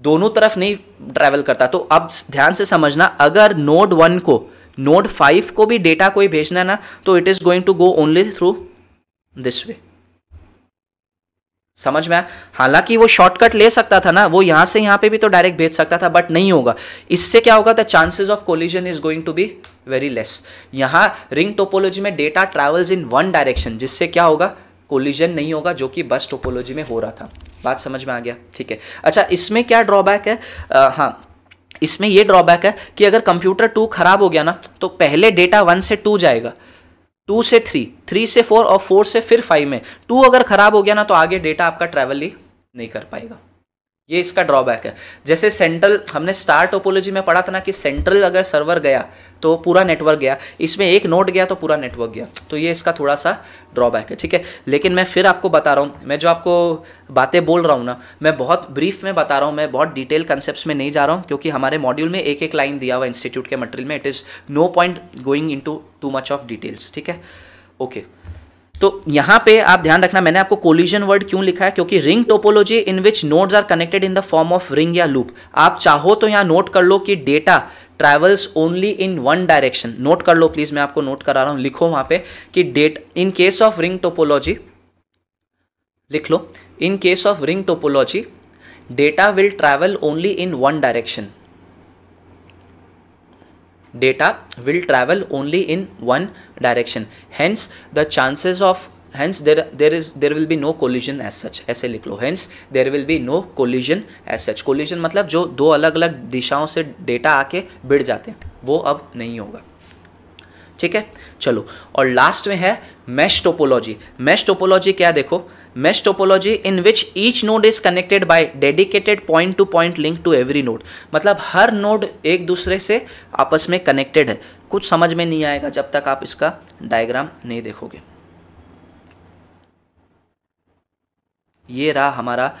दोनों तरफ नहीं ट्रैवल करता। तो अब ध्यान से समझना, अगर नोड वन को, नोड फाइव को भी डेटा कोई भेजना है ना तो it is going to go only through this way. समझ में आया? हालांकि वो शॉर्टकट ले सकता था ना, वो यहां से यहां पे भी तो डायरेक्ट भेज सकता था, बट नहीं होगा। इससे क्या होगा? The chances of collision is going to be very less. यहां रिंग टोपोलॉजी में data travels in one direction, जिससे क्या होगा? कोलिजन नहीं होगा, जो कि बस टोपोलॉजी में हो रहा था। बात समझ में आ गया? ठीक है। अच्छा, इसमें क्या ड्रॉबैक है? आ, हाँ, इसमें ये ड्रॉबैक है कि अगर कंप्यूटर टू खराब हो गया ना तो पहले डेटा वन से टू जाएगा, टू से थ्री, थ्री से फोर और फोर से फिर फाइव में। टू अगर ख़राब हो गया ना तो आगे डेटा आपका ट्रैवल ही नहीं कर पाएगा, ये इसका ड्रॉबैक है। जैसे सेंट्रल हमने स्टार टोपोलॉजी में पढ़ा था ना कि सेंट्रल अगर सर्वर गया तो पूरा नेटवर्क गया, इसमें एक नोड गया तो पूरा नेटवर्क गया, तो ये इसका थोड़ा सा ड्रॉबैक है, ठीक है। लेकिन मैं फिर आपको बता रहा हूँ, मैं जो आपको बातें बोल रहा हूँ ना, मैं बहुत ब्रीफ में बता रहा हूँ, मैं बहुत डिटेल कंसेप्ट में नहीं जा रहा हूँ, क्योंकि हमारे मॉड्यूल में एक एक लाइन दिया हुआ इंस्टीट्यूट के मटेरियल में, it is no point going into too much of details, ठीक है। ओके, तो यहाँ पे आप ध्यान रखना, मैंने आपको कोलिजन वर्ड क्यों लिखा है, क्योंकि ring topology in which nodes are connected in the form of ring या लूप। आप चाहो तो यहाँ नोट कर लो कि data travels only in one direction, note कर लो प्लीज, मैं आपको नोट करा रहा हूँ, लिखो वहाँ पे कि that in case of ring topology, लिख लो in case of ring topology data will travel only in one direction, data will travel only in one direction, hence the chances of hence there there is there will be no collision as such, ऐसे लिख लो, hence there will be no collision as such। collision मतलब जो दो अलग अलग दिशाओं से data आके भिड़ जाते हैं वो अब नहीं होगा, ठीक है। चलो, और लास्ट में है mesh topology। mesh topology क्या, देखो mesh topology in which each node is connected by dedicated point to point link to every node, मतलब हर नोड एक दूसरे से आपस में कनेक्टेड है। कुछ समझ में नहीं आएगा जब तक आप इसका डायग्राम नहीं देखोगे। ये रहा हमारा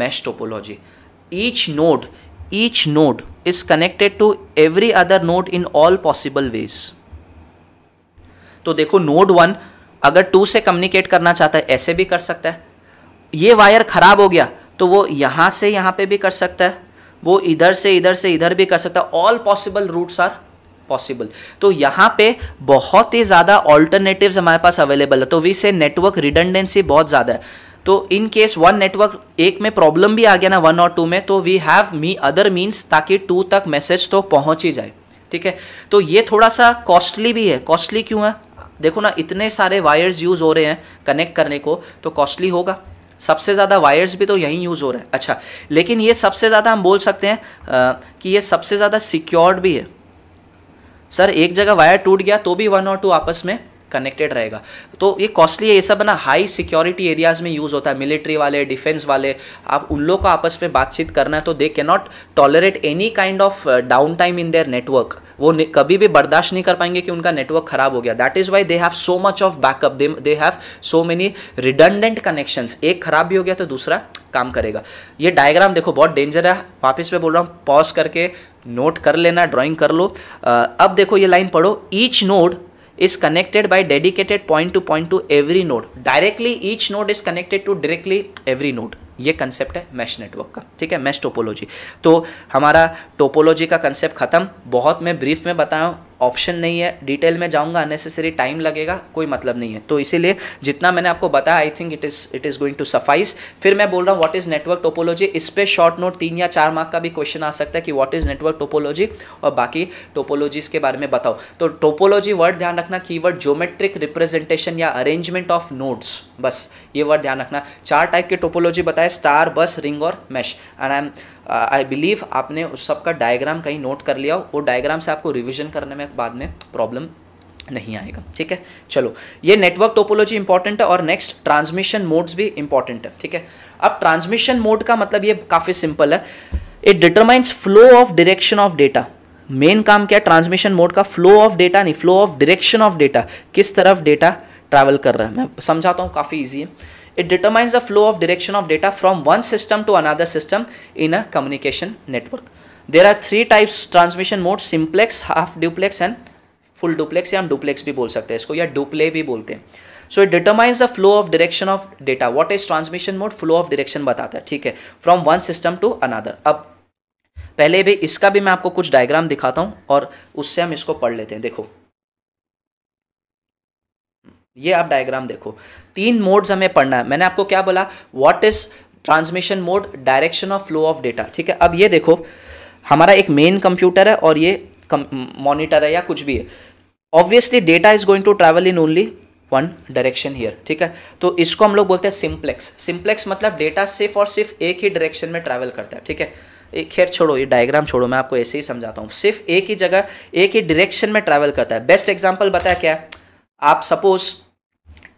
mesh topology। each node each node is connected to every other node in all possible ways। तो देखो, नोड वन अगर टू से कम्युनिकेट करना चाहता है ऐसे भी कर सकता है, ये वायर ख़राब हो गया तो वो यहाँ से यहाँ पे भी कर सकता है, वो इधर से इधर से इधर भी कर सकता है। All possible routes are possible. तो यहाँ पे बहुत ही ज़्यादा ऑल्टरनेटिव्स हमारे पास अवेलेबल है, तो वी से नेटवर्क रिडंडेंसी बहुत ज़्यादा है। तो इन केस वन नेटवर्क एक में प्रॉब्लम भी आ गया ना, वन और टू में, तो we have me other means, ताकि टू तक मैसेज तो पहुँच ही जाए, ठीक है। तो ये थोड़ा सा कॉस्टली भी है। कॉस्टली क्यों है? देखो ना, इतने सारे वायर्स यूज़ हो रहे हैं कनेक्ट करने को, तो कॉस्टली होगा। सबसे ज़्यादा वायर्स भी तो यहीं यूज़ हो रहे हैं। अच्छा, लेकिन ये सबसे ज़्यादा हम बोल सकते हैं आ, कि ये सबसे ज़्यादा सिक्योर्ड भी है। सर, एक जगह वायर टूट गया तो भी वन और टू आपस में कनेक्टेड रहेगा, तो ये कॉस्टली है। ये सब ना हाई सिक्योरिटी एरियाज़ में यूज़ होता है, मिलिट्री वाले, डिफेंस वाले, आप उन लोग को आपस में बातचीत करना है तो they can not tolerate any kind of down time in their network. वो कभी भी बर्दाश्त नहीं कर पाएंगे कि उनका नेटवर्क ख़राब हो गया। That is why they have so much of backup, they they have so many redundant connections. एक ख़राब भी हो गया तो दूसरा काम करेगा। ये डायग्राम देखो, बहुत डेंजर है, वापस मैं बोल रहा हूँ, पॉज करके नोट कर लेना, ड्राइंग कर लो। अब देखो, ये लाइन पढ़ो, each node is connected by dedicated point to point to every node, directly each node is connected to directly every node। ये कंसेप्ट है मैश नेटवर्क का, ठीक है, मैश टोपोलॉजी। तो हमारा टोपोलॉजी का कंसेप्ट खत्म। बहुत मैं ब्रीफ में बताया हूँ, ऑप्शन नहीं है, डिटेल में जाऊँगा अननेसेसरी टाइम लगेगा, कोई मतलब नहीं है। तो इसीलिए जितना मैंने आपको बताया, I think it is it is going to suffice. फिर मैं बोल रहा हूँ, व्हाट इज़ नेटवर्क टोपोलॉजी, इस पर शॉर्ट नोट तीन या चार मार्क का भी क्वेश्चन आ सकता है कि व्हाट इज़ नेटवर्क टोपोलॉजी और बाकी टोपोलॉजीज़ के बारे में बताओ। तो टोपोलॉजी वर्ड ध्यान रखना, कीवर्ड ज्योमेट्रिक रिप्रेजेंटेशन या अरेंजमेंट ऑफ नोड्स, बस ये वर्ड ध्यान रखना। चार टाइप की टोपोलॉजी बताए, स्टार, बस, रिंग और mesh. And I am I believe आपने उस सबका डायग्राम कहीं नोट कर लिया हो, वो डायग्राम से आपको रिविजन करने में बाद में प्रॉब्लम नहीं आएगा, ठीक है। चलो, ये नेटवर्क टोपोलॉजी इंपॉर्टेंट है और नेक्स्ट ट्रांसमिशन मोड्स भी इंपॉर्टेंट है, ठीक है। अब ट्रांसमिशन मोड का मतलब ये काफ़ी सिंपल है, it determines flow of direction of data. Main काम क्या है ट्रांसमिशन मोड का? फ्लो ऑफ डेटा नहीं, flow of direction of data, किस तरफ डेटा ट्रैवल कर रहा है। मैं समझाता हूँ, काफ़ी ईजी है। It determines the flow of direction of data from one system to another system in a communication network. There are three types transmission modes: simplex, half duplex and full duplex, या हम duplex भी बोल सकते हैं इसको, या duplay भी बोलते हैं। So it determines the flow of direction of data. What is transmission mode? Flow of direction बताता है, ठीक है, from one system to another. अब पहले भी इसका भी मैं आपको कुछ डायग्राम दिखाता हूँ और उससे हम इसको पढ़ लेते हैं। देखो, ये आप डायग्राम देखो, तीन मोड्स हमें पढ़ना है। मैंने आपको क्या बोला, what is transmission mode, direction of flow of data, ठीक है। अब ये देखो, हमारा एक मेन कंप्यूटर है और ये मॉनिटर है या कुछ भी है। Obviously data is going to travel in only one direction here, ठीक है। तो इसको हम लोग बोलते हैं सिम्प्लेक्स। सिम्प्लेक्स मतलब डेटा सिर्फ और सिर्फ एक ही डायरेक्शन में ट्रैवल करता है, ठीक है। खैर छोड़ो, ये डायग्राम छोड़ो, मैं आपको ऐसे ही समझाता हूँ। सिर्फ एक ही जगह, एक ही डायरेक्शन में ट्रैवल करता है। बेस्ट एग्जाम्पल बताया क्या है, आप सपोज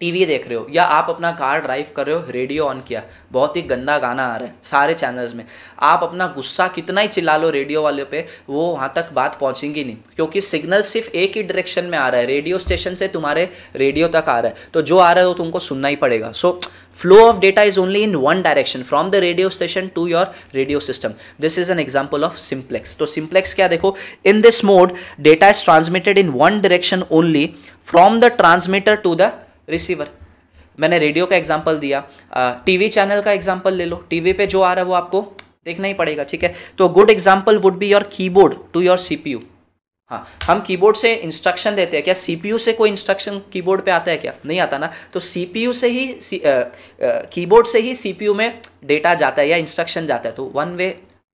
टीवी देख रहे हो या आप अपना कार ड्राइव कर रहे हो, रेडियो ऑन किया, बहुत ही गंदा गाना आ रहा है सारे चैनल्स में, आप अपना गुस्सा कितना ही चिल्ला लो रेडियो वाले पे, वो वहाँ तक बात पहुँचेंगी नहीं, क्योंकि सिग्नल सिर्फ एक ही डायरेक्शन में आ रहा है, रेडियो स्टेशन से तुम्हारे रेडियो तक आ रहा है, तो जो आ रहा है वो तुमको सुनना ही पड़ेगा। So flow of data is only in one direction from the radio station to your radio system. This is an example of simplex. तो सिम्प्लेक्स क्या, देखो, in this mode data is transmitted in one direction only from the transmitter to the receiver. मैंने radio का example दिया, TV channel का example ले लो, TV पे जो आ रहा है वो आपको देखना ही पड़ेगा, ठीक है। तो good example would be your keyboard to your CPU. हाँ, हम कीबोर्ड से इंस्ट्रक्शन देते हैं, क्या सीपीयू से कोई इंस्ट्रक्शन कीबोर्ड पे आता है क्या? नहीं आता ना। तो सीपीयू से ही कीबोर्ड से ही सीपीयू में डेटा जाता है या इंस्ट्रक्शन जाता है, तो वन वे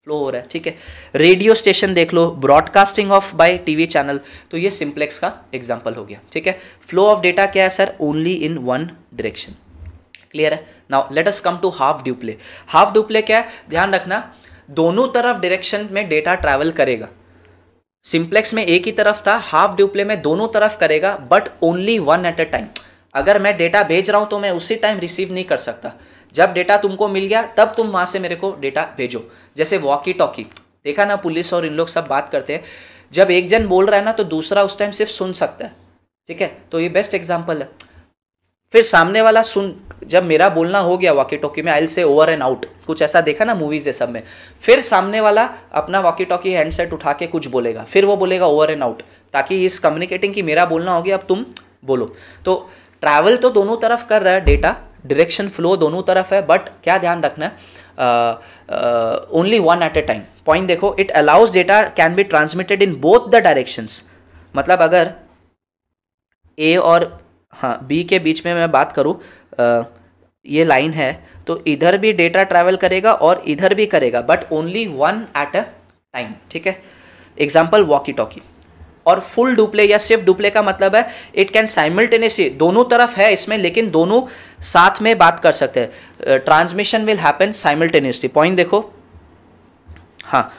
फ्लो हो रहा है, ठीक है। रेडियो स्टेशन देख लो, broadcasting of by TV channel, तो ये सिम्प्लेक्स का एग्जांपल हो गया, ठीक है। फ्लो ऑफ डेटा क्या है sir? Only in one direction. Clear है? Now let us come to half duplex. Half duplex क्या है? ध्यान रखना, दोनों तरफ डायरेक्शन में डेटा ट्रैवल करेगा। सिम्प्लेक्स में एक ही तरफ था, हाफ डुप्ले में दोनों तरफ करेगा, but only one at a time. अगर मैं डेटा भेज रहा हूं तो मैं उसी टाइम रिसीव नहीं कर सकता, जब डेटा तुमको मिल गया तब तुम वहां से मेरे को डेटा भेजो। जैसे वॉकी टॉकी, देखा ना, पुलिस और इन लोग सब बात करते हैं, जब एक जन बोल रहा है ना तो दूसरा उस टाइम सिर्फ सुन सकता है, ठीक है। तो ये बेस्ट एग्जांपल है। फिर सामने वाला सुन, जब मेरा बोलना हो गया वॉकी टॉकी में, I will say over and out, कुछ ऐसा देखा ना मूवीज ये सब में, फिर सामने वाला अपना वॉकी टॉकी हैंडसेट उठा के कुछ बोलेगा, फिर वो बोलेगा ओवर एंड आउट, ताकि इस कम्युनिकेटिंग की मेरा बोलना हो गया अब तुम बोलो। तो ट्रैवल तो दोनों तरफ कर रहा है डेटा, डायरेक्शन फ्लो दोनों तरफ है, बट क्या ध्यान रखना है, only one at a time. Point देखो, it allows data can be transmitted in both the directions. मतलब अगर ए और हाँ बी के बीच में मैं बात करूँ, uh, ये लाइन है, तो इधर भी डेटा ट्रैवल करेगा और इधर भी करेगा, but only one at a time, ठीक है। Example walkie talkie. और फुल डुप्ले या सिर्फ डुप्ले का मतलब है इट कैन साइमल्टेनियसली, दोनों तरफ है इसमें लेकिन दोनों साथ में बात कर सकते हैं, transmission will happen simultaneously. Point देखो, हाँ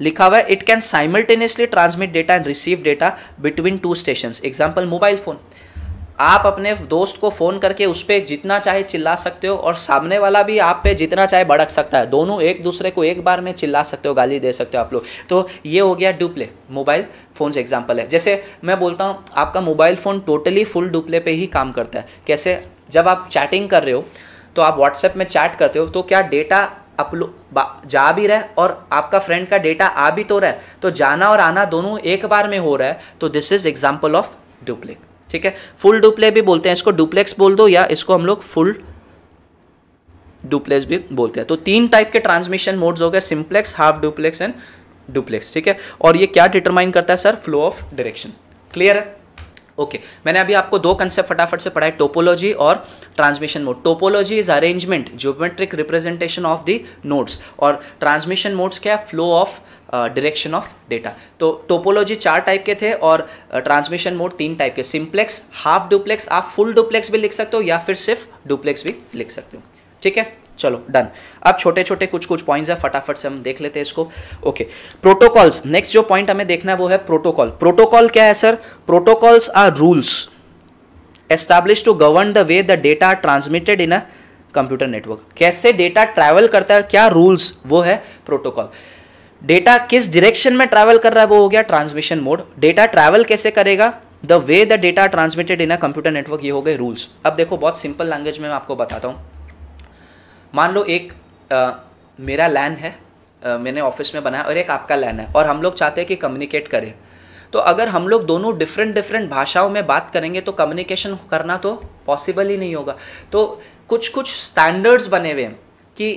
लिखा हुआ है it can simultaneously transmit data and receive data between two stations. Example mobile phone, आप अपने दोस्त को फ़ोन करके उस पर जितना चाहे चिल्ला सकते हो और सामने वाला भी आप पे जितना चाहे भड़क सकता है, दोनों एक दूसरे को एक बार में चिल्ला सकते हो, गाली दे सकते हो आप लोग। तो ये हो गया डुप्ले, मोबाइल फ़ोन से एग्जांपल है। जैसे मैं बोलता हूँ आपका mobile phone totally full duplex पे ही काम करता है। कैसे? जब आप चैटिंग कर रहे हो तो आप व्हाट्सएप में चैट करते हो, तो क्या डेटा अपलोड जा भी रहा है और आपका फ्रेंड का डेटा आ भी तो रहा है, तो जाना और आना दोनों एक बार में हो रहा है, तो this is example of duplex, ठीक है। फुल डुप्ले भी बोलते हैं इसको, डुप्लेक्स बोल दो, या इसको हम लोग फुल डुप्लेक्स भी बोलते हैं। तो तीन टाइप के ट्रांसमिशन मोड्स हो गए, simplex, half duplex and duplex, ठीक है। और ये क्या डिटरमाइन करता है sir? Flow of direction. Clear है? Okay okay. मैंने अभी आपको दो कंसेप्ट फटाफट से पढ़ाए, टोपोलॉजी और transmission mode. Topology is arrangement, geometric representation of the nodes, और ट्रांसमिशन मोड्स क्या है? Flow of direction of data. तो टोपोलॉजी चार टाइप के थे और ट्रांसमिशन uh, मोड तीन टाइप के, सिंप्लेक्स, हाफ डुप्लेक्स, आप फुल डुप्लेक्स भी लिख सकते हो या फिर सिर्फ डुप्लेक्स भी लिख सकते हो, ठीक है। चलो डन। अब छोटे छोटे कुछ कुछ पॉइंट्स है, फटाफट से हम देख लेते हैं इसको। ओके, प्रोटोकॉल्स, नेक्स्ट जो पॉइंट हमें देखना है वो है प्रोटोकॉल। प्रोटोकॉल क्या है sir? Protocols are rules establish to govern the way the data transmitted in a computer network. कैसे डेटा ट्रैवल करता है, क्या रूल्स, वो है प्रोटोकॉल। डेटा किस डायरेक्शन में ट्रैवल कर रहा है वो हो गया ट्रांसमिशन मोड। डेटा ट्रैवल कैसे करेगा, the way the data transmitted in a computer network, ये हो गए रूल्स। अब देखो बहुत सिंपल लैंग्वेज में मैं आपको बताता हूँ। मान लो एक आ, मेरा लैन है, आ, मैंने ऑफिस में बनाया, और एक आपका लैन है, और हम लोग चाहते हैं कि कम्युनिकेट करें। तो अगर हम लोग दोनों डिफरेंट डिफरेंट भाषाओं में बात करेंगे तो कम्युनिकेशन करना तो पॉसिबल ही नहीं होगा। तो कुछ कुछ स्टैंडर्ड्स बने हुए हैं कि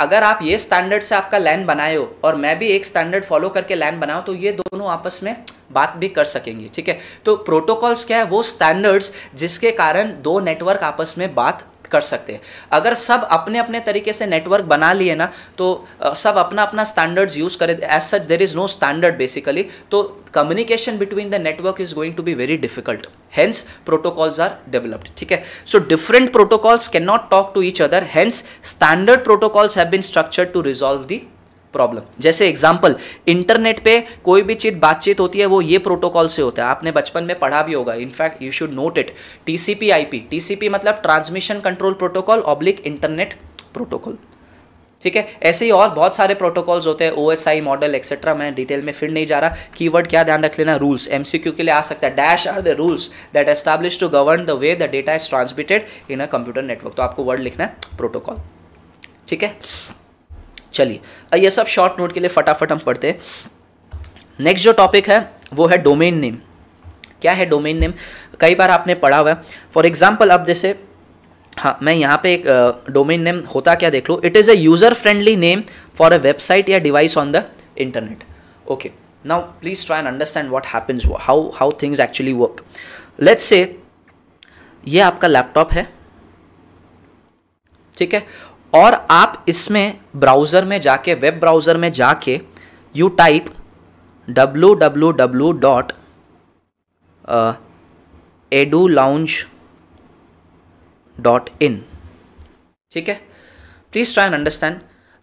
अगर आप ये स्टैंडर्ड से आपका लैन बनाए हो और मैं भी एक स्टैंडर्ड फॉलो करके लैन बनाऊँ तो ये दोनों आपस में बात भी कर सकेंगे, ठीक है। तो प्रोटोकॉल्स क्या है? वो स्टैंडर्ड्स जिसके कारण दो नेटवर्क आपस में बात कर सकते हैं। अगर सब अपने अपने तरीके से नेटवर्क बना लिए ना तो सब अपना अपना स्टैंडर्ड्स यूज़ करें, as such there is no standard basically, तो communication between the network is going to be very difficult, hence protocols are developed, ठीक है। So different protocols can not talk to each other, hence standard protocols have been structured to resolve the problem. जैसे example, internet पे कोई भी चीज बातचीत होती है वो ये प्रोटोकॉल से होता है, आपने बचपन में पढ़ा भी होगा, in fact you should note it. TCP IP, TCP मतलब transmission control protocol oblique internet protocol, ठीक है। ऐसे ही और बहुत सारे प्रोटोकॉल्स होते हैं, O S I model etcetera, मैं डिटेल में फिर नहीं जा रहा। कीवर्ड क्या ध्यान रख लेना, रूल्स, एमसीक्यू के लिए आ सकता है। Dash are the rules that establish to govern the way the data is transmitted in a computer network, तो आपको वर्ड लिखना है प्रोटोकॉल, ठीक है। चलिए ये सब शॉर्ट नोट के लिए फटाफट हम पढ़ते हैं। नेक्स्ट जो टॉपिक है वो है डोमेन नेम। क्या है डोमेन नेम, कई बार आपने पढ़ा हुआ है। फॉर एग्जांपल अब जैसे, हाँ मैं यहाँ पे एक डोमेन नेम होता क्या देख लो, it is a user friendly name for a website या device on the internet. Okay, now please try and understand what happens, how how things actually work. Let's say ये आपका लैपटॉप है, ठीक है, और आप इसमें ब्राउज़र में जाके, वेब ब्राउज़र में जाके you type W W W dot edulounge dot in, ठीक है। Please try and understand.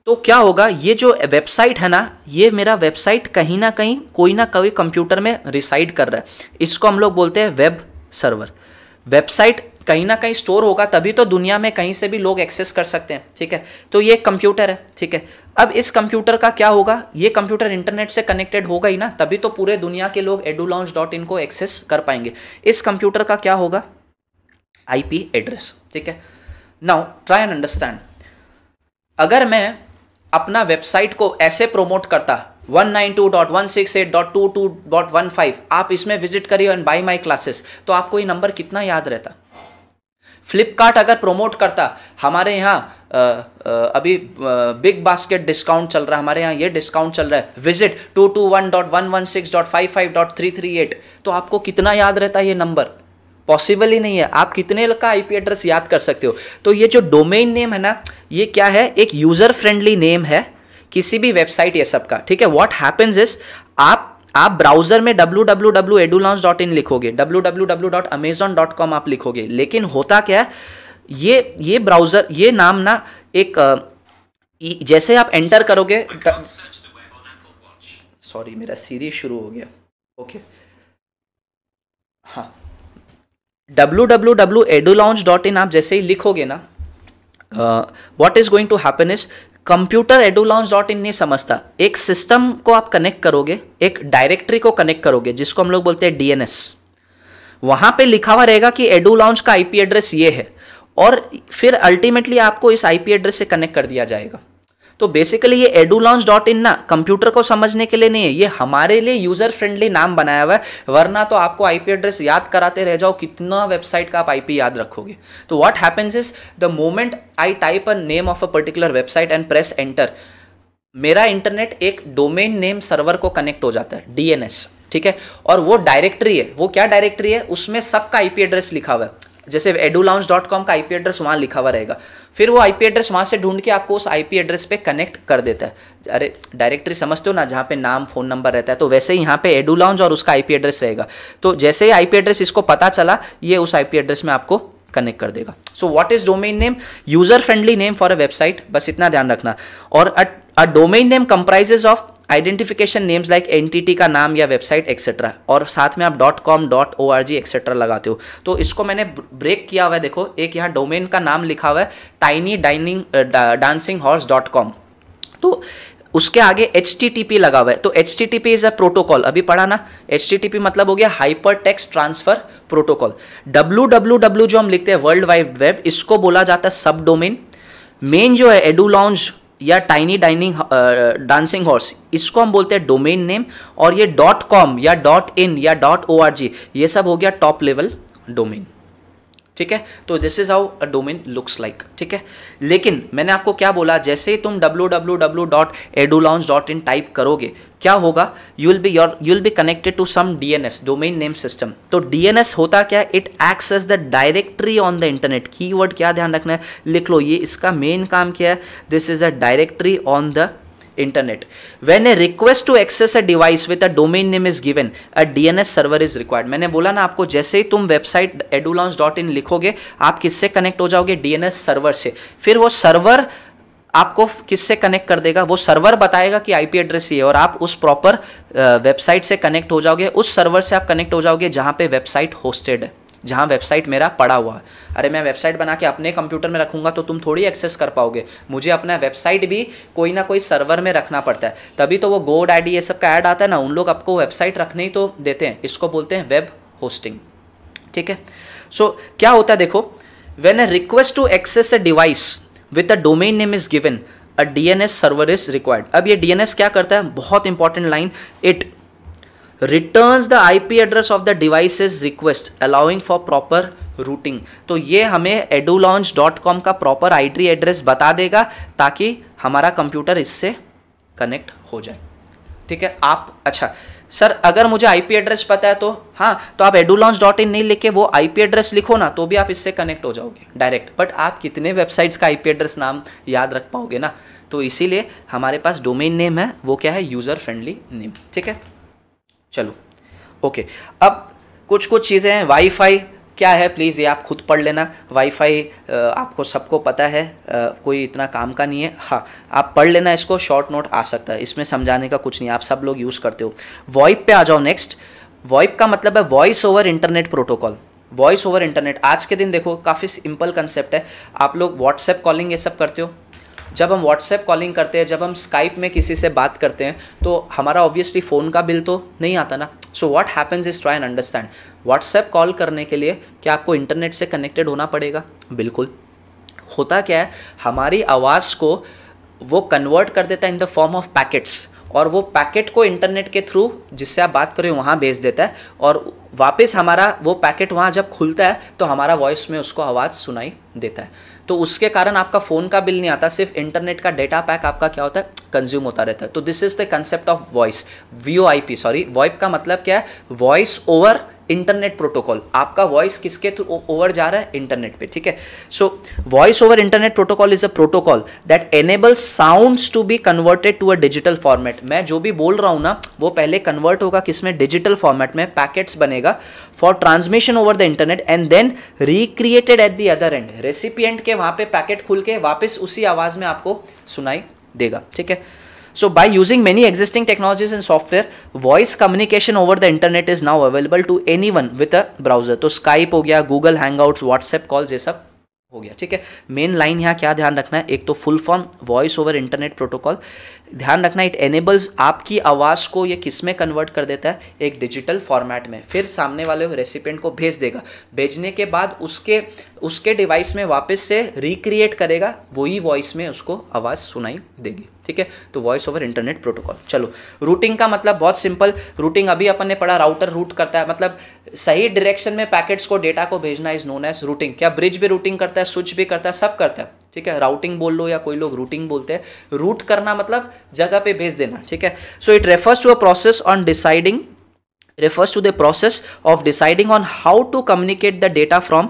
तो क्या होगा, ये जो वेबसाइट है ना, ये मेरा वेबसाइट कहीं ना कहीं कोई ना कोई कंप्यूटर में रिसाइड कर रहा है, इसको हम लोग बोलते हैं वेब सर्वर। वेबसाइट कहीं ना कहीं स्टोर होगा तभी तो दुनिया में कहीं से भी लोग एक्सेस कर सकते हैं, ठीक है। तो ये कंप्यूटर है, ठीक है। अब इस कंप्यूटर का क्या होगा, ये कंप्यूटर इंटरनेट से कनेक्टेड होगा ही ना, तभी तो पूरे दुनिया के लोग edulounge डॉट इन को एक्सेस कर पाएंगे। इस कंप्यूटर का क्या होगा, आईपी एड्रेस, ठीक है। नाउ ट्राई एंड अंडरस्टैंड, अगर मैं अपना वेबसाइट को ऐसे प्रोमोट करता one nine two dot one six eight dot two two dot one five, आप इसमें विजिट करिए एंड बाय माय क्लासेस, तो आपको ये नंबर कितना याद रहता। फ्लिपकार्ट अगर प्रोमोट करता, हमारे यहाँ अभी बिग बास्केट डिस्काउंट चल रहा है, हमारे यहाँ ये डिस्काउंट चल रहा है, visit two two one dot one one six dot five five dot three three eight, तो आपको कितना याद रहता ये नंबर, पॉसिबल ही नहीं है। आप कितने का आईपी एड्रेस याद कर सकते हो। तो ये जो डोमेन नेम है ना, ये क्या है, एक यूज़र फ्रेंडली नेम है किसी भी वेबसाइट ये सब का, ठीक है। व्हाट हैपेंस इज, आप आप ब्राउजर में W W W dot edulounge dot in लिखोगे, W W W dot amazon dot com आप लिखोगे, लेकिन होता क्या है, ये ये ब्राउजर ये नाम ना एक जैसे आप एंटर करोगे, सॉरी मेरा सीरीज शुरू हो गया, ओके okay. हाँ, W W W edulounge dot in आप जैसे ही लिखोगे ना, what is going to happen is, computer edulounge dot in नहीं समझता, एक सिस्टम को आप कनेक्ट करोगे, एक डायरेक्टरी को कनेक्ट करोगे जिसको हम लोग बोलते हैं डी एन एस, वहां पे लिखा हुआ रहेगा कि edulounge का आईपी एड्रेस ये है, और फिर अल्टीमेटली आपको इस आईपी एड्रेस से कनेक्ट कर दिया जाएगा। तो बेसिकली ये edulounge डॉट इन ना कंप्यूटर को समझने के लिए नहीं है, ये हमारे लिए यूजर फ्रेंडली नाम बनाया हुआ है, वरना तो आपको आईपी एड्रेस याद कराते रह जाओ, कितना वेबसाइट का आप आईपी याद रखोगे। तो what happens is, the moment I type a name of a particular website and press enter, मेरा इंटरनेट एक डोमेन नेम सर्वर को कनेक्ट हो जाता है, डी एन एस, ठीक है। और वो डायरेक्टरी है, वो क्या डायरेक्टरी है, उसमें सबका आईपी एड्रेस लिखा हुआ है, जैसे edulounge डॉट com का आईपी एड्रेस वहाँ लिखा हुआ रहेगा, फिर वो आईपी एड्रेस वहाँ से ढूंढ के आपको उस आईपी एड्रेस पे कनेक्ट कर देता है। अरे डायरेक्टरी समझते हो ना, जहाँ पे नाम फ़ोन नंबर रहता है, तो वैसे ही यहाँ पे edulounge और उसका आईपी एड्रेस रहेगा। तो जैसे ही आईपी एड्रेस इसको पता चला, ये उस आईपी एड्रेस में आपको कनेक्ट कर देगा। So what is domain name, user friendly name for a website, बस इतना ध्यान रखना। और a domain name comprises of identification names like entity का नाम या वेबसाइट एक्सेट्रा, और साथ में आप dot com dot O R G etcetera लगाते हो। तो इसको मैंने ब्रेक किया हुआ है, देखो एक यहाँ डोमेन का नाम लिखा हुआ है tiny dining dancing horse dot com, तो उसके आगे एच टी टी पी लगा हुआ है। तो H T T P is a protocol, अभी पढ़ा ना, एच टी टी पी मतलब हो गया hyper text transfer protocol. W W W जो हम लिखते हैं वर्ल्ड वाइड वेब, इसको बोला जाता है सब डोमेन। मेन जो है edulounge या टाइनी डाइनिंग डांसिंग हॉर्स, इसको हम बोलते हैं डोमेन नेम, और ये डॉट कॉम या डॉट इन या डॉट ओ आर जी, ये सब हो गया टॉप लेवल डोमेन, ठीक है। तो this is how a domain looks like, ठीक है। लेकिन मैंने आपको क्या बोला, जैसे ही तुम W W W dot edulounge dot in type करोगे, क्या होगा, you will be your you will be connected to some D N S domain name system. तो डी एन एस होता क्या, it acts as the directory on the internet. Keyword क्या ध्यान रखना है, लिख लो, ये इसका मेन काम क्या है, this is a directory on the internet. When a request to access a device with a domain name is given, a DNS server is required. मैंने बोला ना आपको, जैसे ही तुम वेबसाइट edulounge डॉट इन लिखोगे, आप किससे कनेक्ट हो जाओगे, डीएनएस सर्वर से। फिर वो सर्वर आपको किससे कनेक्ट कर देगा, वो सर्वर बताएगा कि आईपी एड्रेस ये है और आप उस प्रॉपर वेबसाइट से कनेक्ट हो जाओगे, उस सर्वर से आप कनेक्ट हो जाओगे जहाँ पे वेबसाइट होस्टेड है, जहाँ वेबसाइट मेरा पड़ा हुआ है। अरे मैं वेबसाइट बना के अपने कंप्यूटर में रखूँगा तो तुम थोड़ी एक्सेस कर पाओगे, मुझे अपना वेबसाइट भी कोई ना कोई सर्वर में रखना पड़ता है। तभी तो वो गोड आई डी ये सब का ऐड आता है ना, उन लोग आपको वेबसाइट रखने ही तो देते हैं, इसको बोलते हैं वेब होस्टिंग। ठीक है, सो क्या होता है देखो, when a request to access a device with a domain name is given a DNS server is required. अब ये डीएनएस क्या करता है, बहुत important line, it returns the IP address of the device is request allowing for proper routing. तो ये हमें edulaunch dot com का प्रॉपर आईपी एड्रेस बता देगा ताकि हमारा कंप्यूटर इससे कनेक्ट हो जाए। ठीक है आप, अच्छा सर अगर मुझे आईपी एड्रेस पता है तो, हाँ तो आप edulaunch डॉट in नहीं लिख के वो आईपी एड्रेस लिखो ना, तो भी आप इससे कनेक्ट हो जाओगे डायरेक्ट। बट आप कितने वेबसाइट्स का आईपी एड्रेस नाम याद रख पाओगे ना, तो इसीलिए हमारे पास डोमेन नेम है, वो क्या है, यूज़र फ्रेंडली नेम। ठीक है चलो ओके, अब कुछ कुछ चीज़ें हैं। वाईफाई क्या है प्लीज़ ये आप खुद पढ़ लेना, वाईफाई आपको सबको पता है, कोई इतना काम का नहीं है, हाँ आप पढ़ लेना इसको, शॉर्ट नोट आ सकता है, इसमें समझाने का कुछ नहीं, आप सब लोग यूज़ करते हो। वॉइप पे आ जाओ नेक्स्ट। वॉइप का मतलब है voice over internet protocol. Voice over internet आज के दिन देखो काफ़ी सिंपल कंसेप्ट है, आप लोग व्हाट्सएप कॉलिंग ये सब करते हो। जब हम व्हाट्सएप कॉलिंग करते हैं, जब हम स्काइप में किसी से बात करते हैं, तो हमारा ऑब्वियसली फ़ोन का बिल तो नहीं आता ना। So what happens is, try and understand, WhatsApp call करने के लिए क्या आपको इंटरनेट से कनेक्टेड होना पड़ेगा? बिल्कुल। होता क्या है, हमारी आवाज़ को वो कन्वर्ट कर देता है in the form of packets, और वो पैकेट को इंटरनेट के थ्रू जिससे आप बात करें वहाँ भेज देता है, और वापस हमारा वो पैकेट वहाँ जब खुलता है तो हमारा वॉइस में उसको आवाज़ सुनाई देता है। तो उसके कारण आपका फ़ोन का बिल नहीं आता, सिर्फ इंटरनेट का डेटा पैक आपका क्या होता है, कंज्यूम होता रहता है। तो this is the concept of voice, V O I P sorry. VoIP का मतलब क्या है, वॉइस ओवर इंटरनेट प्रोटोकॉल। आपका वॉइस किसके थ्रू ओवर जा रहा है, इंटरनेट पे। ठीक है, so voice over internet protocol is a protocol that enables sounds to be converted to a digital format. मैं जो भी बोल रहा हूँ ना, वो पहले कन्वर्ट होगा किसमें, डिजिटल फॉर्मेट में, पैकेट्स बनेगा for transmission over the internet and then recreated at the other end. Recipient के वहाँ पे पैकेट खुल के वापस उसी आवाज़ में आपको सुनाई देगा। ठीक है, so by using many existing technologies and software, voice communication over the internet is now available to anyone with a browser। तो Skype हो गया, Google Hangouts, WhatsApp calls ये सब हो गया। ठीक है, मेन लाइन यहाँ क्या ध्यान रखना है, एक तो full form voice over internet protocol ध्यान रखना, इट एनेबल्स, आपकी आवाज़ को ये किस में कन्वर्ट कर देता है, एक डिजिटल फॉर्मेट में, फिर सामने वाले रेसिपिएंट को भेज देगा, भेजने के बाद उसके उसके डिवाइस में वापस से रिक्रिएट करेगा, वही वॉइस में उसको आवाज़ सुनाई देगी। ठीक है, तो वॉइस ओवर इंटरनेट प्रोटोकॉल। चलो, रूटिंग का मतलब बहुत सिंपल, रूटिंग अभी अपन ने पढ़ा, राउटर रूट करता है, मतलब सही डायरेक्शन में पैकेट्स को, डेटा को भेजना इज नोन एज रूटिंग। क्या ब्रिज भी रूटिंग करता है, स्विच भी करता है, सब करता है। ठीक है, राउटिंग बोल लो या कोई लोग रूटिंग बोलते हैं, रूट करना मतलब जगह पे भेज देना। ठीक है, so it refers to a process on deciding refers to the process of deciding on how to communicate the data from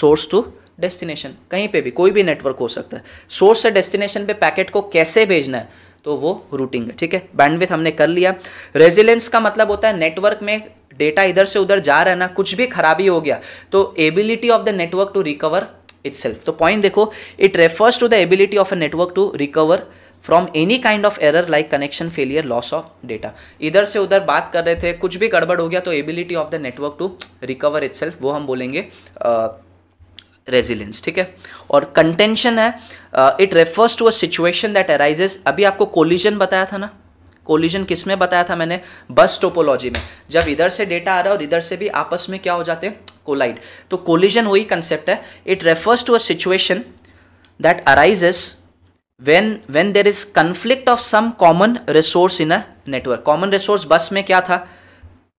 source to destination. कहीं पे भी कोई भी नेटवर्क हो सकता है, सोर्स से डेस्टिनेशन पे पैकेट को कैसे भेजना है, तो वो रूटिंग है। ठीक है, बैंडविड्थ हमने कर लिया। रेजिलेंस का मतलब होता है नेटवर्क में डेटा इधर से उधर जा रहा है ना, कुछ भी खराबी हो गया तो ability of the network to recover itself. तो पॉइंट देखो, it refers to the ability of a network to recover from any kind of error like connection failure, loss of data. इधर से उधर बात कर रहे थे, कुछ भी गड़बड़ हो गया तो ability of the network to recover itself, वो हम बोलेंगे uh, रेजिलेंस। ठीक है, और कंटेंशन है, it refers to a situation that arises. अभी आपको कोलिजन बताया था ना, कोलिजन किस में बताया था मैंने, बस टोपोलॉजी में, जब इधर से डेटा आ रहा है और इधर से भी आपस में क्या हो जाते हैं, कोलाइड। तो कोलिजन वही कंसेप्ट है, it refers to a situation that arises when when there is conflict of some common resource in a network. Common resource bus में क्या था,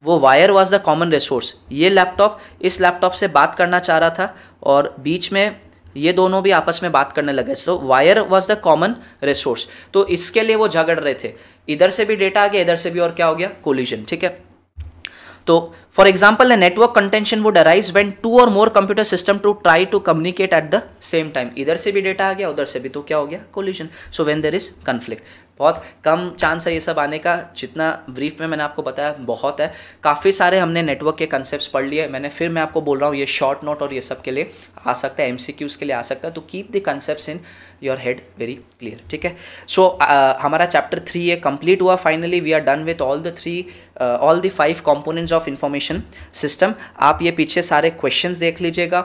वो wire was the common resource. ये लैपटॉप इस laptop से बात करना चाह रहा था और बीच में ये दोनों भी आपस में बात करने लगे, so wire was the common resource. तो इसके लिए वो झगड़ रहे थे, इधर से भी डेटा आ गया, इधर से भी, और क्या हो गया, कोलिजन। ठीक है, तो for example network contention would arise when two और more computer system to try to communicate at the same time. इधर से भी डेटा आ गया, उधर से भी, तो क्या हो गया, collision. So when there is conflict. बहुत कम चांस है ये सब आने का, जितना ब्रीफ में मैंने आपको बताया बहुत है। काफ़ी सारे हमने नेटवर्क के कंसेप्ट्स पढ़ लिए मैंने, फिर मैं आपको बोल रहा हूँ ये शॉर्ट नोट और ये सब के लिए आ सकता है, एमसीक्यूज के लिए आ सकता है। तो keep the concepts in your head very clear, ठीक है। सो हमारा चैप्टर थ्री ये कंप्लीट हुआ finally. We are done with all the three all the five components of information system. आप ये पीछे सारे क्वेश्चंस देख लीजिएगा,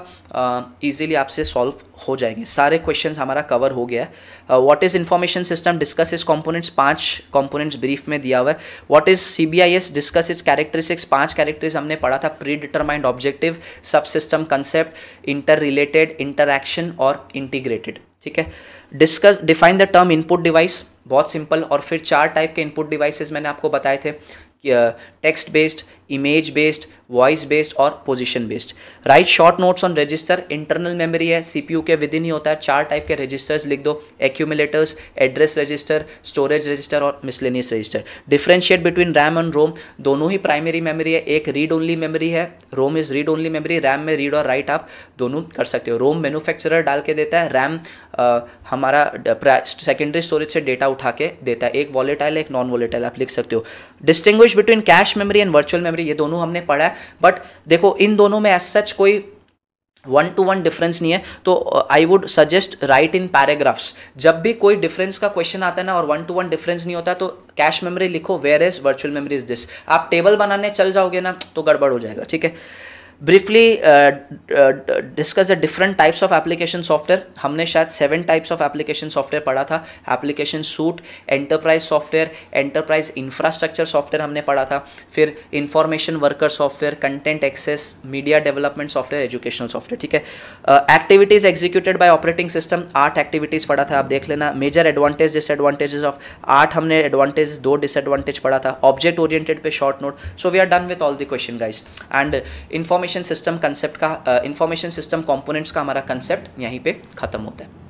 ईजिली uh, आपसे सॉल्व हो जाएंगे। सारे क्वेश्चंस हमारा कवर हो गया है। What is information system, discuss is components, पांच कॉम्पोनेंट्स ब्रीफ में दिया हुआ है। What is CBIS, discuss is characteristics, पांच कैरेक्टरिस्टिक्स हमने पढ़ा था, predetermined objective, subsystem concept, interrelated, interaction और इंटीग्रेटेड, ठीक है। Discuss define the term input device, बहुत सिंपल। और फिर चार टाइप के इनपुट डिवाइसेस मैंने आपको बताए थे, text based, image based, voice based और position based. Right short notes on register, internal memory है, सीपीयू के विद इन ही होता है। चार टाइप के रजिस्टर्स लिख दो, accumulators, address register, storage register और miscellaneous register. Differentiate between RAM and ROM, दोनों ही प्राइमरी मेमोरी है, एक रीड ओनली मेमोरी है, ROM is read only memory, RAM में रीड और राइट आप दोनों कर सकते हो। रोम मैन्युफैक्चरर डाल के देता है, रैम हमारा सेकेंडरी स्टोरेज से डेटा उठा के देता है, एक वॉलेटाइल एक नॉन वॉलेटाइल, आप लिख सकते हो। Distinguish between cache memory and virtual memory, ये दोनों हमने पढ़ा है, बट देखो इन दोनों में एज सच कोई वन टू वन डिफरेंस नहीं है। तो I would suggest write in paragraphs, जब भी कोई डिफरेंस का क्वेश्चन आता है ना और वन टू वन डिफरेंस नहीं होता, तो कैश मेमोरी लिखो where is virtual memory is this. आप टेबल बनाने चल जाओगे ना तो गड़बड़ हो जाएगा, ठीक है। Briefly discuss the different types of application software, हमने शायद seven types of application software पढ़ा था, application suite, enterprise software, enterprise infrastructure software हमने पढ़ा था, फिर information worker software, content access, media development software, educational software, ठीक है। Activities executed by operating system, आठ एक्टिविटीज़ पढ़ा था, आप देख लेना। मेजर एडवांटेज डिसएडवांटेजेस ऑफ आठ हमने एडवांटेज, दो डिसएडवांटेज पढ़ा था। ऑब्जेक्ट ओरिएंटेड पे short note. So we are done with all the question guys, and information system concept का, इंफॉर्मेशन सिस्टम कंपोनेंट्स का हमारा कंसेप्ट यहीं पे खत्म होता है।